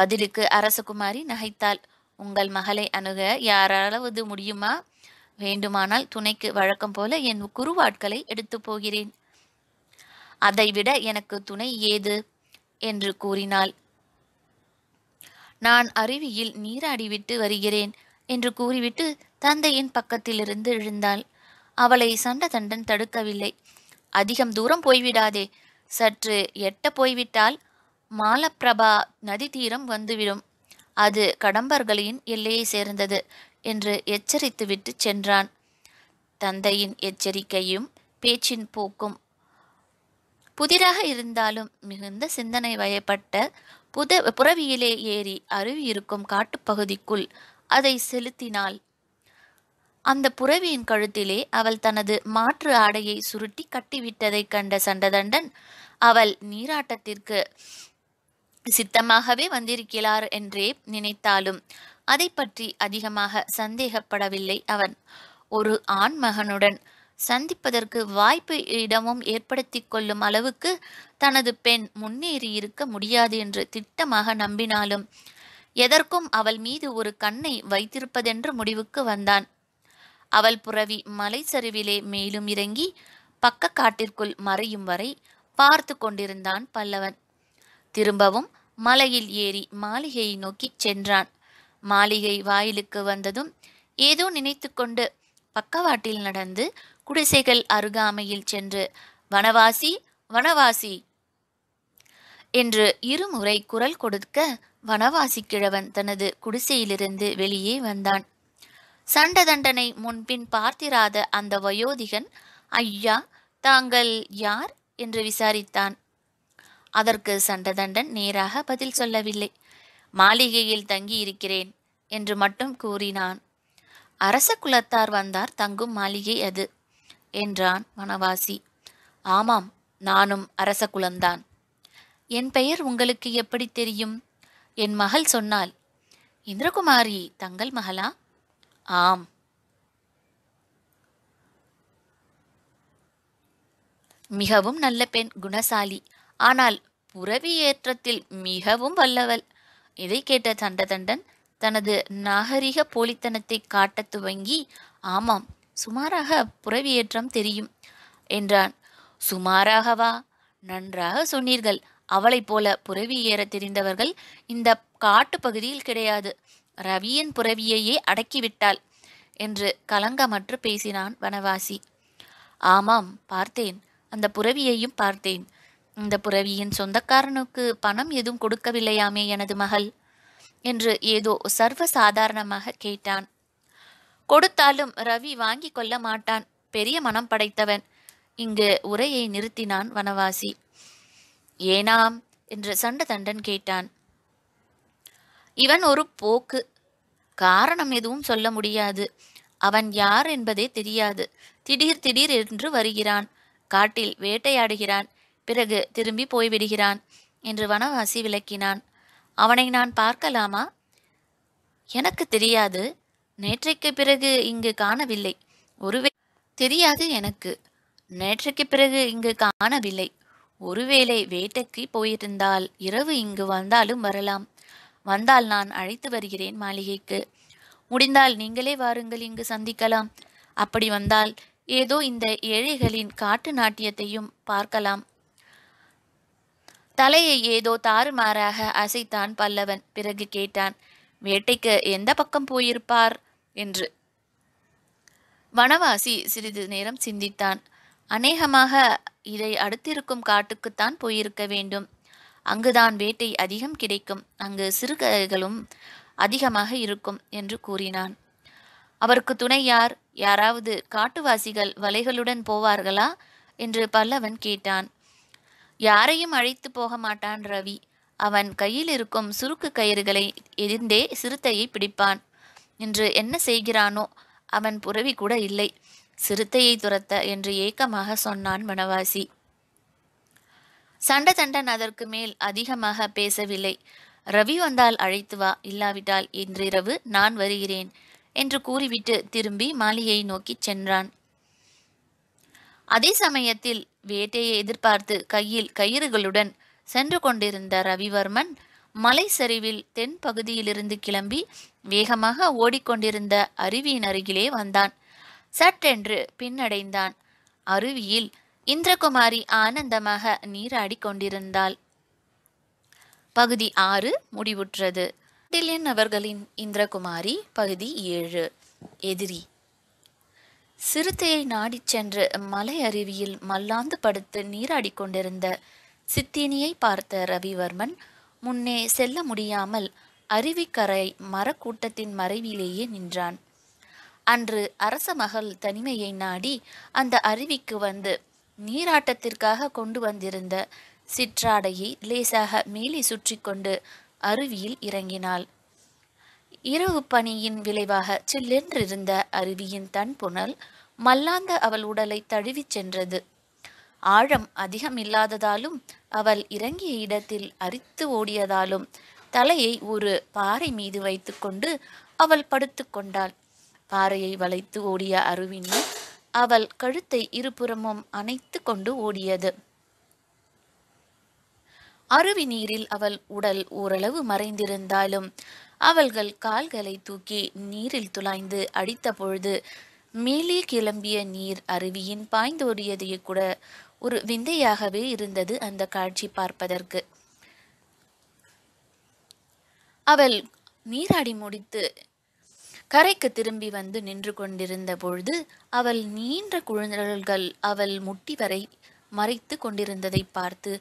பதிலுக்கு அரசகுமாரி நகைத்தாள். உங்கள் மகளை அணுக யாராவது முடியுமா? வேண்டுமானால் துணைக்கு வழக்கம் போல என் குருவாட்களை எடுத்து போகிறேன். அதைவிட எனக்கு துணை ஏது என்று கூறினாள். நான் அருவியில் நீராடிவிட்டு வருகிறேன் என்று கூறிவிட்டு தந்தையின் பக்கத்திலிருந்து எழுந்தாள். அவளை சண்டதண்டன் தடுக்கவில்லை. அதிகம் தூரம் போய்விடாதே, சற்று எட்ட போய்விட்டால் மாலப்பிரபா நதி தீரம் வந்துவிடும். அது கடம்பர்களின் எல்லையை சேர்ந்தது என்று எச்சரித்துவிட்டு சென்றான். தந்தையின் எச்சரிக்கையும் பேச்சின் போக்கும் புதிராக இருந்தாலும் மிகுந்த சிந்தனை வயப்பட்ட புத புறவியிலே ஏறி அருவி இருக்கும் காட்டுப்பகுதிக்குள் அதை செலுத்தினாள். அந்த புறவியின் கழுத்திலே அவள் தனது மாற்று ஆடையை சுருட்டி கட்டிவிட்டதை கண்ட சண்டதண்டன் அவள் நீராட்டத்திற்கு சித்தமாகவே வந்திருக்கிறார் என்றே நினைத்தாலும் அதை பற்றி அதிகமாக சந்தேகப்படவில்லை அவன். ஒரு ஆண் மகனுடன் சந்திப்பதற்கு வாய்ப்பு இடமும் ஏற்படுத்தி கொள்ளும் அளவுக்கு தனது பெண் முன்னேறி இருக்க முடியாது என்று திட்டமாக நம்பினாலும் எதற்கும் அவள் மீது ஒரு கண்ணை வைத்திருப்பதென்று முடிவுக்கு வந்தான். அவள் புறவி மலை சரிவிலே மேலும் இறங்கி பக்க காட்டிற்குள் மறையும் வரை பார்த்து கொண்டிருந்தான் பல்லவன். திரும்பவும் மலையில் ஏறி மாளிகையை நோக்கி சென்றான். மாளிகை வாயிலுக்கு வந்ததும் ஏதோ நினைத்து கொண்டு பக்கவாட்டில் நடந்து குடிசைகள் அருகாமையில் சென்று வனவாசி வனவாசி என்று இருமுறை குரல் கொடுக்க வனவாசி கிழவன் தனது குடிசையிலிருந்து வெளியே வந்தான். சண்டதண்டனை முன்பின் பார்த்திராத அந்த வயோதிகன், ஐயா, தாங்கள் யார் என்று விசாரித்தான். அதற்கு சண்டதண்டன் நேராக பதில் சொல்லவில்லை. மாளிகையில் தங்கி இருக்கிறேன் என்று மட்டும் கூறினான். அரச குலத்தார் வந்தார் தங்கும் மாளிகை அது என்றான் வனவாசி. ஆமாம், நானும் அரச குலந்தான். என் பெயர் உங்களுக்கு எப்படி தெரியும்? என் மகள் சொன்னாள். இந்திரகுமாரி தங்கள் மகளா? ஆம். மிகவும் நல்ல பெண், குணசாலி. ஆனால் புறவி ஏற்றத்தில் மிகவும் வல்லவள். இதை கேட்ட சண்டதண்டன் தனது நாகரிக போலித்தனத்தை காட்டத் துவங்கி, ஆமாம், சுமாராக புறவி ஏற்றம் தெரியும் என்றான். சுமாராகவா? நன்றாக சொன்னீர்கள். அவளைப் போல புறவி ஏற தெரிந்தவர்கள் இந்த காட்டு பகுதியில் கிடையாது. ரவியின் புறவியையே அடக்கிவிட்டாள் என்று கலங்கமற்று பேசினான் வனவாசி. ஆமாம், பார்த்தேன். அந்த புறவியையும் பார்த்தேன். இந்த புறவியின் சொந்தக்காரனுக்கு பணம் எதுவும் கொடுக்கவில்லையாமே எனது மகள் என்று ஏதோ சர்வசாதாரணமாக கேட்டான். கொடுத்தாலும் ரவி வாங்கி கொள்ள மாட்டான். பெரிய மனம் படைத்தவன். இங்கு உரையை நிறுத்தினான் வனவாசி. ஏனாம் என்று சண்டதண்டன் கேட்டான். இவன் ஒரு போக்கு. காரணம் எதுவும் சொல்ல முடியாது. அவன் யார் என்பதே தெரியாது. திடீர் திடீர் என்று வருகிறான். காட்டில் வேட்டையாடுகிறான். பிறகு திரும்பி போய்விடுகிறான் என்று வனவாசி விளக்கினான். அவனை நான் பார்க்கலாமா? எனக்கு தெரியாது. நேற்றைக்கு பிறகு இங்கு காணவில்லை. ஒருவே தெரியாது எனக்கு. நேற்றைக்கு பிறகு இங்கு காணவில்லை. ஒருவேளை வேட்டைக்கு போயிருந்தால் இரவு இங்கு வந்தாலும் வரலாம். வந்தால் நான் அழைத்து வருகிறேன் மாளிகைக்கு. முடிந்தால் நீங்களே வாருங்கள், இங்கு சந்திக்கலாம். அப்படி வந்தால் ஏதோ இந்த ஏழைகளின் காட்டு நாட்டியத்தையும் பார்க்கலாம். தலையை ஏதோ தாறுமாறாக அசைத்தான் பல்லவன். பிறகு கேட்டான், வேட்டைக்கு எந்த பக்கம் போயிருப்பார் என்று. வனவாசி சிறிது நேரம் சிந்தித்தான். அநேகமாக இதை அடுத்திருக்கும் காட்டுக்குத்தான் போயிருக்க வேண்டும். அங்குதான் வேட்டை அதிகம் கிடைக்கும். அங்கு சிறுகைகளும் அதிகமாக இருக்கும் என்று கூறினான். அவருக்கு துணை யார்? யாராவது காட்டுவாசிகள் வலைகளுடன் போவார்களா என்று பல்லவன் கேட்டான். யாரையும் அழைத்து போக மாட்டான் ரவி. அவன் கையில் இருக்கும் சுருக்கு கயிறுகளை எதிர்ந்தே சிறுத்தையை பிடிப்பான். இன்று என்ன செய்கிறானோ? அவன் புறவி கூட இல்லை. சிறுத்தையை துரத்த என்று ஏக்கமாக சொன்னான் வனவாசி. சண்டதண்டன் அதற்கு மேல் அதிகமாக பேசவில்லை. ரவி வந்தால் அழைத்து வா, இல்லாவிட்டால் இன்றிரவு நான் வருகிறேன் என்று கூறிவிட்டு திரும்பி மாளிகையை நோக்கி சென்றான். அதே சமயத்தில் வேட்டையை எதிர்பார்த்து கையில் கயிறுகளுடன் சென்று கொண்டிருந்த ரவிவர்மன் மலை சரிவில் தென் பகுதியிலிருந்து கிளம்பி வேகமாக ஓடிக்கொண்டிருந்த அருவியின் அருகிலே வந்தான். சட்டென்று பின்னடைந்தான். அருவியில் இந்திரகுமாரி ஆனந்தமாக நீராடி கொண்டிருந்தாள். பகுதி ஆறு முடிவுற்றது. டில்லியன் அவர்களின் இந்திரகுமாரி பகுதி ஏழு. எதிரி. சிறுத்தையை நாடி சென்று மலை அருவியில் மல்லாந்து படுத்து நீராடி கொண்டிருந்த சித்தினியை பார்த்த ரவிவர்மன் முன்னே செல்ல முடியாமல் அருவிக்கரை மரக்கூட்டத்தின் மறைவிலேயே நின்றான். அன்று அரச மகள் தனிமையை நாடி அந்த அருவிக்கு வந்து நீராட்டத்திற்காக கொண்டு வந்திருந்த சிற்றாடையை லேசாக மேலே சுற்றி கொண்டு அருவியில் இறங்கினாள். இரவு பனியின் விளைவாக சில்லென்றிருந்த அருவியின் தன் புனல் மல்லாந்த அவள் உடலை தழுவி சென்றது. ஆழம் அதிகம் இல்லாததாலும் அவள் இறங்கிய இடத்தில் அரித்து ஓடியதாலும் தலையை ஒரு பாறை மீது வைத்து கொண்டு அவள் படுத்து கொண்டாள். பாறையை வளைத்து ஓடிய அருவி நீர் அவள் கழுத்தை இருபுறமும் அணைத்து கொண்டு ஓடியது. அருவி நீரில் அவள் உடல் ஓரளவு மறைந்திருந்தாலும் அவள்கள் கால்களை தூக்கி நீரில் துளைந்து அடித்த பொழுது மேலே கிளம்பிய நீர் அருவியின் பாய்ந்தோடியதையே கூட ஒரு விந்தையாகவே இருந்தது அந்த காட்சி பார்ப்பதற்கு. அவள் நீராடி முடித்து கரைக்கு திரும்பி வந்து நின்று கொண்டிருந்த பொழுது அவள் நீண்ட குழல்கள் அவள் முட்டி வரை மறைத்து கொண்டிருந்ததை பார்த்து,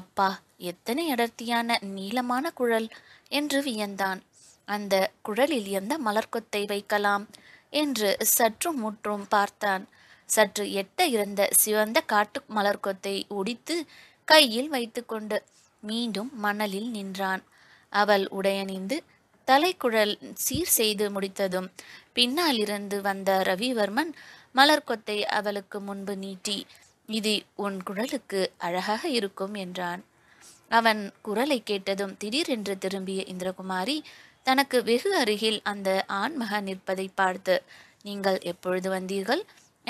அப்பா, எத்தனை அடர்த்தியான நீளமான குழல் என்று வியந்தான். அந்த குழலில் எந்த மலர்கொத்தை வைக்கலாம் என்று சற்றும் முற்றும் பார்த்தான். சற்று எட்ட இருந்த சிவந்த காட்டு மலர்கொத்தை ஒடித்து கையில் வைத்து கொண்டு மீண்டும் மணலில் நின்றான். அவள் உடையணிந்து தலைக்குழல் சீர் செய்து முடித்ததும் பின்னாலிருந்து வந்த ரவிவர்மன் மலர்கொத்தை அவளுக்கு முன்பு நீட்டி, இது உன் குழலுக்கு அழகாக இருக்கும் என்றான். அவன் குரலை கேட்டதும் திடீரென்று திரும்பிய இந்திரகுமாரி தனக்கு வெகு அருகில் அந்த ஆண்மகன் நிற்பதை பார்த்து, நீங்கள் எப்பொழுது வந்தீர்கள்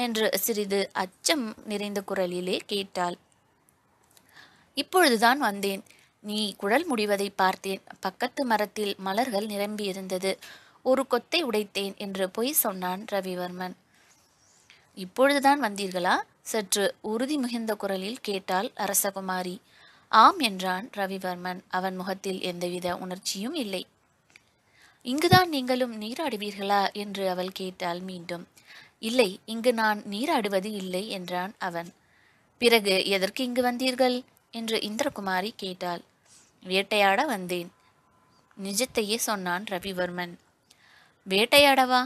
என்று சிறிது அச்சம் நிறைந்த குரலிலே கேட்டாள். இப்பொழுதுதான் வந்தேன். நீ குழல் முடிவதை பார்த்தேன். பக்கத்து மரத்தில் மலர்கள் நிரம்பியிருந்தது. ஒரு கொத்தை உடைத்தேன் என்று பொய் சொன்னான் ரவிவர்மன். இப்பொழுதுதான் வந்தீர்களா? சற்று உறுதி மிகுந்த குரலில் கேட்டாள் அரசகுமாரி. ஆம் என்றான் ரவிவர்மன். அவன் முகத்தில் எந்தவித உணர்ச்சியும் இல்லை. இங்குதான் நீங்களும் நீராடுவீர்களா என்று அவள் கேட்டாள் மீண்டும். இல்லை, இங்கு நான் நீராடுவது இல்லை என்றான் அவன். பிறகு எதற்கு இங்கு வந்தீர்கள் என்று இந்திரகுமாரி கேட்டாள். வேட்டையாட வந்தேன். நிஜத்தையே சொன்னான் ரவிவர்மன். வேட்டையாடவா?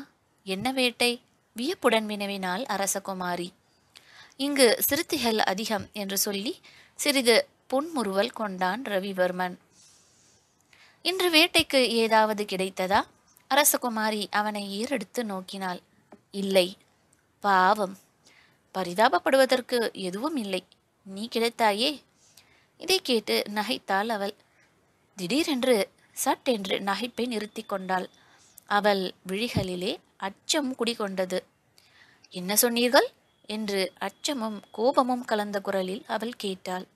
என்ன வேட்டை? வியப்புடன் வினவினாள் அரசகுமாரி. இங்கு சிறுத்தைகள் அதிகம் என்று சொல்லி சிறிது புன்முறுவல் கொண்டான் ரவிவர்மன். இன்று வேட்டைக்கு ஏதாவது கிடைத்ததா? அரசகுமாரி அவனை ஈரெடுத்து நோக்கினாள். இல்லை. பாவம், பரிதாபப்படுவதற்கு எதுவும் இல்லை. நீ கிடைத்தாயே. இதை கேட்டு நகைத்தாள் அவள். திடீரென்று சட்டென்று நகைப்பை நிறுத்தி கொண்டாள். அவள் விழிகளிலே அச்சம் குடிகொண்டது. என்ன சொன்னீர்கள் என்று அச்சமும் கோபமும் கலந்த குரலில் அவள் கேட்டாள்.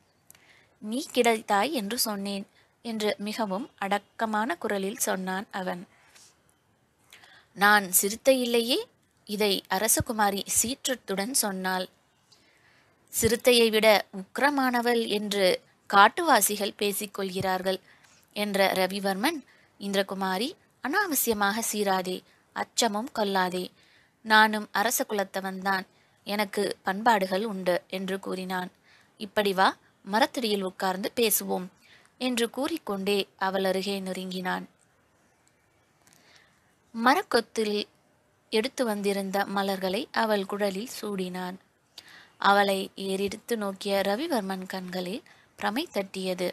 நீ கிடைத்தாய் என்று சொன்னேன் என்று மிகவும் அடக்கமான குரலில் சொன்னான் அவன். நான் சிறுத்தை இல்லையே. இதை அரசகுமாரி சீற்றத்துடன் சொன்னாள். சிறுத்தையை விட உக்கிரமானவள் என்று காட்டுவாசிகள் பேசிக்கொள்கிறார்கள் என்ற ரவிவர்மன், இந்திரகுமாரி, அனாவசியமாக சீராதே, அச்சமும் கொல்லாதே. நானும் அரச குலத்தவன்தான், எனக்கு பண்பாடுகள் உண்டு என்று கூறினான். இப்படி வா, மரத்தடியில் உட்கார்ந்து பேசுவோம் என்று கூறிக்கொண்டே அவள் அருகே நெருங்கினான். மரக்கொத்தில் எடுத்து வந்திருந்த மலர்களை அவள் குழலில் சூடினான். அவளை ஏறெடுத்து நோக்கிய ரவிவர்மன் கண்களில் பிரமை தட்டியது.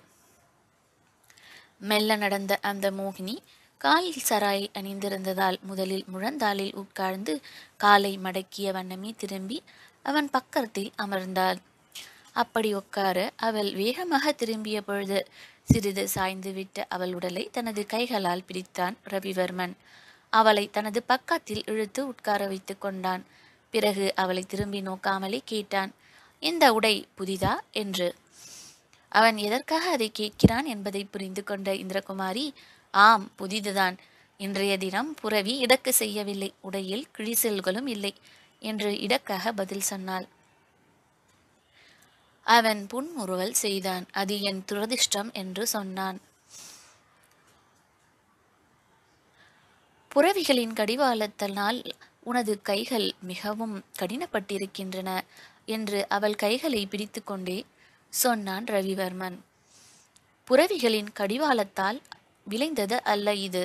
மெல்ல நடந்த அந்த மோகினி காலில் சராய் அணிந்திருந்ததால் முதலில் முழந்தாளில் உட்கார்ந்து காலை மடக்கிய வண்ணமே திரும்பி அவன் பக்கத்தில் அமர்ந்தாள். அப்படி உட்கார அவள் வேகமாக திரும்பிய பொழுது சிறிது சாய்ந்துவிட்ட அவள் உடலை தனது கைகளால் பிடித்தான் ரவிவர்மன். அவளை தனது பக்கத்தில் இழுத்து உட்கார வைத்து கொண்டான். பிறகு அவளை திரும்பி நோக்காமலே கேட்டான், இந்த உடை புதிதா என்று. அவன் எதற்காக அதை கேட்கிறான் என்பதை புரிந்து கொண்ட இந்திரகுமாரி, ஆம் புதிதுதான், இன்றைய தினம் புரவி இடக்கு செய்யவில்லை, உடையில் கிழிசெல்களும் இல்லை என்று இடக்காக பதில் சொன்னாள். அவன் புன்முறுவல் செய்தான். அது என் துரதிஷ்டம் என்று சொன்னான். புறவிகளின் கடிவாளத்தினால் உனது கைகள் மிகவும் கடினப்பட்டிருக்கின்றன என்று அவள் கைகளை பிடித்து கொண்டே சொன்னான் ரவிவர்மன். புறவிகளின் கடிவாளத்தால் விளைந்தது அல்ல, இது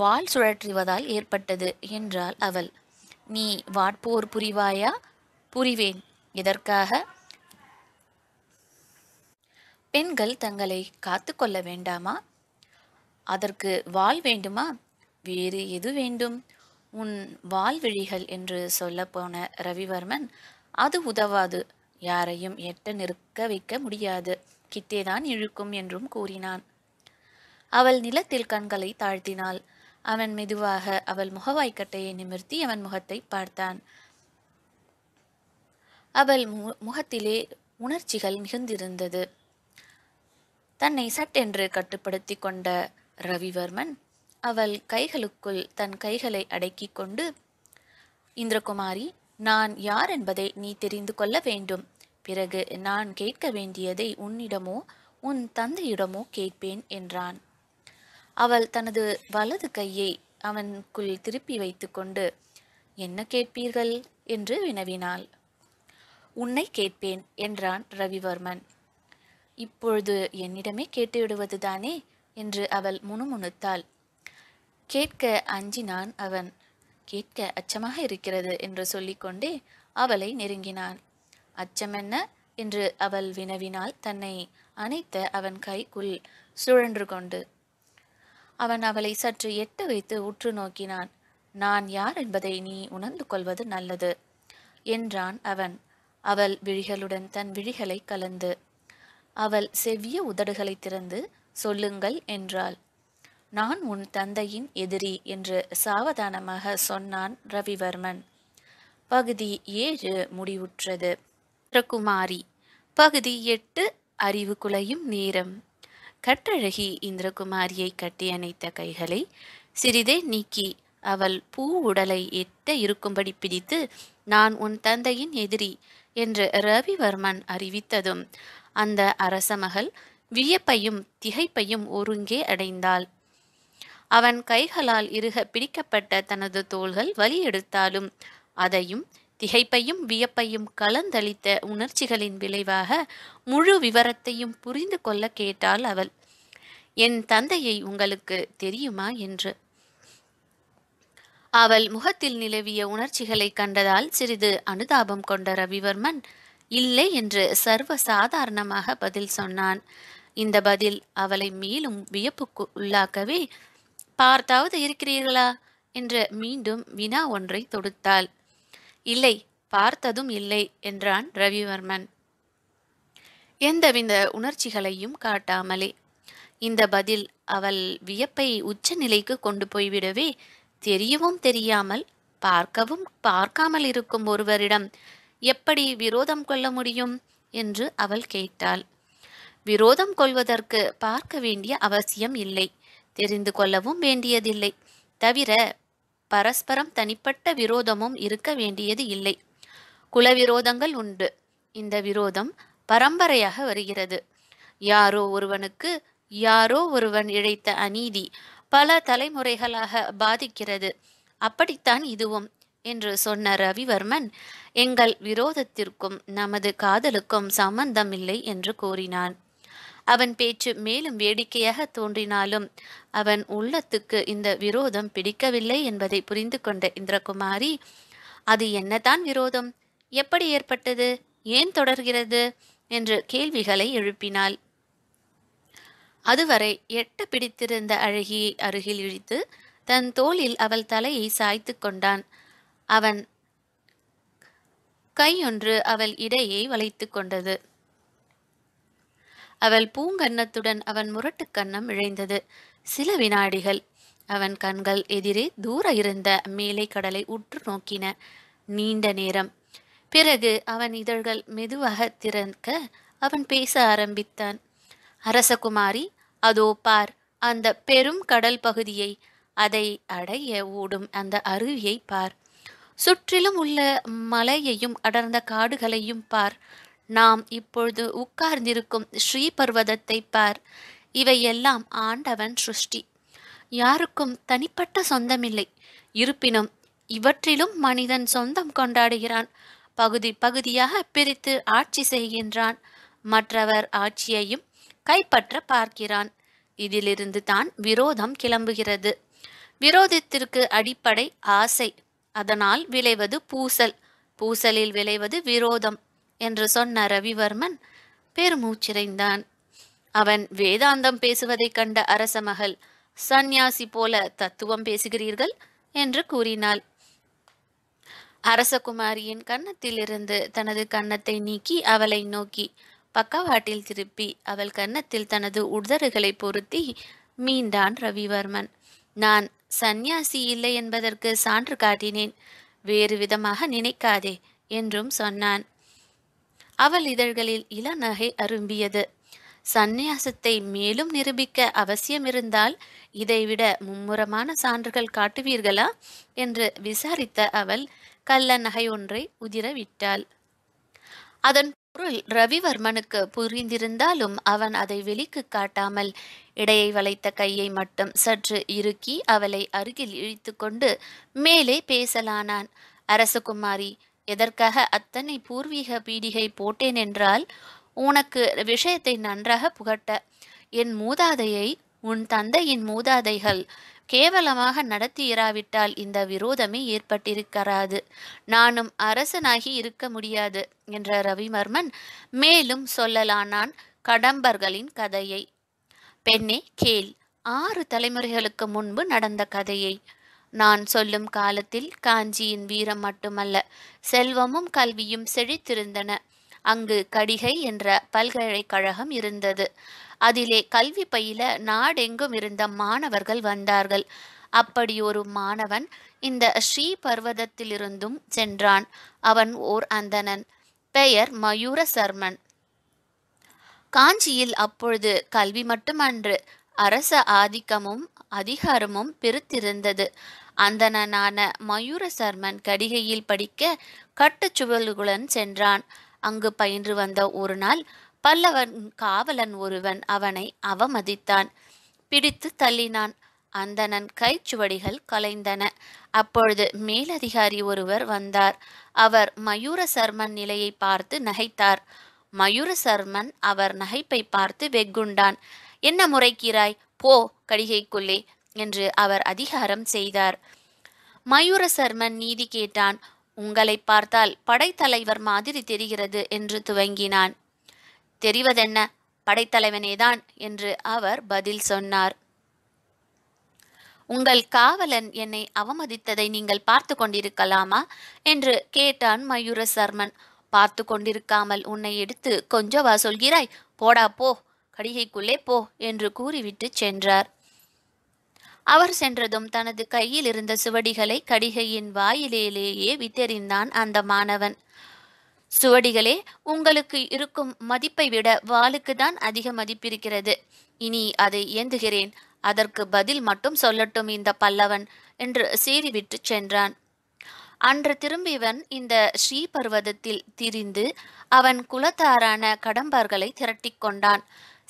வால் சுழற்றுவதால் ஏற்பட்டது என்றாள் அவள். நீ வாட்போர் புரிவாயா? புரிவேன். எதற்காக? பெண்கள் தங்களை காத்து கொள்ள வேண்டாமா? அதற்கு வாள் வேண்டுமா? வேறு எது வேண்டும்? உன் வால்விழிகள் என்று சொல்ல போன ரவிவர்மன், அது உதவாது, யாரையும் எட்ட நிற்க வைக்க முடியாது, கிட்டேதான் இழுக்கும் என்றும் கூறினான். அவள் நிலத்தில் கண்களை தாழ்த்தினாள். அவன் மெதுவாக அவள் முகவாய்க்கட்டையை நிமிர்த்தி அவன் முகத்தை பார்த்தான். அவள் மு முகத்திலே உணர்ச்சிகள் மிகுந்திருந்தது. தன்னை சட்டென்று கட்டுப்படுத்தி கொண்ட ரவிவர்மன் அவள் கைகளுக்குள் தன் கைகளை அடக்கி கொண்டு, இந்திரகுமாரி, நான் யார் என்பதை நீ தெரிந்து கொள்ள வேண்டும். பிறகு நான் கேட்க வேண்டியதை உன்னிடமோ உன் தந்தையிடமோ கேட்பேன் என்றான். அவள் தனது வலது கையை அவனுக்குள் திருப்பி வைத்து கொண்டு, என்ன கேட்பீர்கள் என்று வினவினாள். உன்னை கேட்பேன் என்றான் ரவிவர்மன். இப்பொழுது என்னிடமே கேட்டுவிடுவதுதானே என்று அவள் முணுமுணுத்தாள். கேட்க அஞ்சினான் அவன். கேட்க அச்சமாக இருக்கிறது என்று சொல்லிக்கொண்டே அவளை நெருங்கினான். அச்சமென்ன என்று அவள் வினவினால் தன்னை அணைத்த அவன் கைக்குள் சுழன்று கொண்டு அவன் அவளை சற்று எட்ட வைத்து உற்று நோக்கினான். நான் யார் என்பதை நீ உணர்ந்து கொள்வது நல்லது என்றான் அவன். அவள் விழிகளுடன் தன் விழிகளை கலந்து அவள் செவ்விய உதடுகளை திறந்து, சொல்லுங்கள் என்றாள். நான் உன் தந்தையின் எதிரி என்று சாவதானமாக சொன்னான் ரவிவர்மன். பகுதி ஏழு முடிவுற்றது. குமாரி பகுதி எட்டு அறிவு குலையும் நேரம். கற்றழகி இந்திரகுமாரியை கட்டியணைத்த கைகளை சிறிதே நீக்கி அவள் பூ உடலை எட்ட இருக்கும்படி பிடித்து, நான் உன் தந்தையின் எதிரி என்று ரவிவர்மன் அறிவித்ததும் அந்த அரசமகள் வியப்பையும் திகைப்பையும் ஒருங்கே அடைந்தாள். அவன் கைகளால் இறுக பிடிக்கப்பட்ட தனது தோள்கள் வலி எடுத்தாலும் அதையும் திகைப்பையும் வியப்பையும் கலந்தளித்த உணர்ச்சிகளின் விளைவாக முழு விவரத்தையும் புரிந்து கொள்ள கேட்டாள் அவள். என் தந்தையை உங்களுக்கு தெரியுமா என்று. அவள் முகத்தில் நிலவிய உணர்ச்சிகளை கண்டதால் சிறிது அனுதாபம் கொண்ட ரவிவர்மன் இல்லை என்று சர்வ சாதாரணமாக பதில் சொன்னான். இந்த பதில் அவளை மேலும் வியப்புக்கு உள்ளாக்கவே, பார்த்தாவது இருக்கிறீர்களா என்று மீண்டும் வினா ஒன்றை தொடுத்தாள். இல்லை, பார்த்ததும் இல்லை என்றான் ரவிவர்மன் எந்தவித உணர்ச்சிகளையும் காட்டாமலே. இந்த பதில் அவள் வியப்பை உச்சநிலைக்கு கொண்டு போய்விடவே, தெரியவும் தெரியாமல் பார்க்கவும் பார்க்காமல் இருக்கும் ஒருவரிடம் எப்படி விரோதம் கொள்ள முடியும் என்று அவள் கேட்டாள். விரோதம் கொள்வதற்கு பார்க்க வேண்டிய அவசியம் இல்லை, தெரிந்து கொள்ளவும் வேண்டியதில்லை, தவிர பரஸ்பரம் தனிப்பட்ட விரோதமும் இருக்க வேண்டியது இல்லை. குலவிரோதங்கள் உண்டு, இந்த விரோதம் பரம்பரையாக வருகிறது. யாரோ ஒருவனுக்கு யாரோ ஒருவன் இழைத்த அநீதி பல தலைமுறைகளாக பாதிக்கிறது, அப்படித்தான் இதுவும் என்று சொன்ன ரவிவர்மன் எங்கள் விரோதத்திற்கும் நமது காதலுக்கும் சம்பந்தமில்லை என்று கூறினான். அவன் பேச்சு மேலும் வேடிக்கையாக தோன்றினாலும் அவன் உள்ளத்துக்கு இந்த விரோதம் பிடிக்கவில்லை என்பதை புரிந்து கொண்ட இந்திரகுமாரி, அது என்னதான் விரோதம், எப்படி ஏற்பட்டது, ஏன் தொடர்கிறது என்று கேள்விகளை எழுப்பினாள். அதுவரை எட்ட பிடித்திருந்த அழகியை அருகில் இழுத்து தன் தோளில் அவள் தலையை சாய்த்து கொண்டான். அவன் கையொன்று அவள் இடையை வளைத்து கொண்டது. அவள் பூங்கன்னத்துடன் அவன் முரட்டு கன்னம் இழைந்தது. சில வினாடிகள் அவன் கண்கள் எதிரே தூர இருந்த மேலை கடலை உற்று நோக்கின நீண்ட நேரம். பிறகு அவன் இதழ்கள் மெதுவாக திறக்க அவன் பேச ஆரம்பித்தான். அரசகுமாரி, அதோ பார் அந்த பெரும் கடல் பகுதியை, அதை அடைய ஓடும் அந்த அருவியை பார், சுற்றிலும் உள்ள மலையையும் அடர்ந்த காடுகளையும் பார், நாம் இப்பொழுது உட்கார்ந்திருக்கும் ஸ்ரீபர்வதத்தை பார். இவையெல்லாம் ஆண்டவன் சிருஷ்டி, யாருக்கும் தனிப்பட்ட சொந்தமில்லை. இருப்பினும் இவற்றிலும் மனிதன் சொந்தம் கொண்டாடுகிறான், பகுதி பகுதியாக பிரித்து ஆட்சி செய்கின்றான், மற்றவர் ஆட்சியையும் கைப்பற்ற பார்க்கிறான். இதிலிருந்து தான் விரோதம் கிளம்புகிறது. விரோதத்திற்கு அடிப்படை ஆசை, அதனால் விளைவது பூசல், பூசலில் விளைவது விரோதம் என்று சொன்ன ரவிவர்மன் பெருமூச்சிறைந்தான். அவன் வேதாந்தம் பேசுவதை கண்ட அரசமகள், சந்நியாசி போல தத்துவம் பேசுகிறீர்கள் என்று கூறினாள். அரசகுமாரியின் கன்னத்திலிருந்து தனது கன்னத்தை நீக்கி அவளை நோக்கி பக்கவாட்டில் திருப்பி அவள் கன்னத்தில் தனது உதடுகளை பொருத்தி மீண்டான் ரவிவர்மன். நான் சந்நியாசி இல்லை என்பதற்கு சான்று காட்டினேன், வேறு விதமாக நினைக்காதே என்றும் சொன்னான். அவள் இதழ்களில் இளநகை அரும்பியது. சந்நியாசத்தை மேலும் நிரூபிக்க அவசியமிருந்தால் இதைவிட மும்முரமான சான்றுகள் காட்டுவீர்களா என்று விசாரித்த அவள் கள்ள நகை ஒன்றை உதிரவிட்டாள். அதன் பொருள் ரவிவர்மனுக்கு புரிந்திருந்தாலும் அவன் அதை வெளிக்கு காட்டாமல் இடையை வளைத்த கையை மட்டும் சற்று இறுக்கி அவளை அருகில் இழுத்து கொண்டு மேலே பேசலானான். அரசகுமாரி, எதற்காக அத்தனை பூர்வீக பீடிகை போட்டேன் என்றால் உனக்கு விஷயத்தை நன்றாக புகட்ட. என் மூதாதையை உன் தந்தையின் மூதாதைகள் கேவலமாக நடத்தியிராவிட்டால் இந்த விரோதமே ஏற்பட்டிருக்கிறாது, நானும் அரசனாகி இருக்க முடியாது என்ற ரவிவர்மன் மேலும் சொல்லலானான் கடம்பர்களின் கதையை. பெண்ணே கேள், ஆறு தலைமுறைகளுக்கு முன்பு நடந்த கதையை. நான் சொல்லும் காலத்தில் காஞ்சியின் வீரம் மட்டுமல்ல, செல்வமும் கல்வியும் செழித்திருந்தன. அங்கு கடிகை என்ற பல்கலைக்கழகம் இருந்தது. அதிலே கல்வி பயில நாடெங்கும் இருந்த மாணவர்கள் வந்தார்கள். அப்படி ஒரு மாணவன் இந்த ஸ்ரீபர்வதத்திலிருந்தும் சென்றான். அவன் ஓர் அந்தணன், பெயர் மயூர சர்மன். காஞ்சியில் அப்பொழுது கல்வி மட்டுமன்று அரச ஆதிக்கமும் அதிகாரமும் பெருத்திருந்தது. அந்தணனான மயூர சர்மன் கடிகையில் படிக்க கட்டுச்சுவல்களுடன் சென்றான். அங்கு பயின்று வந்த ஒரு நாள் பல்லவன் காவலன் ஒருவன் அவனை அவமதித்தான், பிடித்து தள்ளினான். அந்தணன் கைச்சுவடிகள் கலைந்தன. அப்பொழுது மேலதிகாரி ஒருவர் வந்தார். அவர் மயூர சர்மன் நிலையை பார்த்து நகைத்தார். மயூர சர்மன் அவர் நகைப்பை பார்த்து வெகுண்டான். என்ன முறைக்கிறாய், போ கடிகைக்குள்ளே என்று அவர் அதிகாரம் செய்தார். மயூர சர்மன் நீதி கேட்டான். உங்களை பார்த்தால் படைத்தலைவர் மாதிரி தெரிகிறது என்று துவங்கினான். தெரிவதென்ன, படைத்தலைவனேதான் என்று அவர் பதில் சொன்னார். உங்கள் காவலன் என்னை அவமதித்ததை நீங்கள் பார்த்து கொண்டிருக்கலாமா என்று கேட்டான் மயூர சர்மன். பார்த்து கொண்டிருக்காமல் உன்னை எடுத்து கொஞ்சவா சொல்கிறாய், போடா போ, கடிகைக்குள்ளே போ என்று கூறிவிட்டு சென்றார். அவர் சென்றதும் தனது கையில் இருந்த சுவடிகளை கடிகையின் வாயிலேயே விட்டெறிந்தான் அந்த மாணவன். சுவடிகளே, உங்களுக்கு இருக்கும் மதிப்பை விட வாளுக்கு தான் அதிக மதிப்பிருக்கிறது. இனி அதை ஏந்துகிறேன், அதற்கு பதில் மட்டும் சொல்லட்டும் இந்த பல்லவன் என்று சீறிவிட்டு சென்றான். அன்று திரும்பியவன் இந்த ஸ்ரீபர்வதத்தில் திரிந்து அவன் குலத்தாரான கடம்பார்களை திரட்டி கொண்டான்.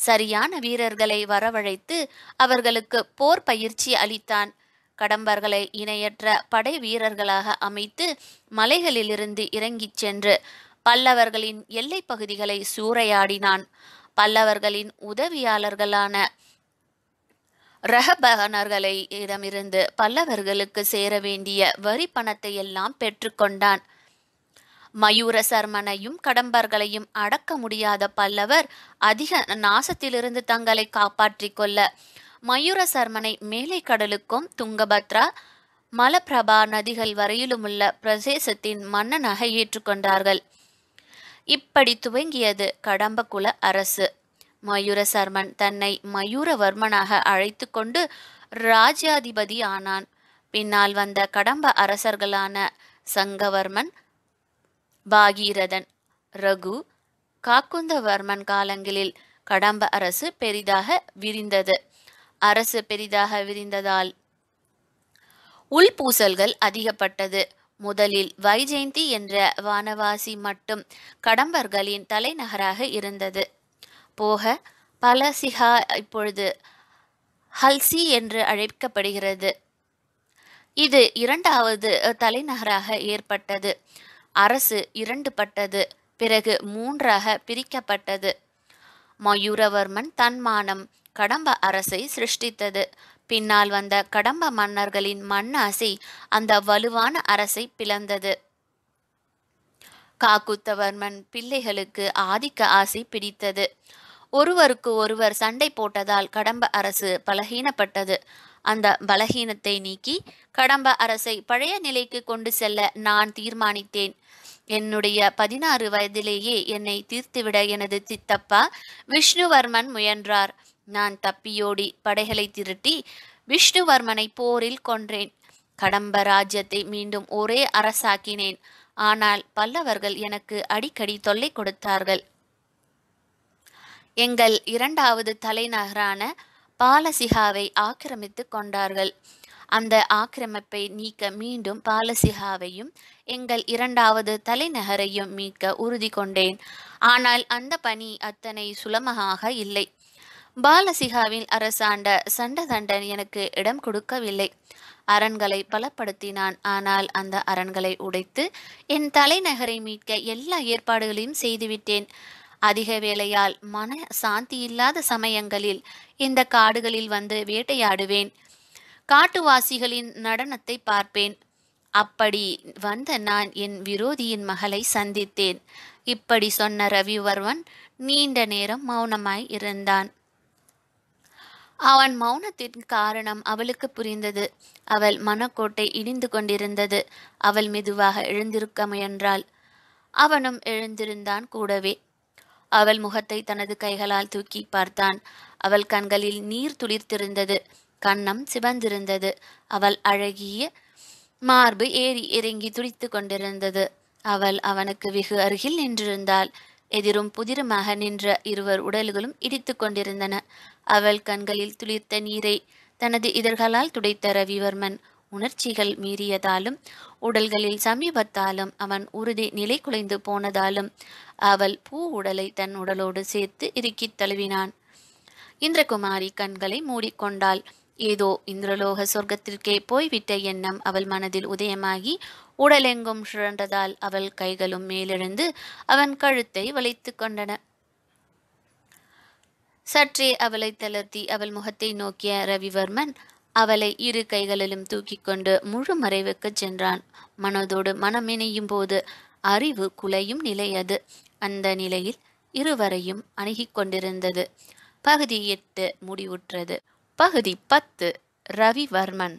சரியான வீரர்களை வரவழைத்து அவர்களுக்கு போர் பயிற்சி அளித்தான். கடம்பார்களை இணையற்ற படை வீரர்களாக அமைத்து மலைகளிலிருந்து இறங்கிச் சென்று பல்லவர்களின் எல்லை பகுதிகளை சூறையாடினான். பல்லவர்களின் உதவியாளர்களான ரஹபகனர்களை இடமிருந்து பல்லவர்களுக்கு சேர வேண்டிய வரி பணத்தை எல்லாம் பெற்றுக்கொண்டான். மயூர சர்மனையும் கடம்பர்களையும் அடக்க முடியாத பல்லவர் அதிக நாசத்திலிருந்து தங்களை காப்பாற்றிக் கொள்ள மயூர சர்மனை மேலை கடலுக்கும் துங்கபத்ரா மலப்பிரபா நதிகள் வரையிலுமுள்ள பிரதேசத்தின் மன்னனாக ஏற்றுக்கொண்டார்கள். இப்படி துவங்கியது கடம்ப குல அரசு. மயூர சர்மன் தன்னை மயூரவர்மனாக அழைத்து கொண்டு ராஜ்யாதிபதி ஆனான். பின்னால் வந்த கடம்ப அரசர்களான சங்கவர்மன், பாகீரதன், ரகு, காக்குந்தவர்மன் காலங்களில் கடம்ப அரசு பெரிதாக விரிந்தது. அரசு பெரிதாக விரிந்ததால் உள்பூசல்கள் அதிகப்பட்டது. முதலில் வைஜெயந்தி என்ற வானவாசி மட்டும் கடம்பர்களின் தலைநகராக இருந்தது. போக பலசிகா இப்பொழுது ஹல்சி என்று அழைக்கப்படுகிறது. இது இரண்டாவது தலைநகராக ஏற்பட்டது. அரசு இரண்டு பட்டது, பிறகு மூன்றாக பிரிக்கப்பட்டது. மயூரவர்மன் தன்மானம் கடம்ப அரசை சிருஷ்டித்தது. பின்னால் வந்த கடம்ப மன்னர்களின் மண்ணாசை அந்த வலுவான அரசை பிளந்தது. காக்குத்தவர்மன் பிள்ளைகளுக்கு ஆதிக்க ஆசை பிடித்தது. ஒருவருக்கு ஒருவர் சண்டை போட்டதால் கடம்ப அரசு பலகீனப்பட்டது. அந்த பலகீனத்தை நீக்கி கடம்ப அரசை பழைய நிலைக்கு கொண்டு செல்ல நான் தீர்மானித்தேன். என்னுடைய பதினாறு வயதிலேயே என்னை தீர்த்துவிட எனது சித்தப்பா விஷ்ணுவர்மன் முயன்றார். நான் தப்பியோடி படைகளை திரட்டி விஷ்ணுவர்மனை போரில் கொன்றேன். கடம்ப ராஜ்யத்தை மீண்டும் ஒரே அரசாக்கினேன். ஆனால் பல்லவர்கள் எனக்கு அடிக்கடி தொல்லை கொடுத்தார்கள். எங்கள் இரண்டாவது தலைநகரான பாலசிகாவை ஆக்கிரமித்து கொண்டார்கள். அந்த ஆக்கிரமிப்பை நீக்க மீண்டும் பாலசிகாவையும் எங்கள் இரண்டாவது தலைநகரையும் மீட்க உறுதி கொண்டேன். ஆனால் அந்த பணி அத்தனை சுலபமாக இல்லை. பாலசிகாவின் அரசாண்ட சண்டதண்டன் எனக்கு இடம் கொடுக்கவில்லை. அரண்களை பலப்படுத்தினான். ஆனால் அந்த அரண்களை உடைத்து என் தலைநகரை மீட்க எல்லா ஏற்பாடுகளையும் செய்துவிட்டேன். அதிக வேளையால் மன சாந்தி இல்லாத சமயங்களில் இந்த காடுகளில் வந்து வேட்டையாடுவேன். காட்டுவாசிகளின் நடனத்தை பார்ப்பேன். அப்படி வந்த நான் என் விரோதியின் மகளை சந்தித்தேன். இப்படி சொன்ன ரவிவர்மன் நீண்ட நேரம் மௌனமாய் இருந்தான். அவன் மௌனத்தின் காரணம் அவளுக்கு புரிந்தது. அவள் மனக்கோட்டை இடிந்து கொண்டிருந்தது. அவள் மெதுவாக எழுந்திருக்க முயன்றாள். அவனும் எழுந்திருந்தான் கூடவே. அவள் முகத்தை தனது கைகளால் தூக்கி பார்த்தான். அவள் கண்களில் நீர் துளிர்த்திருந்தது. கன்னம் சிவந்திருந்தது. அவள் அழகிய மார்பு ஏறி இறங்கி துடித்து கொண்டிருந்தது. அவள் அவனுக்கு வெகு அருகில் நின்றிருந்தாள். எதிரும் புதிருமாக நின்ற இருவர் உடல்களும் இடித்துக் கொண்டிருந்தன. அவள் கண்களில் துளிர்த்த நீரை தனது இதழ்களால் துடைத்த ரவிவர்மன் உணர்ச்சிகள் மீறியதாலும் உடல்களில் சமீபத்தாலும் அவன் உறுதி நிலை குலைந்து போனதாலும் அவள் பூ உடலை தன் உடலோடு சேர்த்து இறுக்கித் தழுவினான். இந்திரகுமாரி கண்களை மூடிக்கொண்டாள். ஏதோ இந்திரலோக சொர்க்கத்திற்கே போய்விட்ட எண்ணம் அவள் மனதில் உதயமாகி உடலெங்கும் சுழன்றதால் அவள் கைகளும் மேலெழுந்து அவன் கழுத்தை வளைத்து கொண்டன. சற்றே அவளை தளர்த்தி அவள் முகத்தை நோக்கிய ரவிவர்மன் அவளை இரு கைகளிலும் தூக்கி கொண்டு முழு மறைவுக்கு சென்றான். மனதோடு மனம் இணையும் போது அறிவு குலையும் நிலை அது. அந்த நிலையில் இருவரையும் அணுகி கொண்டிருந்தது. பகுதி எட்டு முடிவுற்றது. பகுதி பத்து. ரவிவர்மன்.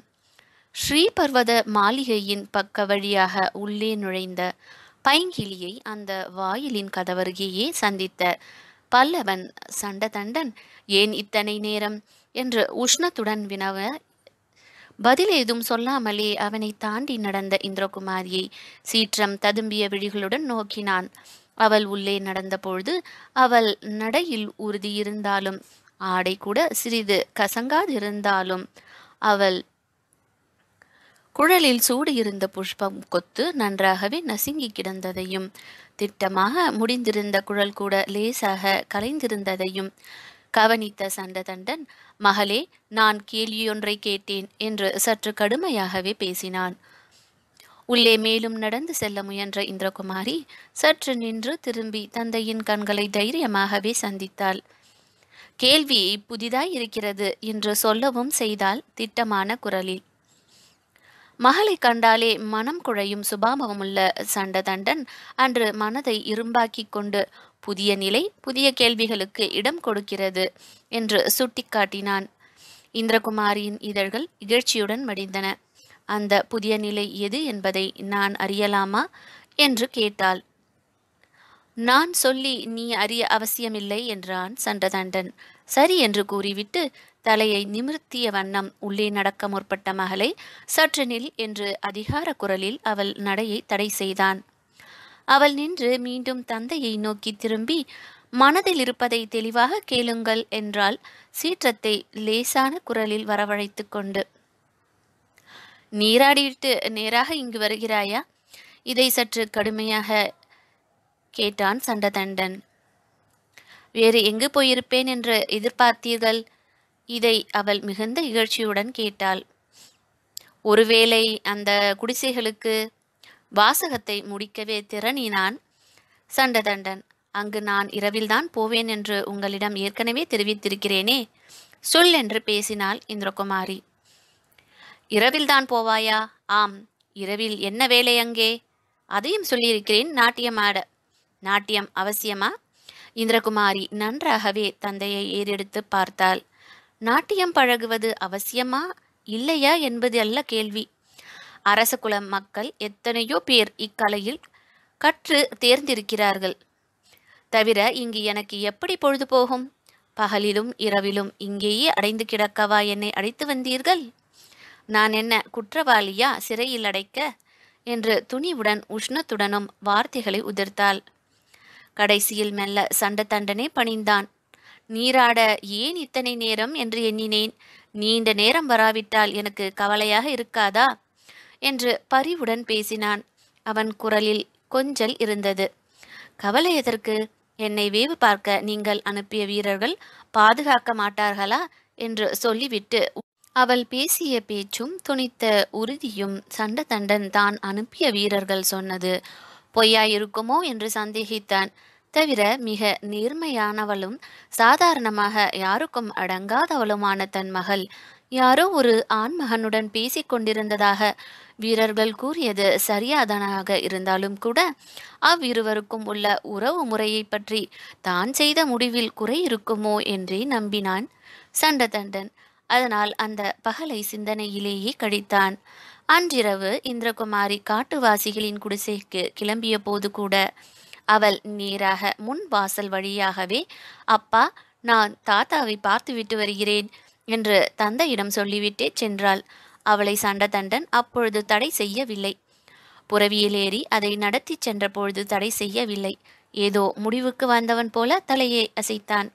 ஸ்ரீபர்வத மாளிகையின் பக்க வழியாக உள்ளே நுழைந்த பைங்கிலியை அந்த வாயிலின் கதவருகேயே சந்தித்த பல்லவன் சண்டதண்டன் ஏன் இத்தனை நேரம் என்று உஷ்ணத்துடன் வினவ பதில் ஏதும் சொல்லாமலே அவனை தாண்டி நடந்த இந்திரகுமாரியை சீற்றம் ததும்பிய விழிகளுடன் நோக்கினான். அவள் உள்ளே நடந்தபொழுது அவள் நடையில் உறுதியிருந்தாலும் ஆடை கூட சிறிது கசங்காதிருந்தாலும் அவள் குழலில் சூடு இருந்த புஷ்பம் கொத்து நன்றாகவே நசுங்கி கிடந்ததையும் திட்டமாக முடிந்திருந்த குழல் கூட லேசாக கலைந்திருந்ததையும் கவனித்த சண்டதண்டன், மகளே, நான் கேள்வியொன்றை கேட்டேன் என்று சற்று கடுமையாகவே பேசினான். உள்ளே மேலும் நடந்து செல்ல முயன்ற இந்திரகுமாரி சற்று நின்று திரும்பி தந்தையின் கண்களை தைரியமாகவே சந்தித்தாள். கேள்வி புதிதாய் இருக்கிறது என்று சொல்லவும் செய்தால் திட்டமான குரலில். மகளை கண்டாலே மனம் குழையும் சுபாவமுள்ள சண்டதண்டன் அன்று மனதை இரும்பாக்கி கொண்டு புதிய நிலை புதிய கேள்விகளுக்கு இடம் கொடுக்கிறது என்று சுட்டிக்காட்டினான். இந்திரகுமாரியின் இதழ்கள் இகழ்ச்சியுடன் மடிந்தன. அந்த புதிய நிலை எது என்பதை நான் அறியலாமா என்று கேட்டாள். நான் சொல்லி நீ அறிய அவசியமில்லை என்றான் சண்டதண்டன். சரி என்று கூறிவிட்டு தலையை நிமிர்த்திய வண்ணம் உள்ளே நடக்க முற்பட்ட மகளை சற்று நில் என்று அதிகார குரலில் அவள் நடையை தடை செய்தான். அவள் நின்று மீண்டும் தந்தையை நோக்கி திரும்பி, மனதில் இருப்பதை தெளிவாக கேளுங்கள் என்றால் சீற்றத்தை லேசான குரலில் வரவழைத்து கொண்டு, நீராடிவிட்டு நேராக இங்கு வருகிறாயா? இதை சற்று கடுமையாக கேட்டான் சண்டதண்டன். வேறு எங்கு போயிருப்பேன் என்று எதிர்பார்த்தீர்கள்? இதை அவள் மிகுந்த இகழ்ச்சியுடன் கேட்டாள். ஒருவேளை அந்த குடிசைகளுக்கு. வாசகத்தை முடிக்கவே திறனினான் சண்டதண்டன். அங்கு நான் இரவில்தான் போவேன் என்று உங்களிடம் ஏற்கனவே தெரிவித்திருக்கிறேனே. சொல் என்று பேசினாள் இந்திரகுமாரி. இரவில்தான் போவாயா? ஆம். இரவில் என்ன வேலை அங்கே? அதையும் சொல்லியிருக்கிறேன். நாட்டியமாட. நாட்டியம் அவசியமா? இந்திரகுமாரி நன்றாகவே தந்தையை ஏறெடுத்து பார்த்தாள். நாட்டியம் பழகுவது அவசியமா இல்லையா என்பது அல்ல கேள்வி. அரச குலம் மக்கள் எத்தனையோ பேர் இக்கலையில் கற்று தேர்ந்திருக்கிறார்கள். தவிர இங்கு எனக்கு எப்படி பொழுது போகும்? பகலிலும் இரவிலும் இங்கேயே அடைந்து கிடக்கவா என்னை அழைத்து வந்தீர்கள்? நான் என்ன குற்றவாளியா சிறையில் அடைக்க என்று துணிவுடன் உஷ்ணத்துடனும் வார்த்தைகளை உதிர்த்தாள். கடைசியில் மெல்ல சண்டதண்டனே பணிந்தான். நீராட ஏன் இத்தனை நேரம் என்று எண்ணினேன். நீண்ட நேரம் வராவிட்டால் எனக்கு கவலையாக இருக்காதா என்று பரிவுடன் பேசினான். அவன் குரலில் கொஞ்சல் இருந்தது. கவலை எதற்கு? என்னை வேவு பார்க்க நீங்கள் அனுப்பிய வீரர்கள் பாதுகாக்க மாட்டார்களா என்று சொல்லிவிட்டு அவள் பேசிய பேச்சும் துணித்த உறுதியும் சண்டதண்டன் தான் அனுப்பிய வீரர்கள் சொன்னது பொய்யாயிருக்குமோ என்று சந்தேகித்தான். தவிர மிக நேர்மையானவளும் சாதாரணமாக யாருக்கும் அடங்காதவளுமான தன் மகள் யாரோ ஒரு ஆண்மகனுடன் பேசி கொண்டிருந்ததாக வீரர்கள் கூறியது சரியாதனாக இருந்தாலும் கூட அவ்விருவருக்கும் உள்ள உறவு முறையை பற்றி தான் செய்த முடிவில் குறை இருக்குமோ என்றே நம்பினான் சண்டதண்டன். அதனால் அந்த பகலை சிந்தனையிலேயே கழித்தான். அன்றிரவு இந்திரகுமாரி காட்டுவாசிகளின் குடிசைக்கு கிளம்பிய போது கூட அவள் நேராக முன் வாசல் வழியாகவே, அப்பா, நான் தாத்தாவை பார்த்துவிட்டு வருகிறேன் என்று தந்தையிடம் சொல்லிவிட்டே சென்றாள். அவளை சண்டதண்டன் அப்பொழுது தடை செய்யவில்லை. புறவியிலேறி அதை நடத்தி சென்ற பொழுது தடை செய்யவில்லை. ஏதோ முடிவுக்கு வந்தவன் போல தலையை அசைத்தான்.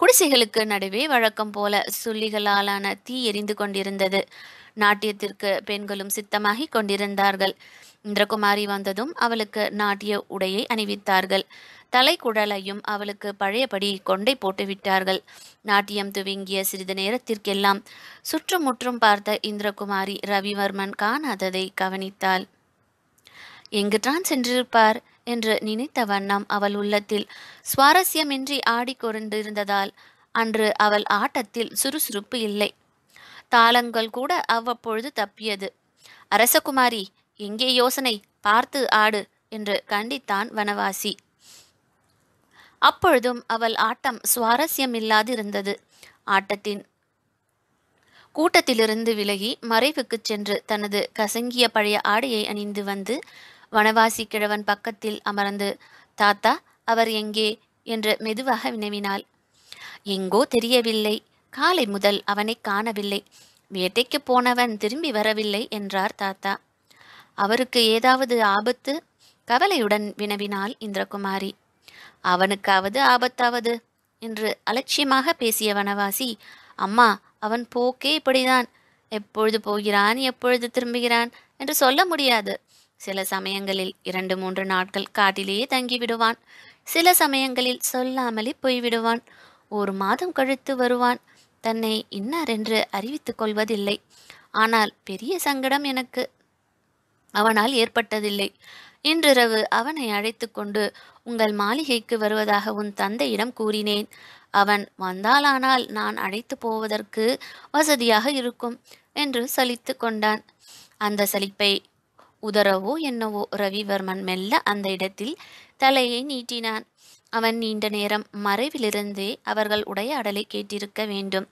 குடிசைகளுக்கு நடுவே வழக்கம் போல சுள்ளிகளாலான தீ எரிந்து கொண்டிருந்தது. நாட்டியத்திற்கு பெண்களும் சித்தமாகி கொண்டிருந்தார்கள். இந்திரகுமாரி வந்ததும் அவளுக்கு நாட்டிய உடையை அணிவித்தார்கள். தலைக்குடலையும் அவளுக்கு பழையபடி கொண்டை போட்டு விட்டார்கள். நாட்டியம் துவங்கிய சிறிது நேரத்திற்கெல்லாம் சுற்றும் முற்றும் பார்த்த இந்திரகுமாரி ரவிவர்மன் காணாததை கவனித்தாள். எங்குதான் சென்றிருப்பார் என்று நினைத்த வண்ணம் அவள் உள்ளத்தில் சுவாரஸ்யமின்றி ஆடிக்கொண்டிருந்ததால் அன்று அவள் ஆட்டத்தில் சுறுசுறுப்பு இல்லை. தாளங்கள் கூட அவ்வப்பொழுது தப்பியது. அரசகுமாரி, எங்கே யோசனை, பார்த்து ஆடு என்று கண்டித்தான் வனவாசி. அப்பொழுதும் அவள் ஆட்டம் சுவாரஸ்யமில்லாது இருந்தது. ஆட்டத்தின் கூட்டத்திலிருந்து விலகி மறைவுக்கு சென்று தனது கசங்கிய பழைய ஆடையை அணிந்து வந்து வனவாசி கிழவன் பக்கத்தில் அமர்ந்து, தாத்தா அவர் எங்கே என்று மெதுவாக வினவினாள். எங்கோ தெரியவில்லை, காலை முதல் அவனை காணவில்லை, வேட்டைக்கு போனவன் திரும்பி வரவில்லை என்றார் தாத்தா. அவருக்கு ஏதாவது ஆபத்து? கவலையுடன் வினவினாள் இந்திரகுமாரி. அவனுக்காவது ஆபத்தாவது என்று அலட்சியமாக பேசிய வனவாசி, அம்மா, அவன் போக்கே இப்படிதான், எப்பொழுது போகிறான் எப்பொழுது திரும்புகிறான் என்று சொல்ல முடியாது. சில சமயங்களில் இரண்டு மூன்று நாட்கள் காட்டிலேயே தங்கிவிடுவான், சில சமயங்களில் சொல்லாமலே போய்விடுவான், ஒரு மாதம் கழித்து வருவான், தன்னை இன்னார் என்று அறிவித்து கொள்வதில்லை. ஆனால் பெரிய சங்கடம் எனக்கு அவனால் ஏற்பட்டதில்லை. இன்றிரவு அவனை அழைத்து கொண்டு உங்கள் மாளிகைக்கு வருவதாக உன் தந்தையிடம் கூறினேன். அவன் வந்தாலானால் நான் அழைத்து போவதற்கு வசதியாக இருக்கும் என்று சலித்து கொண்டான். அந்த சலிப்பை உதரவோ என்னவோ ரவிவர்மன் மெல்ல அந்த இடத்தில் தலையை நீட்டினான். அவன் நீண்ட நேரம் மறைவிலிருந்தே அவர்கள் உரையாடலை கேட்டிருக்க வேண்டும்.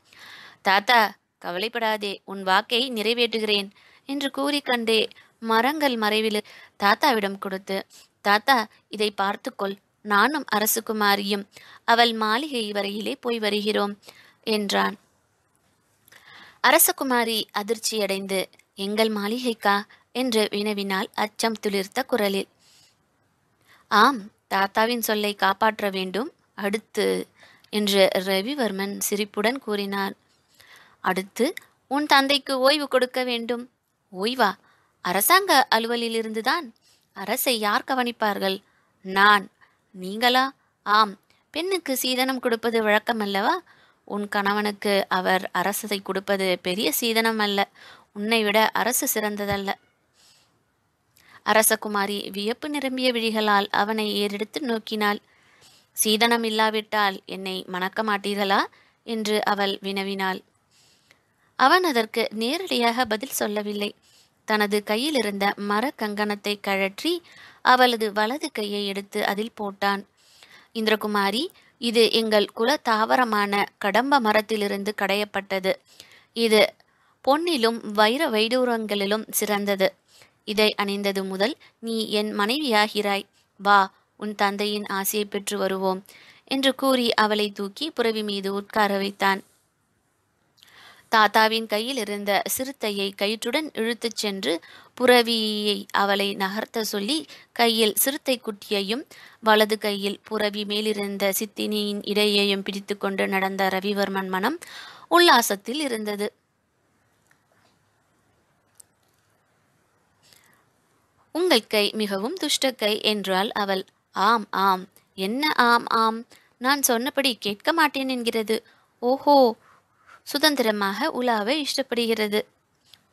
தாத்தா, கவலைப்படாதே, உன் வாக்கை நிறைவேற்றுகிறேன் என்று கூறிக்கொண்டே மரங்கள் மறைவில் தாத்தாவிடம் கொடுத்து, தாத்தா இதை பார்த்துக்கொள், நானும் அரசகுமாரியும் அவள் மாளிகை வரையிலே போய் வருகிறோம் என்றான். அரசகுமாரி அதிர்ச்சியடைந்து, எங்கள் மாளிகைக்கா என்று வினவினால் அச்சம் துளிர்த்த குரலில். ஆம், தாத்தாவின் சொல்லை காப்பாற்ற வேண்டும் அடுத்து என்று ரவிவர்மன் சிரிப்புடன் கூறினார். அடுத்து உன் தந்தைக்கு ஓய்வு கொடுக்க வேண்டும். ஓய்வா? அரசாங்க அலுவலிலிருந்துதான். அரசை யார் கவனிப்பார்கள்? நான். நீங்களா? ஆம், பெண்ணுக்கு சீதனம் கொடுப்பது வழக்கம் அல்லவா? உன் கணவனுக்கு அவர் அரசை கொடுப்பது பெரிய சீதனம் அல்ல, உன்னை விட அரசு சிறந்ததல்ல. அரசகுமாரி வியப்பு நிரம்பிய விழிகளால் அவனை ஏறெடுத்து நோக்கினாள். சீதனம் இல்லாவிட்டால் என்னை மணக்க மாட்டீர்களா என்று அவள் வினவினாள். அவன் அதற்கு நேரடியாக பதில் சொல்லவில்லை. தனது கையிலிருந்த மர கங்கணத்தை கழற்றி அவளது வலது கையை எடுத்து அதில் போட்டான். இந்திரகுமாரி, இது எங்கள் குல தாவரமான கடம்ப மரத்திலிருந்து கடையப்பட்டது. இது பொன்னிலும் வைர வைடூரங்களிலும் சிறந்தது. இதை அணிந்தது முதல் நீ என் மனைவியாகிறாய். வா, உன் தந்தையின் ஆசையை பெற்று வருவோம் என்று கூறி அவளை தூக்கி புரவி மீது உட்கார வைத்தான். தாத்தாவின் கையில் இருந்த சிறுத்தையை கயிற்றுடன் இழுத்துச் சென்று புரவியை அவளை நகர்த்த சொல்லி கையில் சிறுத்தை குட்டியையும் வலது கையில் புரவி மேலிருந்த சித்தினியின் இடையையும் பிடித்து கொண்டு நடந்த ரவிவர்மன் மனம் உல்லாசத்தில் இருந்தது. உங்கள் கை மிகவும் துஷ்ட கை என்றாள் அவள். ஆம் ஆம், என்ன ஆம் ஆம், நான் சொன்னபடி கேட்க மாட்டேன் என்கிறது. ஓஹோ, சுதந்திரமாக உலாவை இஷ்டப்படுகிறது.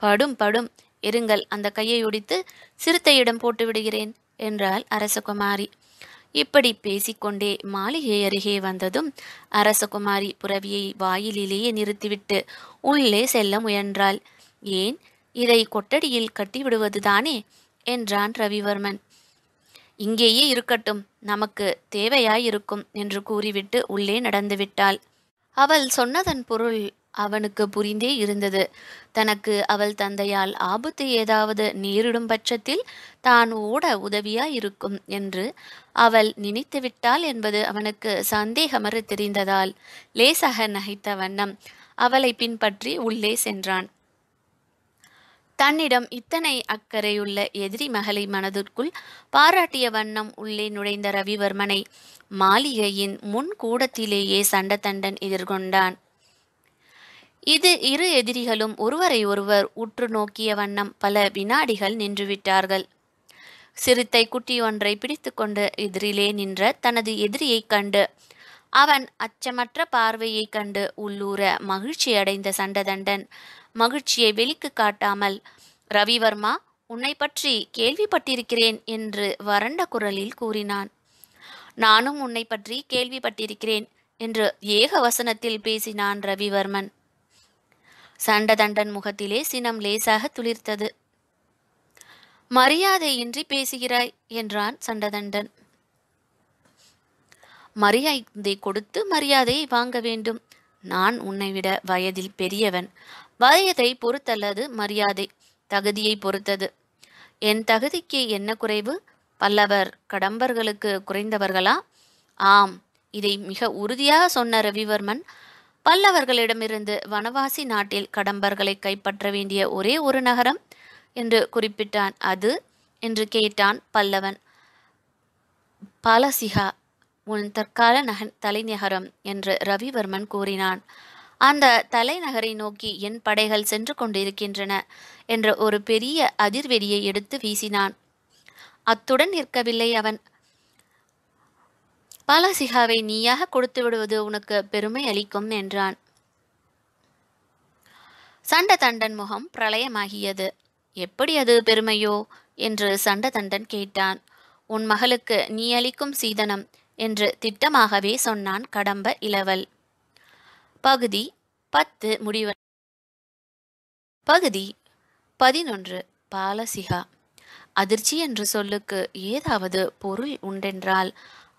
படும் படும், இருங்கள், அந்த கையை ஒடித்து சிறுத்தையிடம் போட்டு விடுகிறேன் என்றாள் அரசகுமாரி. இப்படி பேசிக்கொண்டே மாளிகை அருகே வந்ததும் அரசகுமாரி புரவியை வாயிலேயே நிறுத்திவிட்டு உள்ளே செல்ல முயன்றாள். ஏன், இதை கொட்டடியில் கட்டிவிடுவதுதானே என்றான் ரவிவர்மன். இங்கேயே இருக்கட்டும், நமக்கு தேவையாயிருக்கும் என்று கூறிவிட்டு உள்ளே நடந்துவிட்டாள். அவள் சொன்னதன் பொருள் அவனுக்கு புரிந்தே இருந்தது. தனக்கு அவள் தந்தையால் ஆபத்து ஏதாவது நேரிடும் பட்சத்தில் தான் ஓட உதவியாயிருக்கும் என்று அவள் நினைத்துவிட்டாள் என்பது அவனுக்கு சந்தேகமறு தெரிந்ததால் லேசாக நகைத்த வண்ணம் அவளை பின்பற்றி உள்ளே சென்றான். தன்னிடம் இத்தனை அக்கறையுள்ள எதிரி மகளை மனதிற்குள் பாராட்டிய வண்ணம் உள்ளே நுழைந்த ரவிவர்மனை மாளிகையின் முன் கூடத்திலேயே சண்டத்தண்டன் எதிர்கொண்டான். இது இரு எதிரிகளும் ஒருவரை ஒருவர் உற்று நோக்கிய வண்ணம் பல வினாடிகள் நின்றுவிட்டார்கள். சிறுத்தை குட்டியொன்றை பிடித்து கொண்டு எதிரிலே நின்ற தனது எதிரியை கண்டு அவன் அச்சமற்ற பார்வையை கண்டு உள்ளூர மகிழ்ச்சி அடைந்த சண்டதண்டன் மகிழ்ச்சியை வெளிக்கு காட்டாமல், "ரவிவர்மா, உன்னை பற்றி கேள்விப்பட்டிருக்கிறேன்" என்று வறண்ட குரலில் கூறினான். "நானும் உன்னை பற்றி கேள்விப்பட்டிருக்கிறேன்" என்று ஏக வசனத்தில் பேசினான் ரவிவர்மன். சண்டதண்டன் முகத்திலே சினம் லேசாக துளிர்த்தது. "மரியாதையின்றி பேசுகிறாய்" என்றான் சண்டதண்டன். "மரியாதை கொடுத்து மரியாதையை வாங்க வேண்டும். நான் உன்னை விட வயதில் பெரியவன். வயதை பொறுத்தல்லது மரியாதை, தகுதியை பொறுத்தது. என் தகுதிக்கு என்ன குறைவு? பல்லவர் கடம்பர்களுக்கு குறைந்தவர்களா?" ஆம், இதை மிக உறுதியாக சொன்ன ரவிவர்மன் பல்லவர்களிடமிருந்து வனவாசி நாட்டில் கடம்பர்களை கைப்பற்ற வேண்டிய ஒரே ஒரு நகரம் என்று குறிப்பிட்டான். "அது?" என்று கேட்டான் பல்லவன். "பாலசிகா, உன் தற்கால நக தலைநகரம்" என்று ரவிவர்மன் கூறினான். "அந்த தலைநகரை நோக்கி என் படைகள் சென்று கொண்டிருக்கின்றன" என்ற ஒரு பெரிய அதிர்வெடியை எடுத்து வீசினான். அத்துடன் நிற்கவில்லை அவன். "பாலசிகாவை நீயாக கொடுத்து விடுவது உனக்கு பெருமை அளிக்கும்" என்றான். சண்டதண்டன் முகம் பிரளயமாகியது. "எப்படி அது பெருமையோ?" என்று சண்டதண்டன் கேட்டான். "உன் மகளுக்கு நீ அளிக்கும் சீதனம்" என்று திட்டமாகவே சொன்னான் கடம்ப இளவல். பகுதி பத்து முடிவு. பகுதி பதினொன்று. பாலசிகா. அதிர்ச்சி என்ற சொல்லுக்கு ஏதாவது பொருள் உண்டென்றால்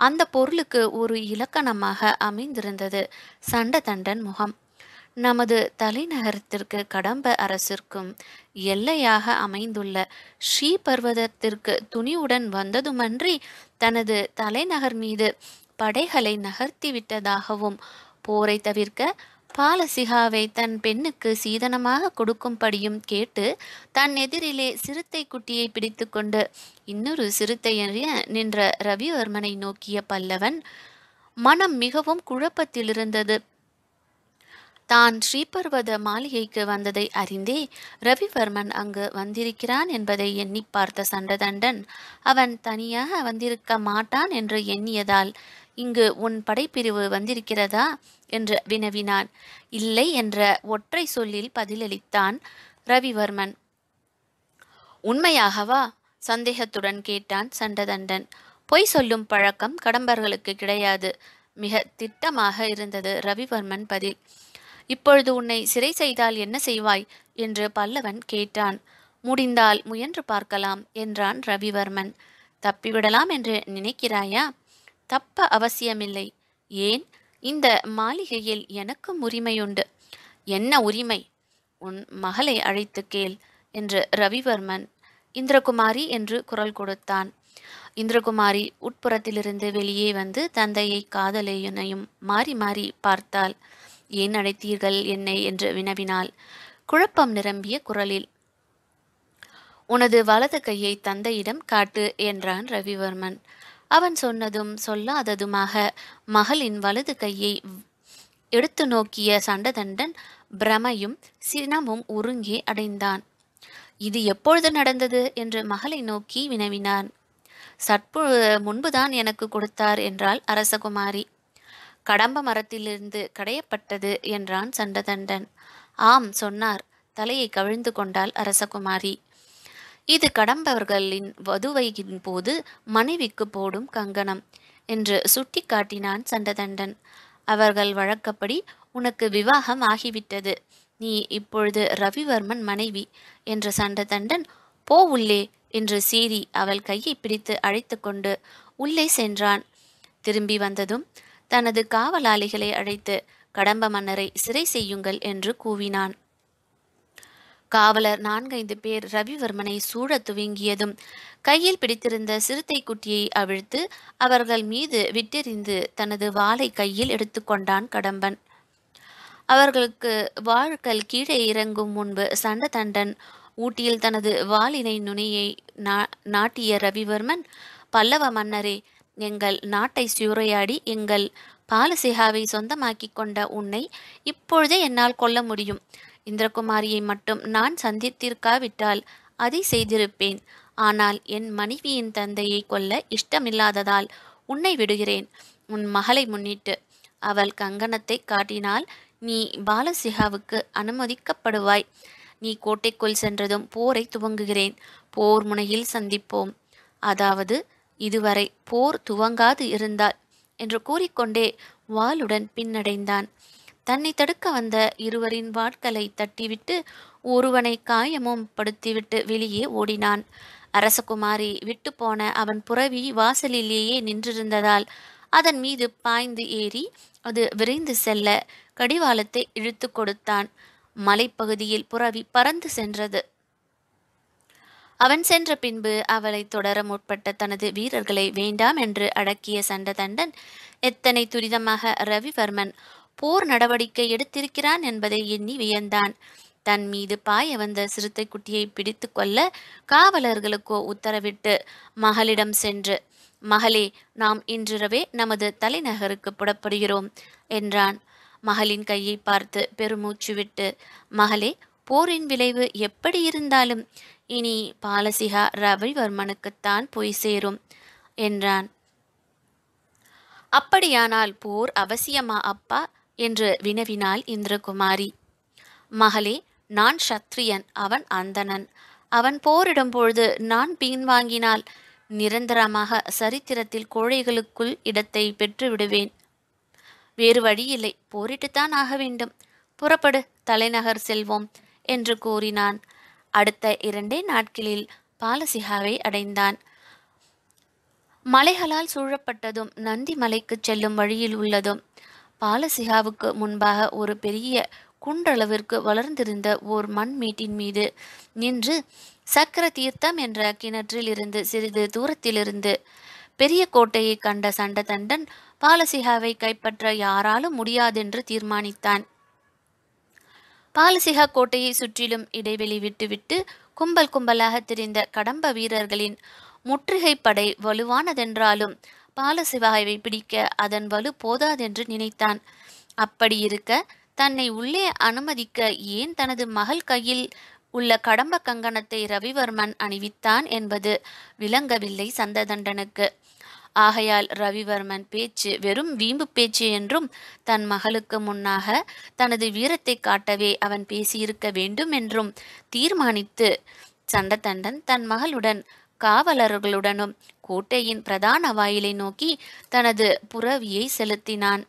அந்த பொருளுக்கு ஒரு இலக்கணமாக அமைந்திருந்தது சண்டதண்டன் முகம். நமது தலைநகரத்திற்கு கடம்ப அரசிற்கும் எல்லையாக அமைந்துள்ள ஸ்ரீபர்வதத்திற்கு துணிவுடன் வந்ததுமன்றி தனது தலைநகர் மீது படைகளை நகர்த்திவிட்டதாகவும், போரை தவிர்க்க பாலசிகாவை தன் பெண்ணுக்கு சீதனமாக கொடுக்கும்படியும் கேட்டு தன் எதிரிலே சிறுத்தை குட்டியை பிடித்து கொண்டு இன்னொரு சிறுத்தை நின்ற ரவிவர்மனை நோக்கிய பல்லவன் மனம் மிகவும் குழப்பத்தில் இருந்தது. தான் ஸ்ரீபர்வத மாளிகைக்கு வந்ததை அறிந்தே ரவிவர்மன் அங்கு வந்திருக்கிறான் என்பதை எண்ணி பார்த்த சண்டதண்டன், "அவன் தனியாக வந்திருக்க மாட்டான் என்று எண்ணியதால் இங்கு உன் படைப்பிரிவு வந்திருக்கிறதா?" என்று வினவினான். "இல்லை" என்ற ஒற்றை சொல்லில் பதிலளித்தான் ரவிவர்மன். "உண்மையாகவா?" சந்தேகத்துடன் கேட்டான் சண்டதண்டன். "பொய் சொல்லும் பழக்கம் கடம்பர்களுக்கு கிடையாது" மிக திட்டமாக இருந்தது ரவிவர்மன் பதில். "இப்பொழுது உன்னை சிறை செய்தால் என்ன செய்வாய்?" என்று பல்லவன் கேட்டான். "முடிந்தால் முயன்று பார்க்கலாம்" என்றான் ரவிவர்மன். "தப்பிவிடலாம் என்று நினைக்கிறாயா?" "தப்ப அவசியமில்லை." "ஏன்?" "இந்த மாளிகையில் எனக்கும் உரிமையுண்டு." "என்ன உரிமை?" "உன் மகளை அழைத்து கேள்" என்று ரவிவர்மன் இந்திரகுமாரி என்று குரல் கொடுத்தான். இந்திரகுமாரி உட்புறத்திலிருந்து வெளியே வந்து தந்தையை காதலையுனையும் மாறி மாறி பார்த்தாள். "ஏன் அழைத்தீர்கள் என்னை?" என்று வினவினாள் குழப்பம் நிரம்பிய குரலில். "உனது வலது கையை தந்தையிடம் காட்டு" என்றான் ரவிவர்மன். அவன் சொன்னதும் சொல்லாததுமாக மகளின் வலது கையை எடுத்து நோக்கிய சண்டதண்டன் பிரமையும் சினமும் உருங்கி அடைந்தான். "இது எப்பொழுது நடந்தது?" என்று மகளை நோக்கி வினவினான். "சற்பு முன்புதான் எனக்கு கொடுத்தார்" என்றாள் அரசகுமாரி. "கடம்ப மரத்திலிருந்து கடையப்பட்டது" என்றான் சண்டதண்டன். "ஆம் சொன்னார்" தலையை கவிழ்ந்து கொண்டாள் அரசகுமாரி. "இது கடம்பவர்களின் வதுவையின் போது மனைவிக்கு போடும் கங்கணம்" என்று சுட்டி காட்டினான் சண்டதண்டன். "அவர்கள் வழக்கப்படி உனக்கு விவாகம் ஆகிவிட்டது. நீ இப்பொழுது ரவிவர்மன் மனைவி" என்று சண்டதண்டன் "போ உள்ளே" என்று சீறி அவள் கையை பிடித்து அழைத்து கொண்டு உள்ளே சென்றான். திரும்பி வந்ததும் தனது காவலாளிகளை அழைத்து கடம்ப மன்னரை சிறை செய்யுங்கள் என்று கூவினான். காவலர் நான்கைந்து பேர் ரவிவர்மனை சூழ துவங்கியதும் கையில் பிடித்திருந்த சிறுத்தை குட்டியை அவிழ்த்து அவர்கள் மீது விட்டெறிந்து தனது வாளை கையில் எடுத்து கொண்டான் கடம்பன். அவர்களுக்கு வாள்கள் கீழே இறங்கும் முன்பு சண்டதண்டன் ஊட்டியில் தனது வாளினை நுனியை நா நாட்டிய ரவிவர்மன், பல்லவ மன்னரே, எங்கள் நாட்டை சூறையாடி எங்கள் பாலசிகாவை சொந்தமாக்கி கொண்ட உன்னை இப்பொழுதே என்னால் கொல்ல முடியும். இந்திரகுமாரியை மட்டும் நான் சந்தித்திருக்காவிட்டால் அதை செய்திருப்பேன். ஆனால் என் மனைவியின் தந்தையை கொல்ல இஷ்டமில்லாததால் உன்னை விடுகிறேன். உன் மகளை முன்னிட்டு அவள் கங்கணத்தை காட்டினால் நீ பாலசிகாவுக்கு அனுமதிக்கப்படுவாய். நீ கோட்டைக்குள் சென்றதும் போரை துவங்குகிறேன். போர் முனையில் சந்திப்போம். அதாவது இதுவரை போர் துவங்காது இருந்தால் என்று கூறிக்கொண்டே வாளுடன் பின்னடைந்தான். தன்னை தடுக்க வந்த இருவரின் வாட்களை தட்டிவிட்டு ஒருவனை காயமும் படுத்திவிட்டு வெளியே ஓடினான். அரசகுமாரி விட்டு போன அவன் புறவி வாசலிலேயே நின்றிருந்ததால் அதன் மீது பாய்ந்து ஏறி அது விரைந்து செல்ல கடிவாளத்தை இழுத்து கொடுத்தான். மலைப்பகுதியில் புறவி பறந்து சென்றது. அவன் சென்ற பின்பு அவளை தொடர முற்பட்ட தனது வீரர்களை வேண்டாம் என்று அடக்கிய சண்டதண்டன் எத்தனை துரிதமாக ரவிவர்மன் போர் நடவடிக்கை எடுத்திருக்கிறான் என்பதை எண்ணி வியந்தான். தன் மீது பாய வந்த சிறுத்தை குட்டியை பிடித்து கொள்ள காவலர்களுக்கோ உத்தரவிட்டு மகளிடம் சென்று, மகளே, நாம் இன்றிரவே நமது தலைநகருக்கு புறப்படுகிறோம் என்றான். மகளின் கையை பார்த்து பெருமூச்சு விட்டு, மகளே, போரின் விளைவு எப்படி இருந்தாலும் இனி பாலசிகா ரவிவர்மனுக்குத்தான் போய் சேரும் என்றான். அப்படியானால் போர் அவசியமா அப்பா என்று வினவினாள் இந்திரகுமாரி. மகளே, நான் சத்திரியன், அவன் அந்தணன். அவன் போரிடும் பொழுது நான் பின்வாங்கினால் நிரந்தரமாக சரித்திரத்தில் கோழைகளுக்குள் இடத்தை பெற்று விடுவேன். வேறு வழியில்லை, போரிட்டுத்தான் ஆக வேண்டும். புறப்படு, தலைநகர் செல்வோம் என்று கூறினான். அடுத்த இரண்டே நாட்களில் பாலசிகாவை அடைந்தான். மலைகளால் சூழப்பட்டதும் நந்தி மலைக்கு செல்லும் வழியில் உள்ளதும் பாலசிகாவுக்கு முன்பாக ஒரு பெரிய குன்றளவிற்கு வளர்ந்திருந்த ஓர் மண்மேட்டின் மீது நின்று சக்கர தீர்த்தம் என்ற கிணற்றில் இருந்து சிறிது தூரத்திலிருந்து பெரிய கோட்டையை கண்ட சண்டதண்டன் பாலசிகாவை கைப்பற்ற யாராலும் முடியாதென்று தீர்மானித்தான். பாலசிகா கோட்டையை சுற்றிலும் இடைவெளி விட்டுவிட்டு கும்பல் கும்பலாக திரிந்த கடம்ப வீரர்களின் முற்றுகை படை வலுவானதென்றாலும் பாலசிகாவை பிடிக்க அதன் வலு போதாதென்று நினைத்தான். அப்படியிருக்க தன்னை உள்ளே அனுமதிக்க ஏன் தனது மகள் கையில் உள்ள கடம்ப கங்கணத்தை ரவிவர்மன் அணிவித்தான் என்பது விளங்கவில்லை சண்டதண்டனுக்கு. ஆகையால் ரவிவர்மன் பேச்சு வெறும் வீம்பு பேச்சு என்றும் தன் மகளுக்கு முன்னாக தனது வீரத்தை காட்டவே அவன் பேசியிருக்க வேண்டும் என்றும் தீர்மானித்து சண்டதண்டன் தன் மகளுடன் காவலர்களுடனும் கோட்டையின் பிரதான வாயிலை நோக்கி தனது புறவியை செலுத்தினான்.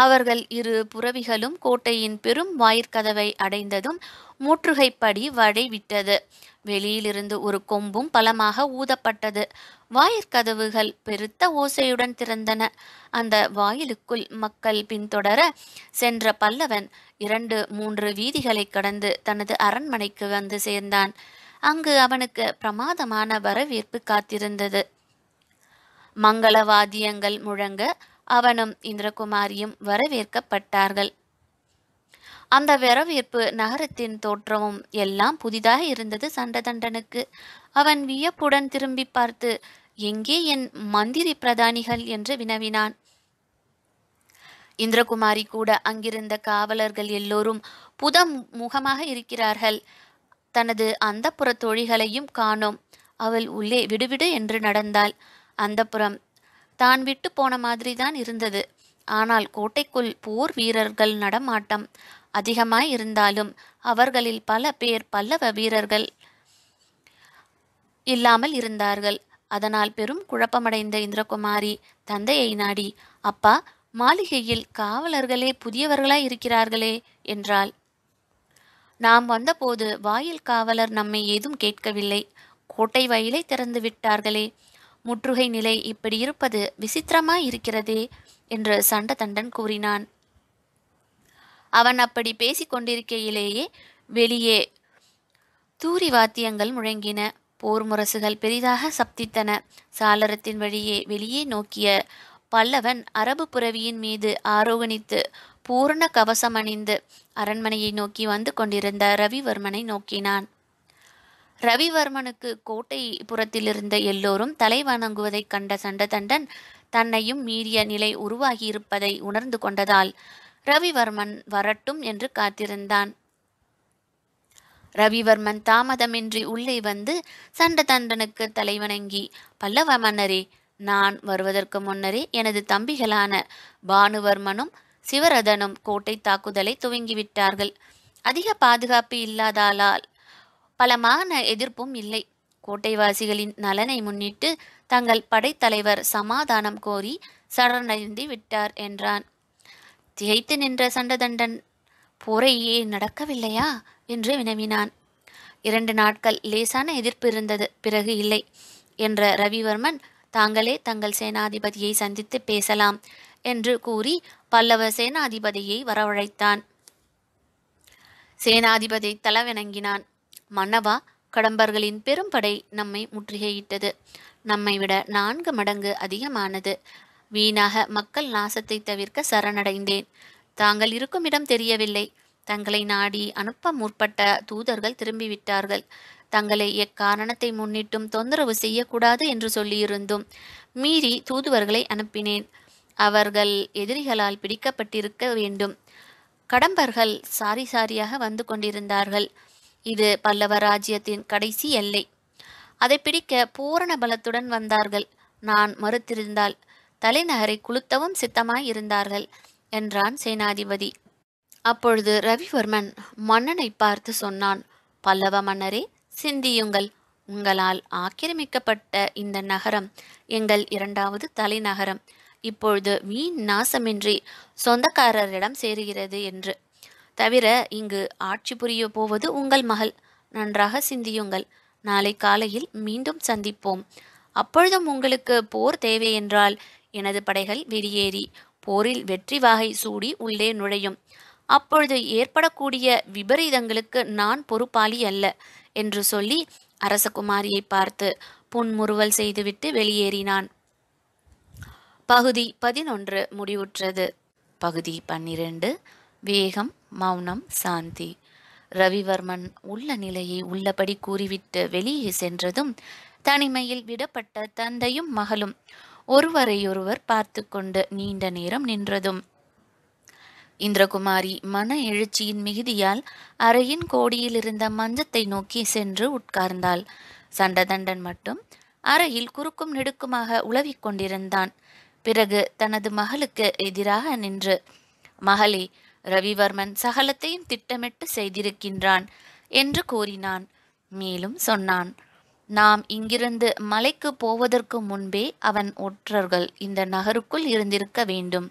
அவர்கள் இரு புறவிகளும் கோட்டையின் பெரும் வாயிற்கதவை அடைந்ததும் முற்றுகைப்படி வடைவிட்டது. வெளியிலிருந்து ஒரு கொம்பும் பலமாக ஊதப்பட்டது. வாயிற்கதவுகள் பெருத்த ஓசையுடன் திறந்தன. அந்த வாயிலுக்குள் மக்கள் பின்தொடர சென்ற பல்லவன் இரண்டு மூன்று வீதிகளை கடந்து தனது அரண்மனைக்கு வந்து சேர்ந்தான். அங்கு அவனுக்கு பிரமாதமான வரவேற்பு காத்திருந்தது. மங்கள வாத்தியங்கள் முழங்க அவனும் இந்திரகுமாரியும் வரவேற்கப்பட்டார்கள். அந்த வரவேற்பு நகரத்தின் தோற்றமும் எல்லாம் புதிதாக இருந்தது சண்டதண்டனுக்கு. அவன் வியப்புடன் திரும்பி பார்த்து, எங்கே என் மந்திரி பிரதானிகள் என்று வினவினான். இந்திரகுமாரி கூட, அங்கிருந்த காவலர்கள் எல்லோரும் புதம் முகமாக இருக்கிறார்கள், தனது அந்தப்புற தோழிகளையும் காணோம். அவள் உள்ளே விடுவிடு என்று நடந்தாள். அந்தப்புறம் தான் விட்டு போன மாதிரி தான் இருந்தது. ஆனால் கோட்டைக்குள் போர் வீரர்கள் நடமாட்டம் அதிகமாய் இருந்தாலும் அவர்களில் பல பேர் பல்லவ வீரர்கள் இல்லாமல் இருந்தார்கள். அதனால் பெரும் குழப்பமடைந்த இந்திரகுமாரி தந்தையை நாடி, அப்பா, மாளிகையில் காவலர்களே புதியவர்களாய் இருக்கிறார்களே என்றாள். நாம் வந்தபோது வாயில் காவலர் நம்மை ஏதும் கேட்கவில்லை. கோட்டை வாயிலை திறந்து விட்டார்களே. முற்றுகை நிலை இப்படி இருப்பது விசித்திரமாய் இருக்கிறதே என்று சண்டதண்டன் கூறினான். அவன் அப்படி பேசிக்கொண்டிருக்கையிலேயே வெளியே தூரி வாத்தியங்கள் முழங்கின. போர் முரசுகள் பெரிதாக சப்தித்தன. சாளரத்தின் வழியே வெளியே நோக்கிய பல்லவன் அரபு புரவியின் மீது ஆரோகணித்து பூர்ண கவசமணிந்து அரண்மனையை நோக்கி வந்து கொண்டிருந்த ரவிவர்மனை நோக்கினான். ரவிவர்மனுக்கு கோட்டை புறத்திலிருந்த எல்லோரும் தலை வணங்குவதைக் கண்ட சண்டதண்டன் தன்னையும் மீறிய நிலை உருவாகியிருப்பதை உணர்ந்து கொண்டதால் ரவிவர்மன் வரட்டும் என்று காத்திருந்தான். ரவிவர்மன் தாமதமின்றி உள்ளே வந்து சண்டதண்டனுக்கு தலைவணங்கி, "பல்லவ மன்னரே, நான் வருவதற்கு முன்னரே எனது தம்பிகளான பானுவர்மனும் சிவரதனும் கோட்டை தாக்குதலை துவங்கிவிட்டார்கள். அதிக பாதுகாப்பு இல்லாதாலால் பலமான எதிர்ப்பும் இல்லை. கோட்டைவாசிகளின் நலனை முன்னிட்டு தங்கள் படைத்தலைவர் சமாதானம் கோரி சரணடைந்து விட்டார்" என்றான். திகைத்து நின்ற சண்டதண்டன், "போரையே நடக்கவில்லையா?" என்று வினவினான். "இரண்டு நாட்கள் லேசான எதிர்ப்பு இருந்தது, பிறகு இல்லை" என்ற ரவிவர்மன், "தாங்களே தங்கள் சேனாதிபதியை சந்தித்து பேசலாம்" என்று கூறி பல்லவ சேனாதிபதியை வரவழைத்தான். சேனாதிபதி தலவணங்கினான். "மன்னவா, கடம்பர்களின் பெரும்படை நம்மை முற்றுகையிட்டது. நம்மை விட நான்கு மடங்கு அதிகமானது. வீணாக மக்கள் நாசத்தை தவிர்க்க சரணடைந்தேன். தாங்கள் இருக்கும் இடம் தெரியவில்லை. தங்களை நாடி அனுப்ப முற்பட்ட தூதர்கள் திரும்பிவிட்டார்கள். தங்களை எக்காரணத்தை முன்னிட்டும் தொந்தரவு செய்யக்கூடாது என்று சொல்லியிருந்தும் மீறி தூதுவர்களை அனுப்பினேன். அவர்கள் எதிரிகளால் பிடிக்கப்பட்டிருக்க வேண்டும். கடம்பர்கள் சாரி சாரியாக வந்து கொண்டிருந்தார்கள். இது பல்லவ ராஜ்யத்தின் கடைசி எல்லை. அதை பிடிக்க பூரண பலத்துடன் வந்தார்கள். நான் மறுத்திருந்தால் தலைநகரை குளுத்தவும் சித்தமாய் இருந்தார்கள்" என்றான் சேனாதிபதி. அப்பொழுது ரவிவர்மன் மன்னனை பார்த்து சொன்னான், "பல்லவ மன்னரே, சிந்தியுங்கள். உங்களால் ஆக்கிரமிக்கப்பட்ட இந்த நகரம் எங்கள் இரண்டாவது தலைநகரம். இப்பொழுது வீண் நாசமின்றி சொந்தக்காரரிடம் சேருகிறது என்று. தவிர இங்கு ஆட்சி புரிய போவது உங்கள் மகள். நன்றாக சிந்தியுங்கள். நாளை காலையில் மீண்டும் சந்திப்போம். அப்பொழுதும் உங்களுக்கு போர் தேவை என்றால் எனது படைகள் வெளியேறி போரில் வெற்றி வாகை சூடி உள்ளே நுழையும். அப்பொழுது ஏற்படக்கூடிய விபரீதங்களுக்கு நான் பொறுப்பாளி அல்ல" என்று சொல்லி அரசகுமாரியை பார்த்து புன்முறுவல் செய்துவிட்டு வெளியேறினான். பகுதி பதினொன்று முடிவுற்றது. பகுதி பன்னிரண்டு, வேகம், மௌனம், சாந்தி. ரவிவர்மன் உள்ள நிலையை உள்ளபடி கூறிவிட்டு வெளியே சென்றதும் தனிமையில் விடப்பட்ட தந்தையும் மகளும் ஒருவரையொருவர் பார்த்து கொண்டு நீண்ட நேரம் நின்றதும் இந்திரகுமாரி மன எழுச்சியின் மிகுதியால் அறையின் கோடியிலிருந்த மஞ்சத்தை நோக்கி சென்று உட்கார்ந்தாள். சண்டதண்டன் மட்டும் அறையில் குறுக்கும் நெடுக்குமாக உலவிக் கொண்டிருந்தான். பிறகு தனது மகளுக்கு எதிராக நின்று, "மகளே, ரவிவர்மன் சகலத்தையும் திட்டமிட்டு செய்திருக்கின்றான்" என்று கூறினான். மேலும் சொன்னான், "நாம் இங்கிருந்து மலைக்கு போவதற்கு முன்பே அவன் ஒற்றர்கள் இந்த நகருக்குள் இருந்திருக்க வேண்டும்.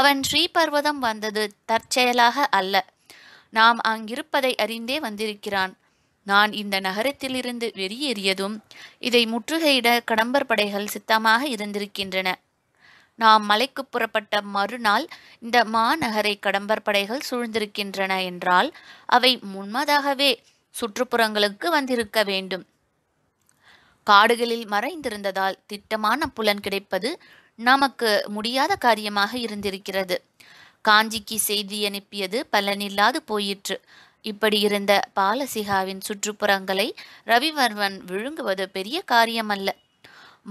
அவன் ஸ்ரீபர்வதம் வந்தது தற்செயலாக அல்ல. நாம் அங்கிருப்பதை அறிந்தே வந்திருக்கிறான். நான் இந்த நகரத்திலிருந்து வெளியேறியதும் இதை முற்றுகையிட கடம்பர் படைகள் சித்தமாக இருந்திருக்கின்றன. நாம் மலைக்கு புறப்பட்ட மறுநாள் இந்த மாநகரை கடம்பர் படைகள் சூழ்ந்திருக்கின்றன என்றால் அவை முன்மதாகவே சுற்றுப்புறங்களுக்கு வந்திருக்க வேண்டும். காடுகளில் மறைந்திருந்ததால் திட்டமான புலன் கிடைப்பது நமக்கு முடியாத காரியமாக இருந்திருக்கிறது. காஞ்சிக்கு செய்தி அனுப்பியது பலனில்லாது போயிற்று. இப்படி இருந்த பாலசிகாவின் சுற்றுப்புறங்களை ரவிவர்மன் விழுங்குவது பெரிய காரியமல்ல.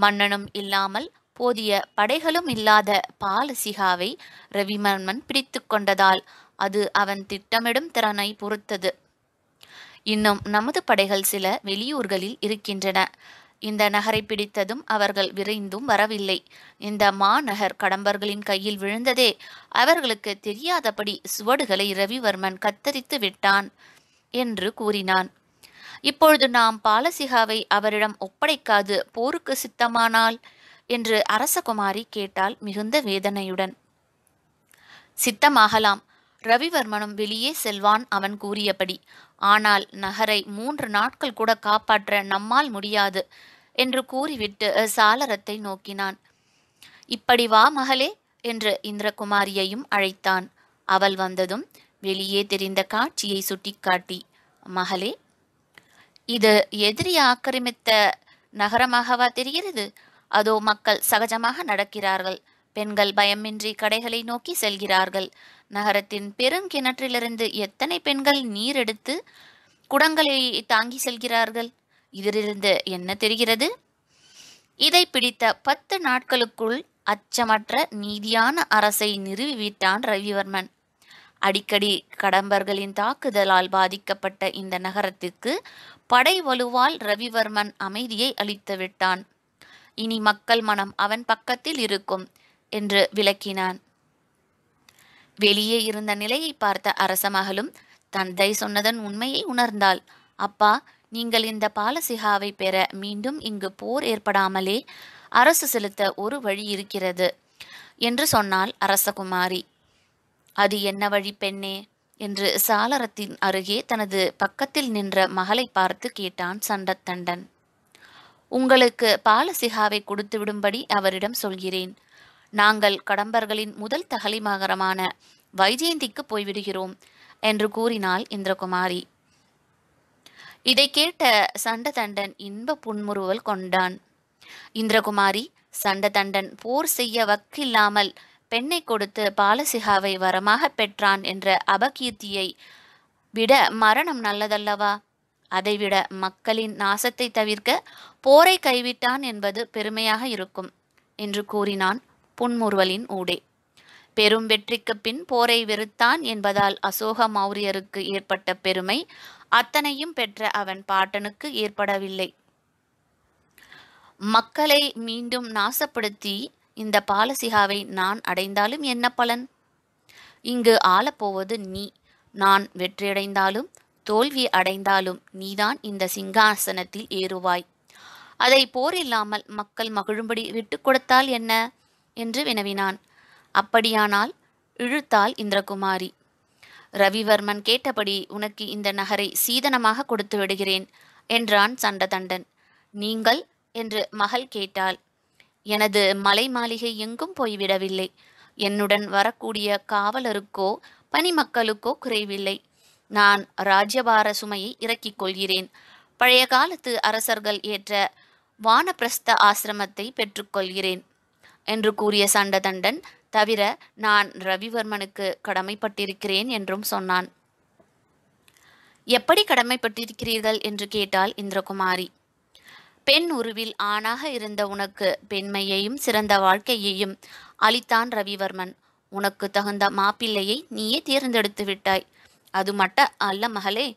மன்னனும் இல்லாமல் போதிய படைகளும் இல்லாத பாலசிகாவை ரவிவர்மன் பிடித்து கொண்டதால் அது அவன் திட்டமிடும் திறனை பொறுத்தது. இன்னும் நமது படைகள் சில வெளியூர்களில் இருக்கின்றன. இந்த நகரை பிடித்ததும் அவர்கள் விரைந்தும் வரவில்லை. இந்த மாநகர் கடம்பர்களின் கையில் விழுந்ததே அவர்களுக்கு தெரியாதபடி சுவடுகளை ரவிவர்மன் கத்தரித்து விட்டான்" என்று கூறினான். "இப்பொழுது நாம் பாலசிகாவை அவரிடம் ஒப்படைக்காது போருக்கு சித்தமானால்?" என்று அரசகுமாரி கேட்டால் மிகுந்த வேதனையுடன். "சித்தமாகலாம். ரவிவர்மனும் வெளியே செல்வான் அவன் கூறியபடி. ஆனால் நகரை மூன்று நாட்கள் கூட காப்பாற்ற நம்மால் முடியாது" என்று கூறிவிட்டு சாளரத்தை நோக்கினான். "இப்படி வா மகளே" என்று இந்திரகுமாரியையும் அழைத்தான். அவள் வந்ததும் வெளியே தெரிந்த காட்சியை சுட்டிக்காட்டி, "மகளே, இது எதிரி ஆக்கிரமித்த நகரமாகவா தெரிகிறது? அதோ மக்கள் சகஜமாக நடக்கிறார்கள். பெண்கள் பயமின்றி கடைகளை நோக்கி செல்கிறார்கள். நகரத்தின் பெருங்கிணற்றிலிருந்து எத்தனை பெண்கள் நீர் எடுத்து குடங்களை தாங்கி செல்கிறார்கள்? இதிலிருந்து என்ன தெரிகிறது? இதை பிடித்த பத்து நாட்களுக்குள் அச்சமற்ற நீதியான அரசை நிறுவிவிட்டான் ரவிவர்மன். அடிக்கடி கடம்பர்களின் தாக்குதலால் பாதிக்கப்பட்ட இந்த நகரத்திற்கு படை வலுவால் ரவிவர்மன் அமைதியை அளித்து விட்டான். இனி மக்கள் மனம் அவன் பக்கத்தில் இருக்கும் என்று விளக்கினான். வெளியே இருந்த நிலையை பார்த்த அரச மகளும் தந்தை சொன்னதன் உண்மையை உணர்ந்தாள். அப்பா, நீங்கள் இந்த பாலசிகாவை பெற மீண்டும் இங்கு போர் ஏற்படாமலே அரசு செலுத்த ஒரு வழி இருக்கிறது என்று சொன்னாள் அரசகுமாரி. அது என்ன வழி பெண்ணே என்று சாளரத்தின் அருகே தனது பக்கத்தில் நின்ற மகளை பார்த்து கேட்டான் சண்டத்தண்டன். உங்களுக்கு பாலசிகாவை கொடுத்து விடும்படி அவரிடம் சொல்கிறேன். நாங்கள் கடம்பர்களின் முதல் தகலி நகரமான வைஜெயந்திக்கு போய்விடுகிறோம் என்று கூறினாள் இந்திரகுமாரி. இதை கேட்ட சண்டதண்டன் இன்ப புன்முறுவல் கொண்டான். இந்திரகுமாரி, சண்டதண்டன் போர் செய்ய வக்கில்லாமல் பெண்ணை கொடுத்து பாலசிகாவை வரமாக பெற்றான் என்ற அபகீர்த்தியை விட மரணம் நல்லதல்லவா? அதைவிட மக்களின் நாசத்தை தவிர்க்க போரை கைவிட்டான் என்பது பெருமையாக இருக்கும் என்று கூறினான் புன்முறுவலின் ஊடே. பெரும் வெற்றிக்கு பின் போரை வெறுத்தான் என்பதால் அசோக மௌரியருக்கு ஏற்பட்ட பெருமை அத்தனையும் பெற்ற அவன் பாட்டனுக்கு ஏற்படவில்லை. மக்களை மீண்டும் நாசப்படுத்தி இந்த பாலசிகாவை நான் அடைந்தாலும் என்ன பலன்? இங்கு ஆளப்போவது நீ. நான் வெற்றியடைந்தாலும் தோல்வி அடைந்தாலும் நீதான் இந்த சிங்காசனத்தில் ஏறுவாய். அதை போரில்லாமல் மக்கள் மகிழும்படி விட்டு கொடுத்தால் என்ன என்று வினவினான். அப்படியானால் இழுத்தாள் இந்திரகுமாரி. ரவிவர்மன் கேட்டபடி உனக்கு இந்த நகரை சீதனமாக கொடுத்து விடுகிறேன் என்றான் சண்டதண்டன். நீங்கள் என்று மகள் கேட்டாள். எனது மலை மாளிகை எங்கும் போய்விடவில்லை. என்னுடன் வரக்கூடிய காவலருக்கோ பணிமக்களுக்கோ குறைவில்லை. நான் ராஜ்யபார சுமையை இறக்கிக் கொள்கிறேன். பழைய காலத்து அரசர்கள் ஏற்ற வானப்பிரஸ்த ஆசிரமத்தை பெற்றுக்கொள்கிறேன் என்று கூறிய சண்டதண்டன், தவிர நான் ரவிவர்மனுக்கு கடமைப்பட்டிருக்கிறேன் என்றும் சொன்னான். எப்படி கடமைப்பட்டிருக்கிறீர்கள் என்று கேட்டாள் இந்திரகுமாரி. பெண் உருவில் ஆணாக இருந்த உனக்கு பெண்மையையும் சிறந்த வாழ்க்கையையும் அளித்தான் ரவிவர்மன். உனக்கு தகுந்த மாப்பிள்ளையை நீயே தேர்ந்தெடுத்து விட்டாய். அது மட்டும் அல்ல மகளே,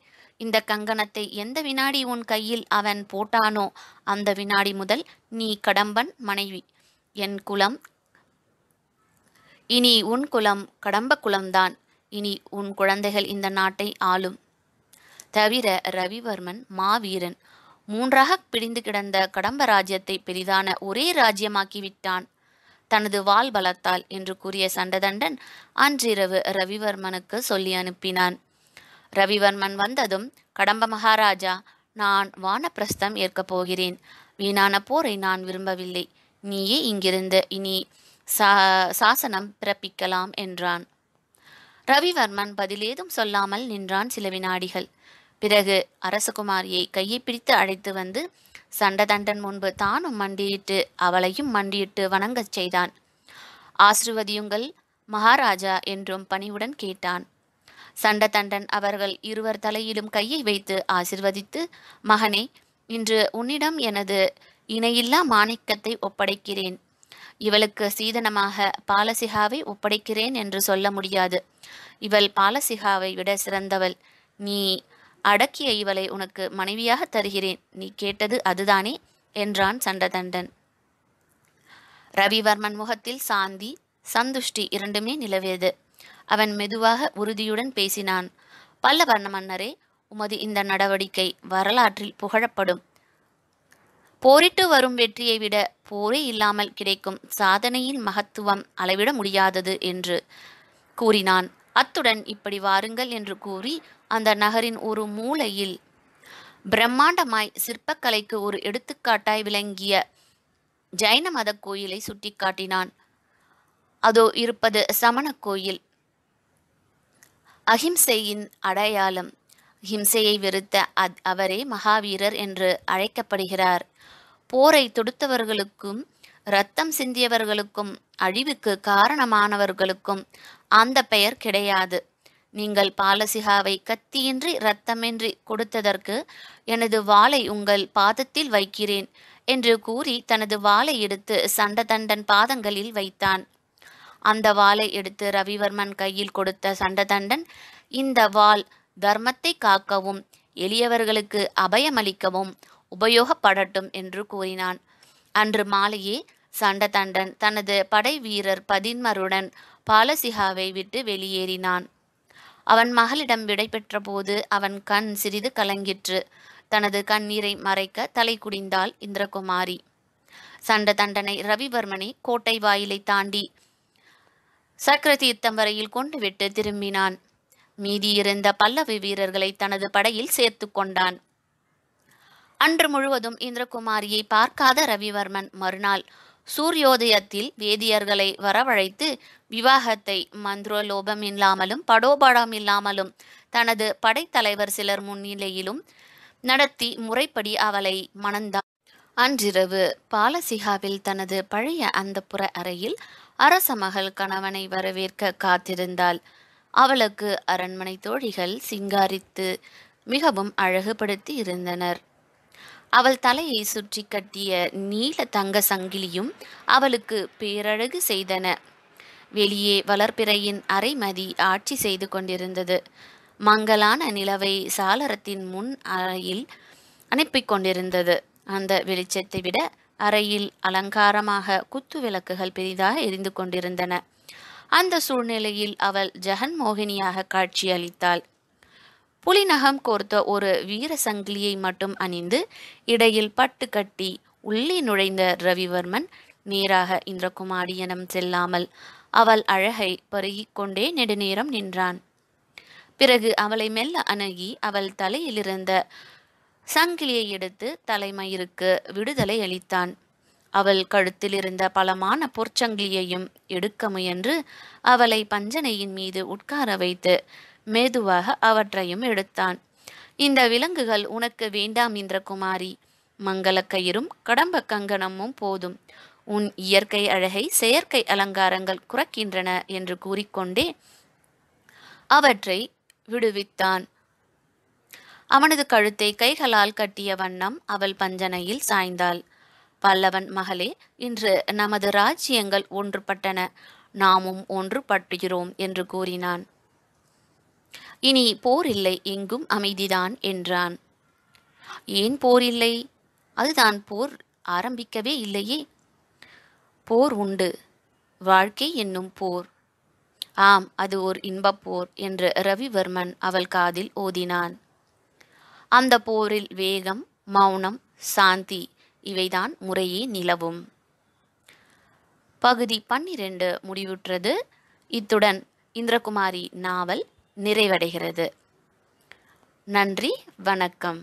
இந்த கங்கணத்தை எந்த வினாடி உன் கையில் அவன் போட்டானோ அந்த வினாடி முதல் நீ கடம்பன் மனைவி. என் குலம் இனி உன் குலம் கடம்ப குலம்தான். இனி உன் குழந்தைகள் இந்த நாட்டை ஆளும். தவிர ரவிவர்மன் மாவீரன். மூன்றாக பிடிந்து கிடந்த கடம்ப ராஜ்யத்தை பெரிதான ஒரே ராஜ்யமாக்கிவிட்டான் தனது வாள் பலத்தால் என்று கூறிய சண்டதண்டன் அன்றிரவு ரவிவர்மனுக்கு சொல்லி அனுப்பினான். ரவிவர்மன் வந்ததும், கடம்ப மகாராஜா, நான் வானப்பிரஸ்தம் ஏற்கப் போகிறேன். வீணான போரை நான் விரும்பவில்லை. நீயே இங்கிருந்து இனி சா சாசனம் பிறப்பிக்கலாம் என்றான். ரவிவர்மன் பதிலேதும் சொல்லாமல் நின்றான் சில வினாடிகள். பிறகு அரசகுமாரியை கையை பிடித்து அழைத்து வந்து சண்டதண்டன் முன்பு தானும் மண்டியிட்டு அவளையும் மண்டியிட்டு வணங்கச் செய்தான். ஆசிர்வதியுங்கள் மகாராஜா என்றும் பணிவுடன் கேட்டான். சண்டதண்டன் அவர்கள் இருவர் தலையிலும் கையை வைத்து ஆசிர்வதித்து, மகனே, இன்று உன்னிடம் எனது இணையில்லா மாணிக்கத்தை ஒப்படைக்கிறேன். இவளுக்கு சீதனமாக பாலசிகாவை ஒப்படைக்கிறேன் என்று சொல்ல முடியாது. இவள் பாலசிகாவை விட சிறந்தவள். நீ அடக்கிய இவளை உனக்கு மனைவியாக தருகிறேன். நீ கேட்டது அதுதானே என்றான் சண்டதண்டன். ரவிவர்மன் முகத்தில் சாந்தி சந்துஷ்டி இரண்டுமே நிலவியது. அவன் மெதுவாக உறுதியுடன் பேசினான். பல்லவர்ண மன்னரே, உமது இந்த நடவடிக்கை வரலாற்றில் புகழப்படும். போரிட்டு வரும் வெற்றியை விட போரே இல்லாமல் கிடைக்கும் சாதனையின் மகத்துவம் அளவிட முடியாதது என்று கூறினான். அத்துடன், இப்படி வாருங்கள் என்று கூறி அந்த நகரின் ஒரு மூலையில் பிரம்மாண்டமாய் சிற்பக்கலைக்கு ஒரு எடுத்துக்காட்டாய் விளங்கிய ஜைன மத கோயிலை சுட்டி காட்டினான். அதோ இருப்பது சமண கோயில், அஹிம்சையின் அடையாளம். ஹிம்சையை வெறுத்த அத் அவரே மகாவீரர் என்று அழைக்கப்படுகிறார். போரை தொடுத்தவர்களுக்கும் இரத்தம் சிந்தியவர்களுக்கும் அழிவுக்கு காரணமானவர்களுக்கும் அந்த பெயர் கிடையாது. நீங்கள் பாலசிகாவை கத்தியின்றி இரத்தமின்றி கொடுத்ததற்கு எனது வாளை உங்கள் பாதத்தில் வைக்கிறேன் என்று கூறி தனது வாளை எடுத்து சண்டதண்டன் பாதங்களில் வைத்தான். அந்த வாளை எடுத்து ரவிவர்மன் கையில் கொடுத்த சண்டதண்டன், இந்த வாள் தர்மத்தை காக்கவும் எளியவர்களுக்கு அபயமளிக்கவும் உபயோகப்படட்டும் என்று கூறினான். அன்று மாலையே சண்டதண்டன் தனது படை வீரர் பதின்மருடன் பாலசிகாவை விட்டு வெளியேறினான். அவன் மகளிடம் விடை பெற்ற போது அவன் கண் சிறிது கலங்கிற்று. தனது கண்ணீரை மறைக்க தலை குடிந்தாள் இந்திரகுமாரி. சண்டதண்டனை ரவிவர்மனை கோட்டை வாயிலை தாண்டி சக்கர தீர்த்தம் வரையில் கொண்டு விட்டு திரும்பினான். மீதியிருந்த பல்லவி வீரர்களை தனது படையில் சேர்த்து கொண்டான். அன்று முழுவதும் இந்திரகுமாரியை பார்க்காத ரவிவர்மன் மறுநாள் சூரியோதயத்தில் வேதியர்களை வரவழைத்து விவாகத்தை மந்திரலோபம் இல்லாமலும் படோபடம் இல்லாமலும் தனது படைத்தலைவர் சிலர் முன்னிலையிலும் நடத்தி முறைப்படி அவளை மணந்தான். அன்றிரவு பாலசிகாவில் தனது பழைய அந்தப்புற அறையில் அரச மகள் கணவனை வரவேற்க காத்திருந்தாள். அவளுக்கு அரண்மனை தோழிகள் சிங்காரித்து மிகவும் அழகுபடுத்தி இருந்தனர். அவள் தலையை சுற்றி கட்டிய நீல தங்க சங்கிலியும் அவளுக்கு பேரழகு செய்தன. வெளியே வளர்பிறையின் அரைமதி ஆட்சி செய்து கொண்டிருந்தது. மங்கலான நிலவை சாளரத்தின் முன் அறையில் அனுப்பி கொண்டிருந்தது. அந்த வெளிச்சத்தை விட அறையில் அலங்காரமாக குத்து விளக்குகள் பெரிதாக எரிந்து கொண்டிருந்தன. அந்த சூழ்நிலையில் அவள் ஜெகன்மோகினியாக காட்சியளித்தாள். புலிநகம் கோர்த்த ஒரு வீர சங்கிலியை மட்டும் அணிந்து இடையில் பட்டு கட்டி உள்ளே நுழைந்த ரவிவர்மன் நேராக இந்திரகுமாரி எனும் செல்லாமல் அவள் அழகை பருகிக் கொண்டே நெடுநேரம் நின்றான். பிறகு அவளை மெல்ல அணுகி அவள் தலையிலிருந்த சங்கிலியை எடுத்து தலைமயிருக்கு விடுதலை அளித்தான். அவள் கழுத்திலிருந்த பலமான பொற்சங்கிலியையும் எடுக்க முயன்று அவளை பஞ்சனையின் மீது உட்கார வைத்து மேதுவாக அவற்றையும் எடுத்தான். இந்த விலங்குகள் உனக்கு வேண்டாம் இந்திரகுமாரி. மங்களக்கயிறும் கடம்ப கங்கணமும் போதும். உன் இயற்கை அழகை செயற்கை அலங்காரங்கள் குறைக்கின்றன என்று கூறிக்கொண்டே அவற்றை விடுவித்தான். அவனது கழுத்தை கைகளால் கட்டிய வண்ணம் அவள் பஞ்சனையில் சாய்ந்தாள். பல்லவன் மகளே, இன்று நமது ராஜ்யங்கள் ஒன்றுபட்டன, நாமும் ஒன்று பட்டுகிறோம் என்று கூறினான். இனி போரில்லை, எங்கும் அமைதிதான் என்றான். ஏன் போரில்லை? அதுதான், போர் ஆரம்பிக்கவே இல்லையே. போர் உண்டு, வாழ்க்கை என்னும் போர். ஆம், அது ஓர் இன்பப்போர் என்று ரவிவர்மன் அவள் காதில் ஓதினான். அந்த போரில் வேகம், மௌனம், சாந்தி இவைதான் முறையே நிலவும். பகுதி பன்னிரண்டு முடிவுற்றது. இத்துடன் இந்திரகுமாரி நாவல் நிறைவடைகிறது. நன்றி, வணக்கம்.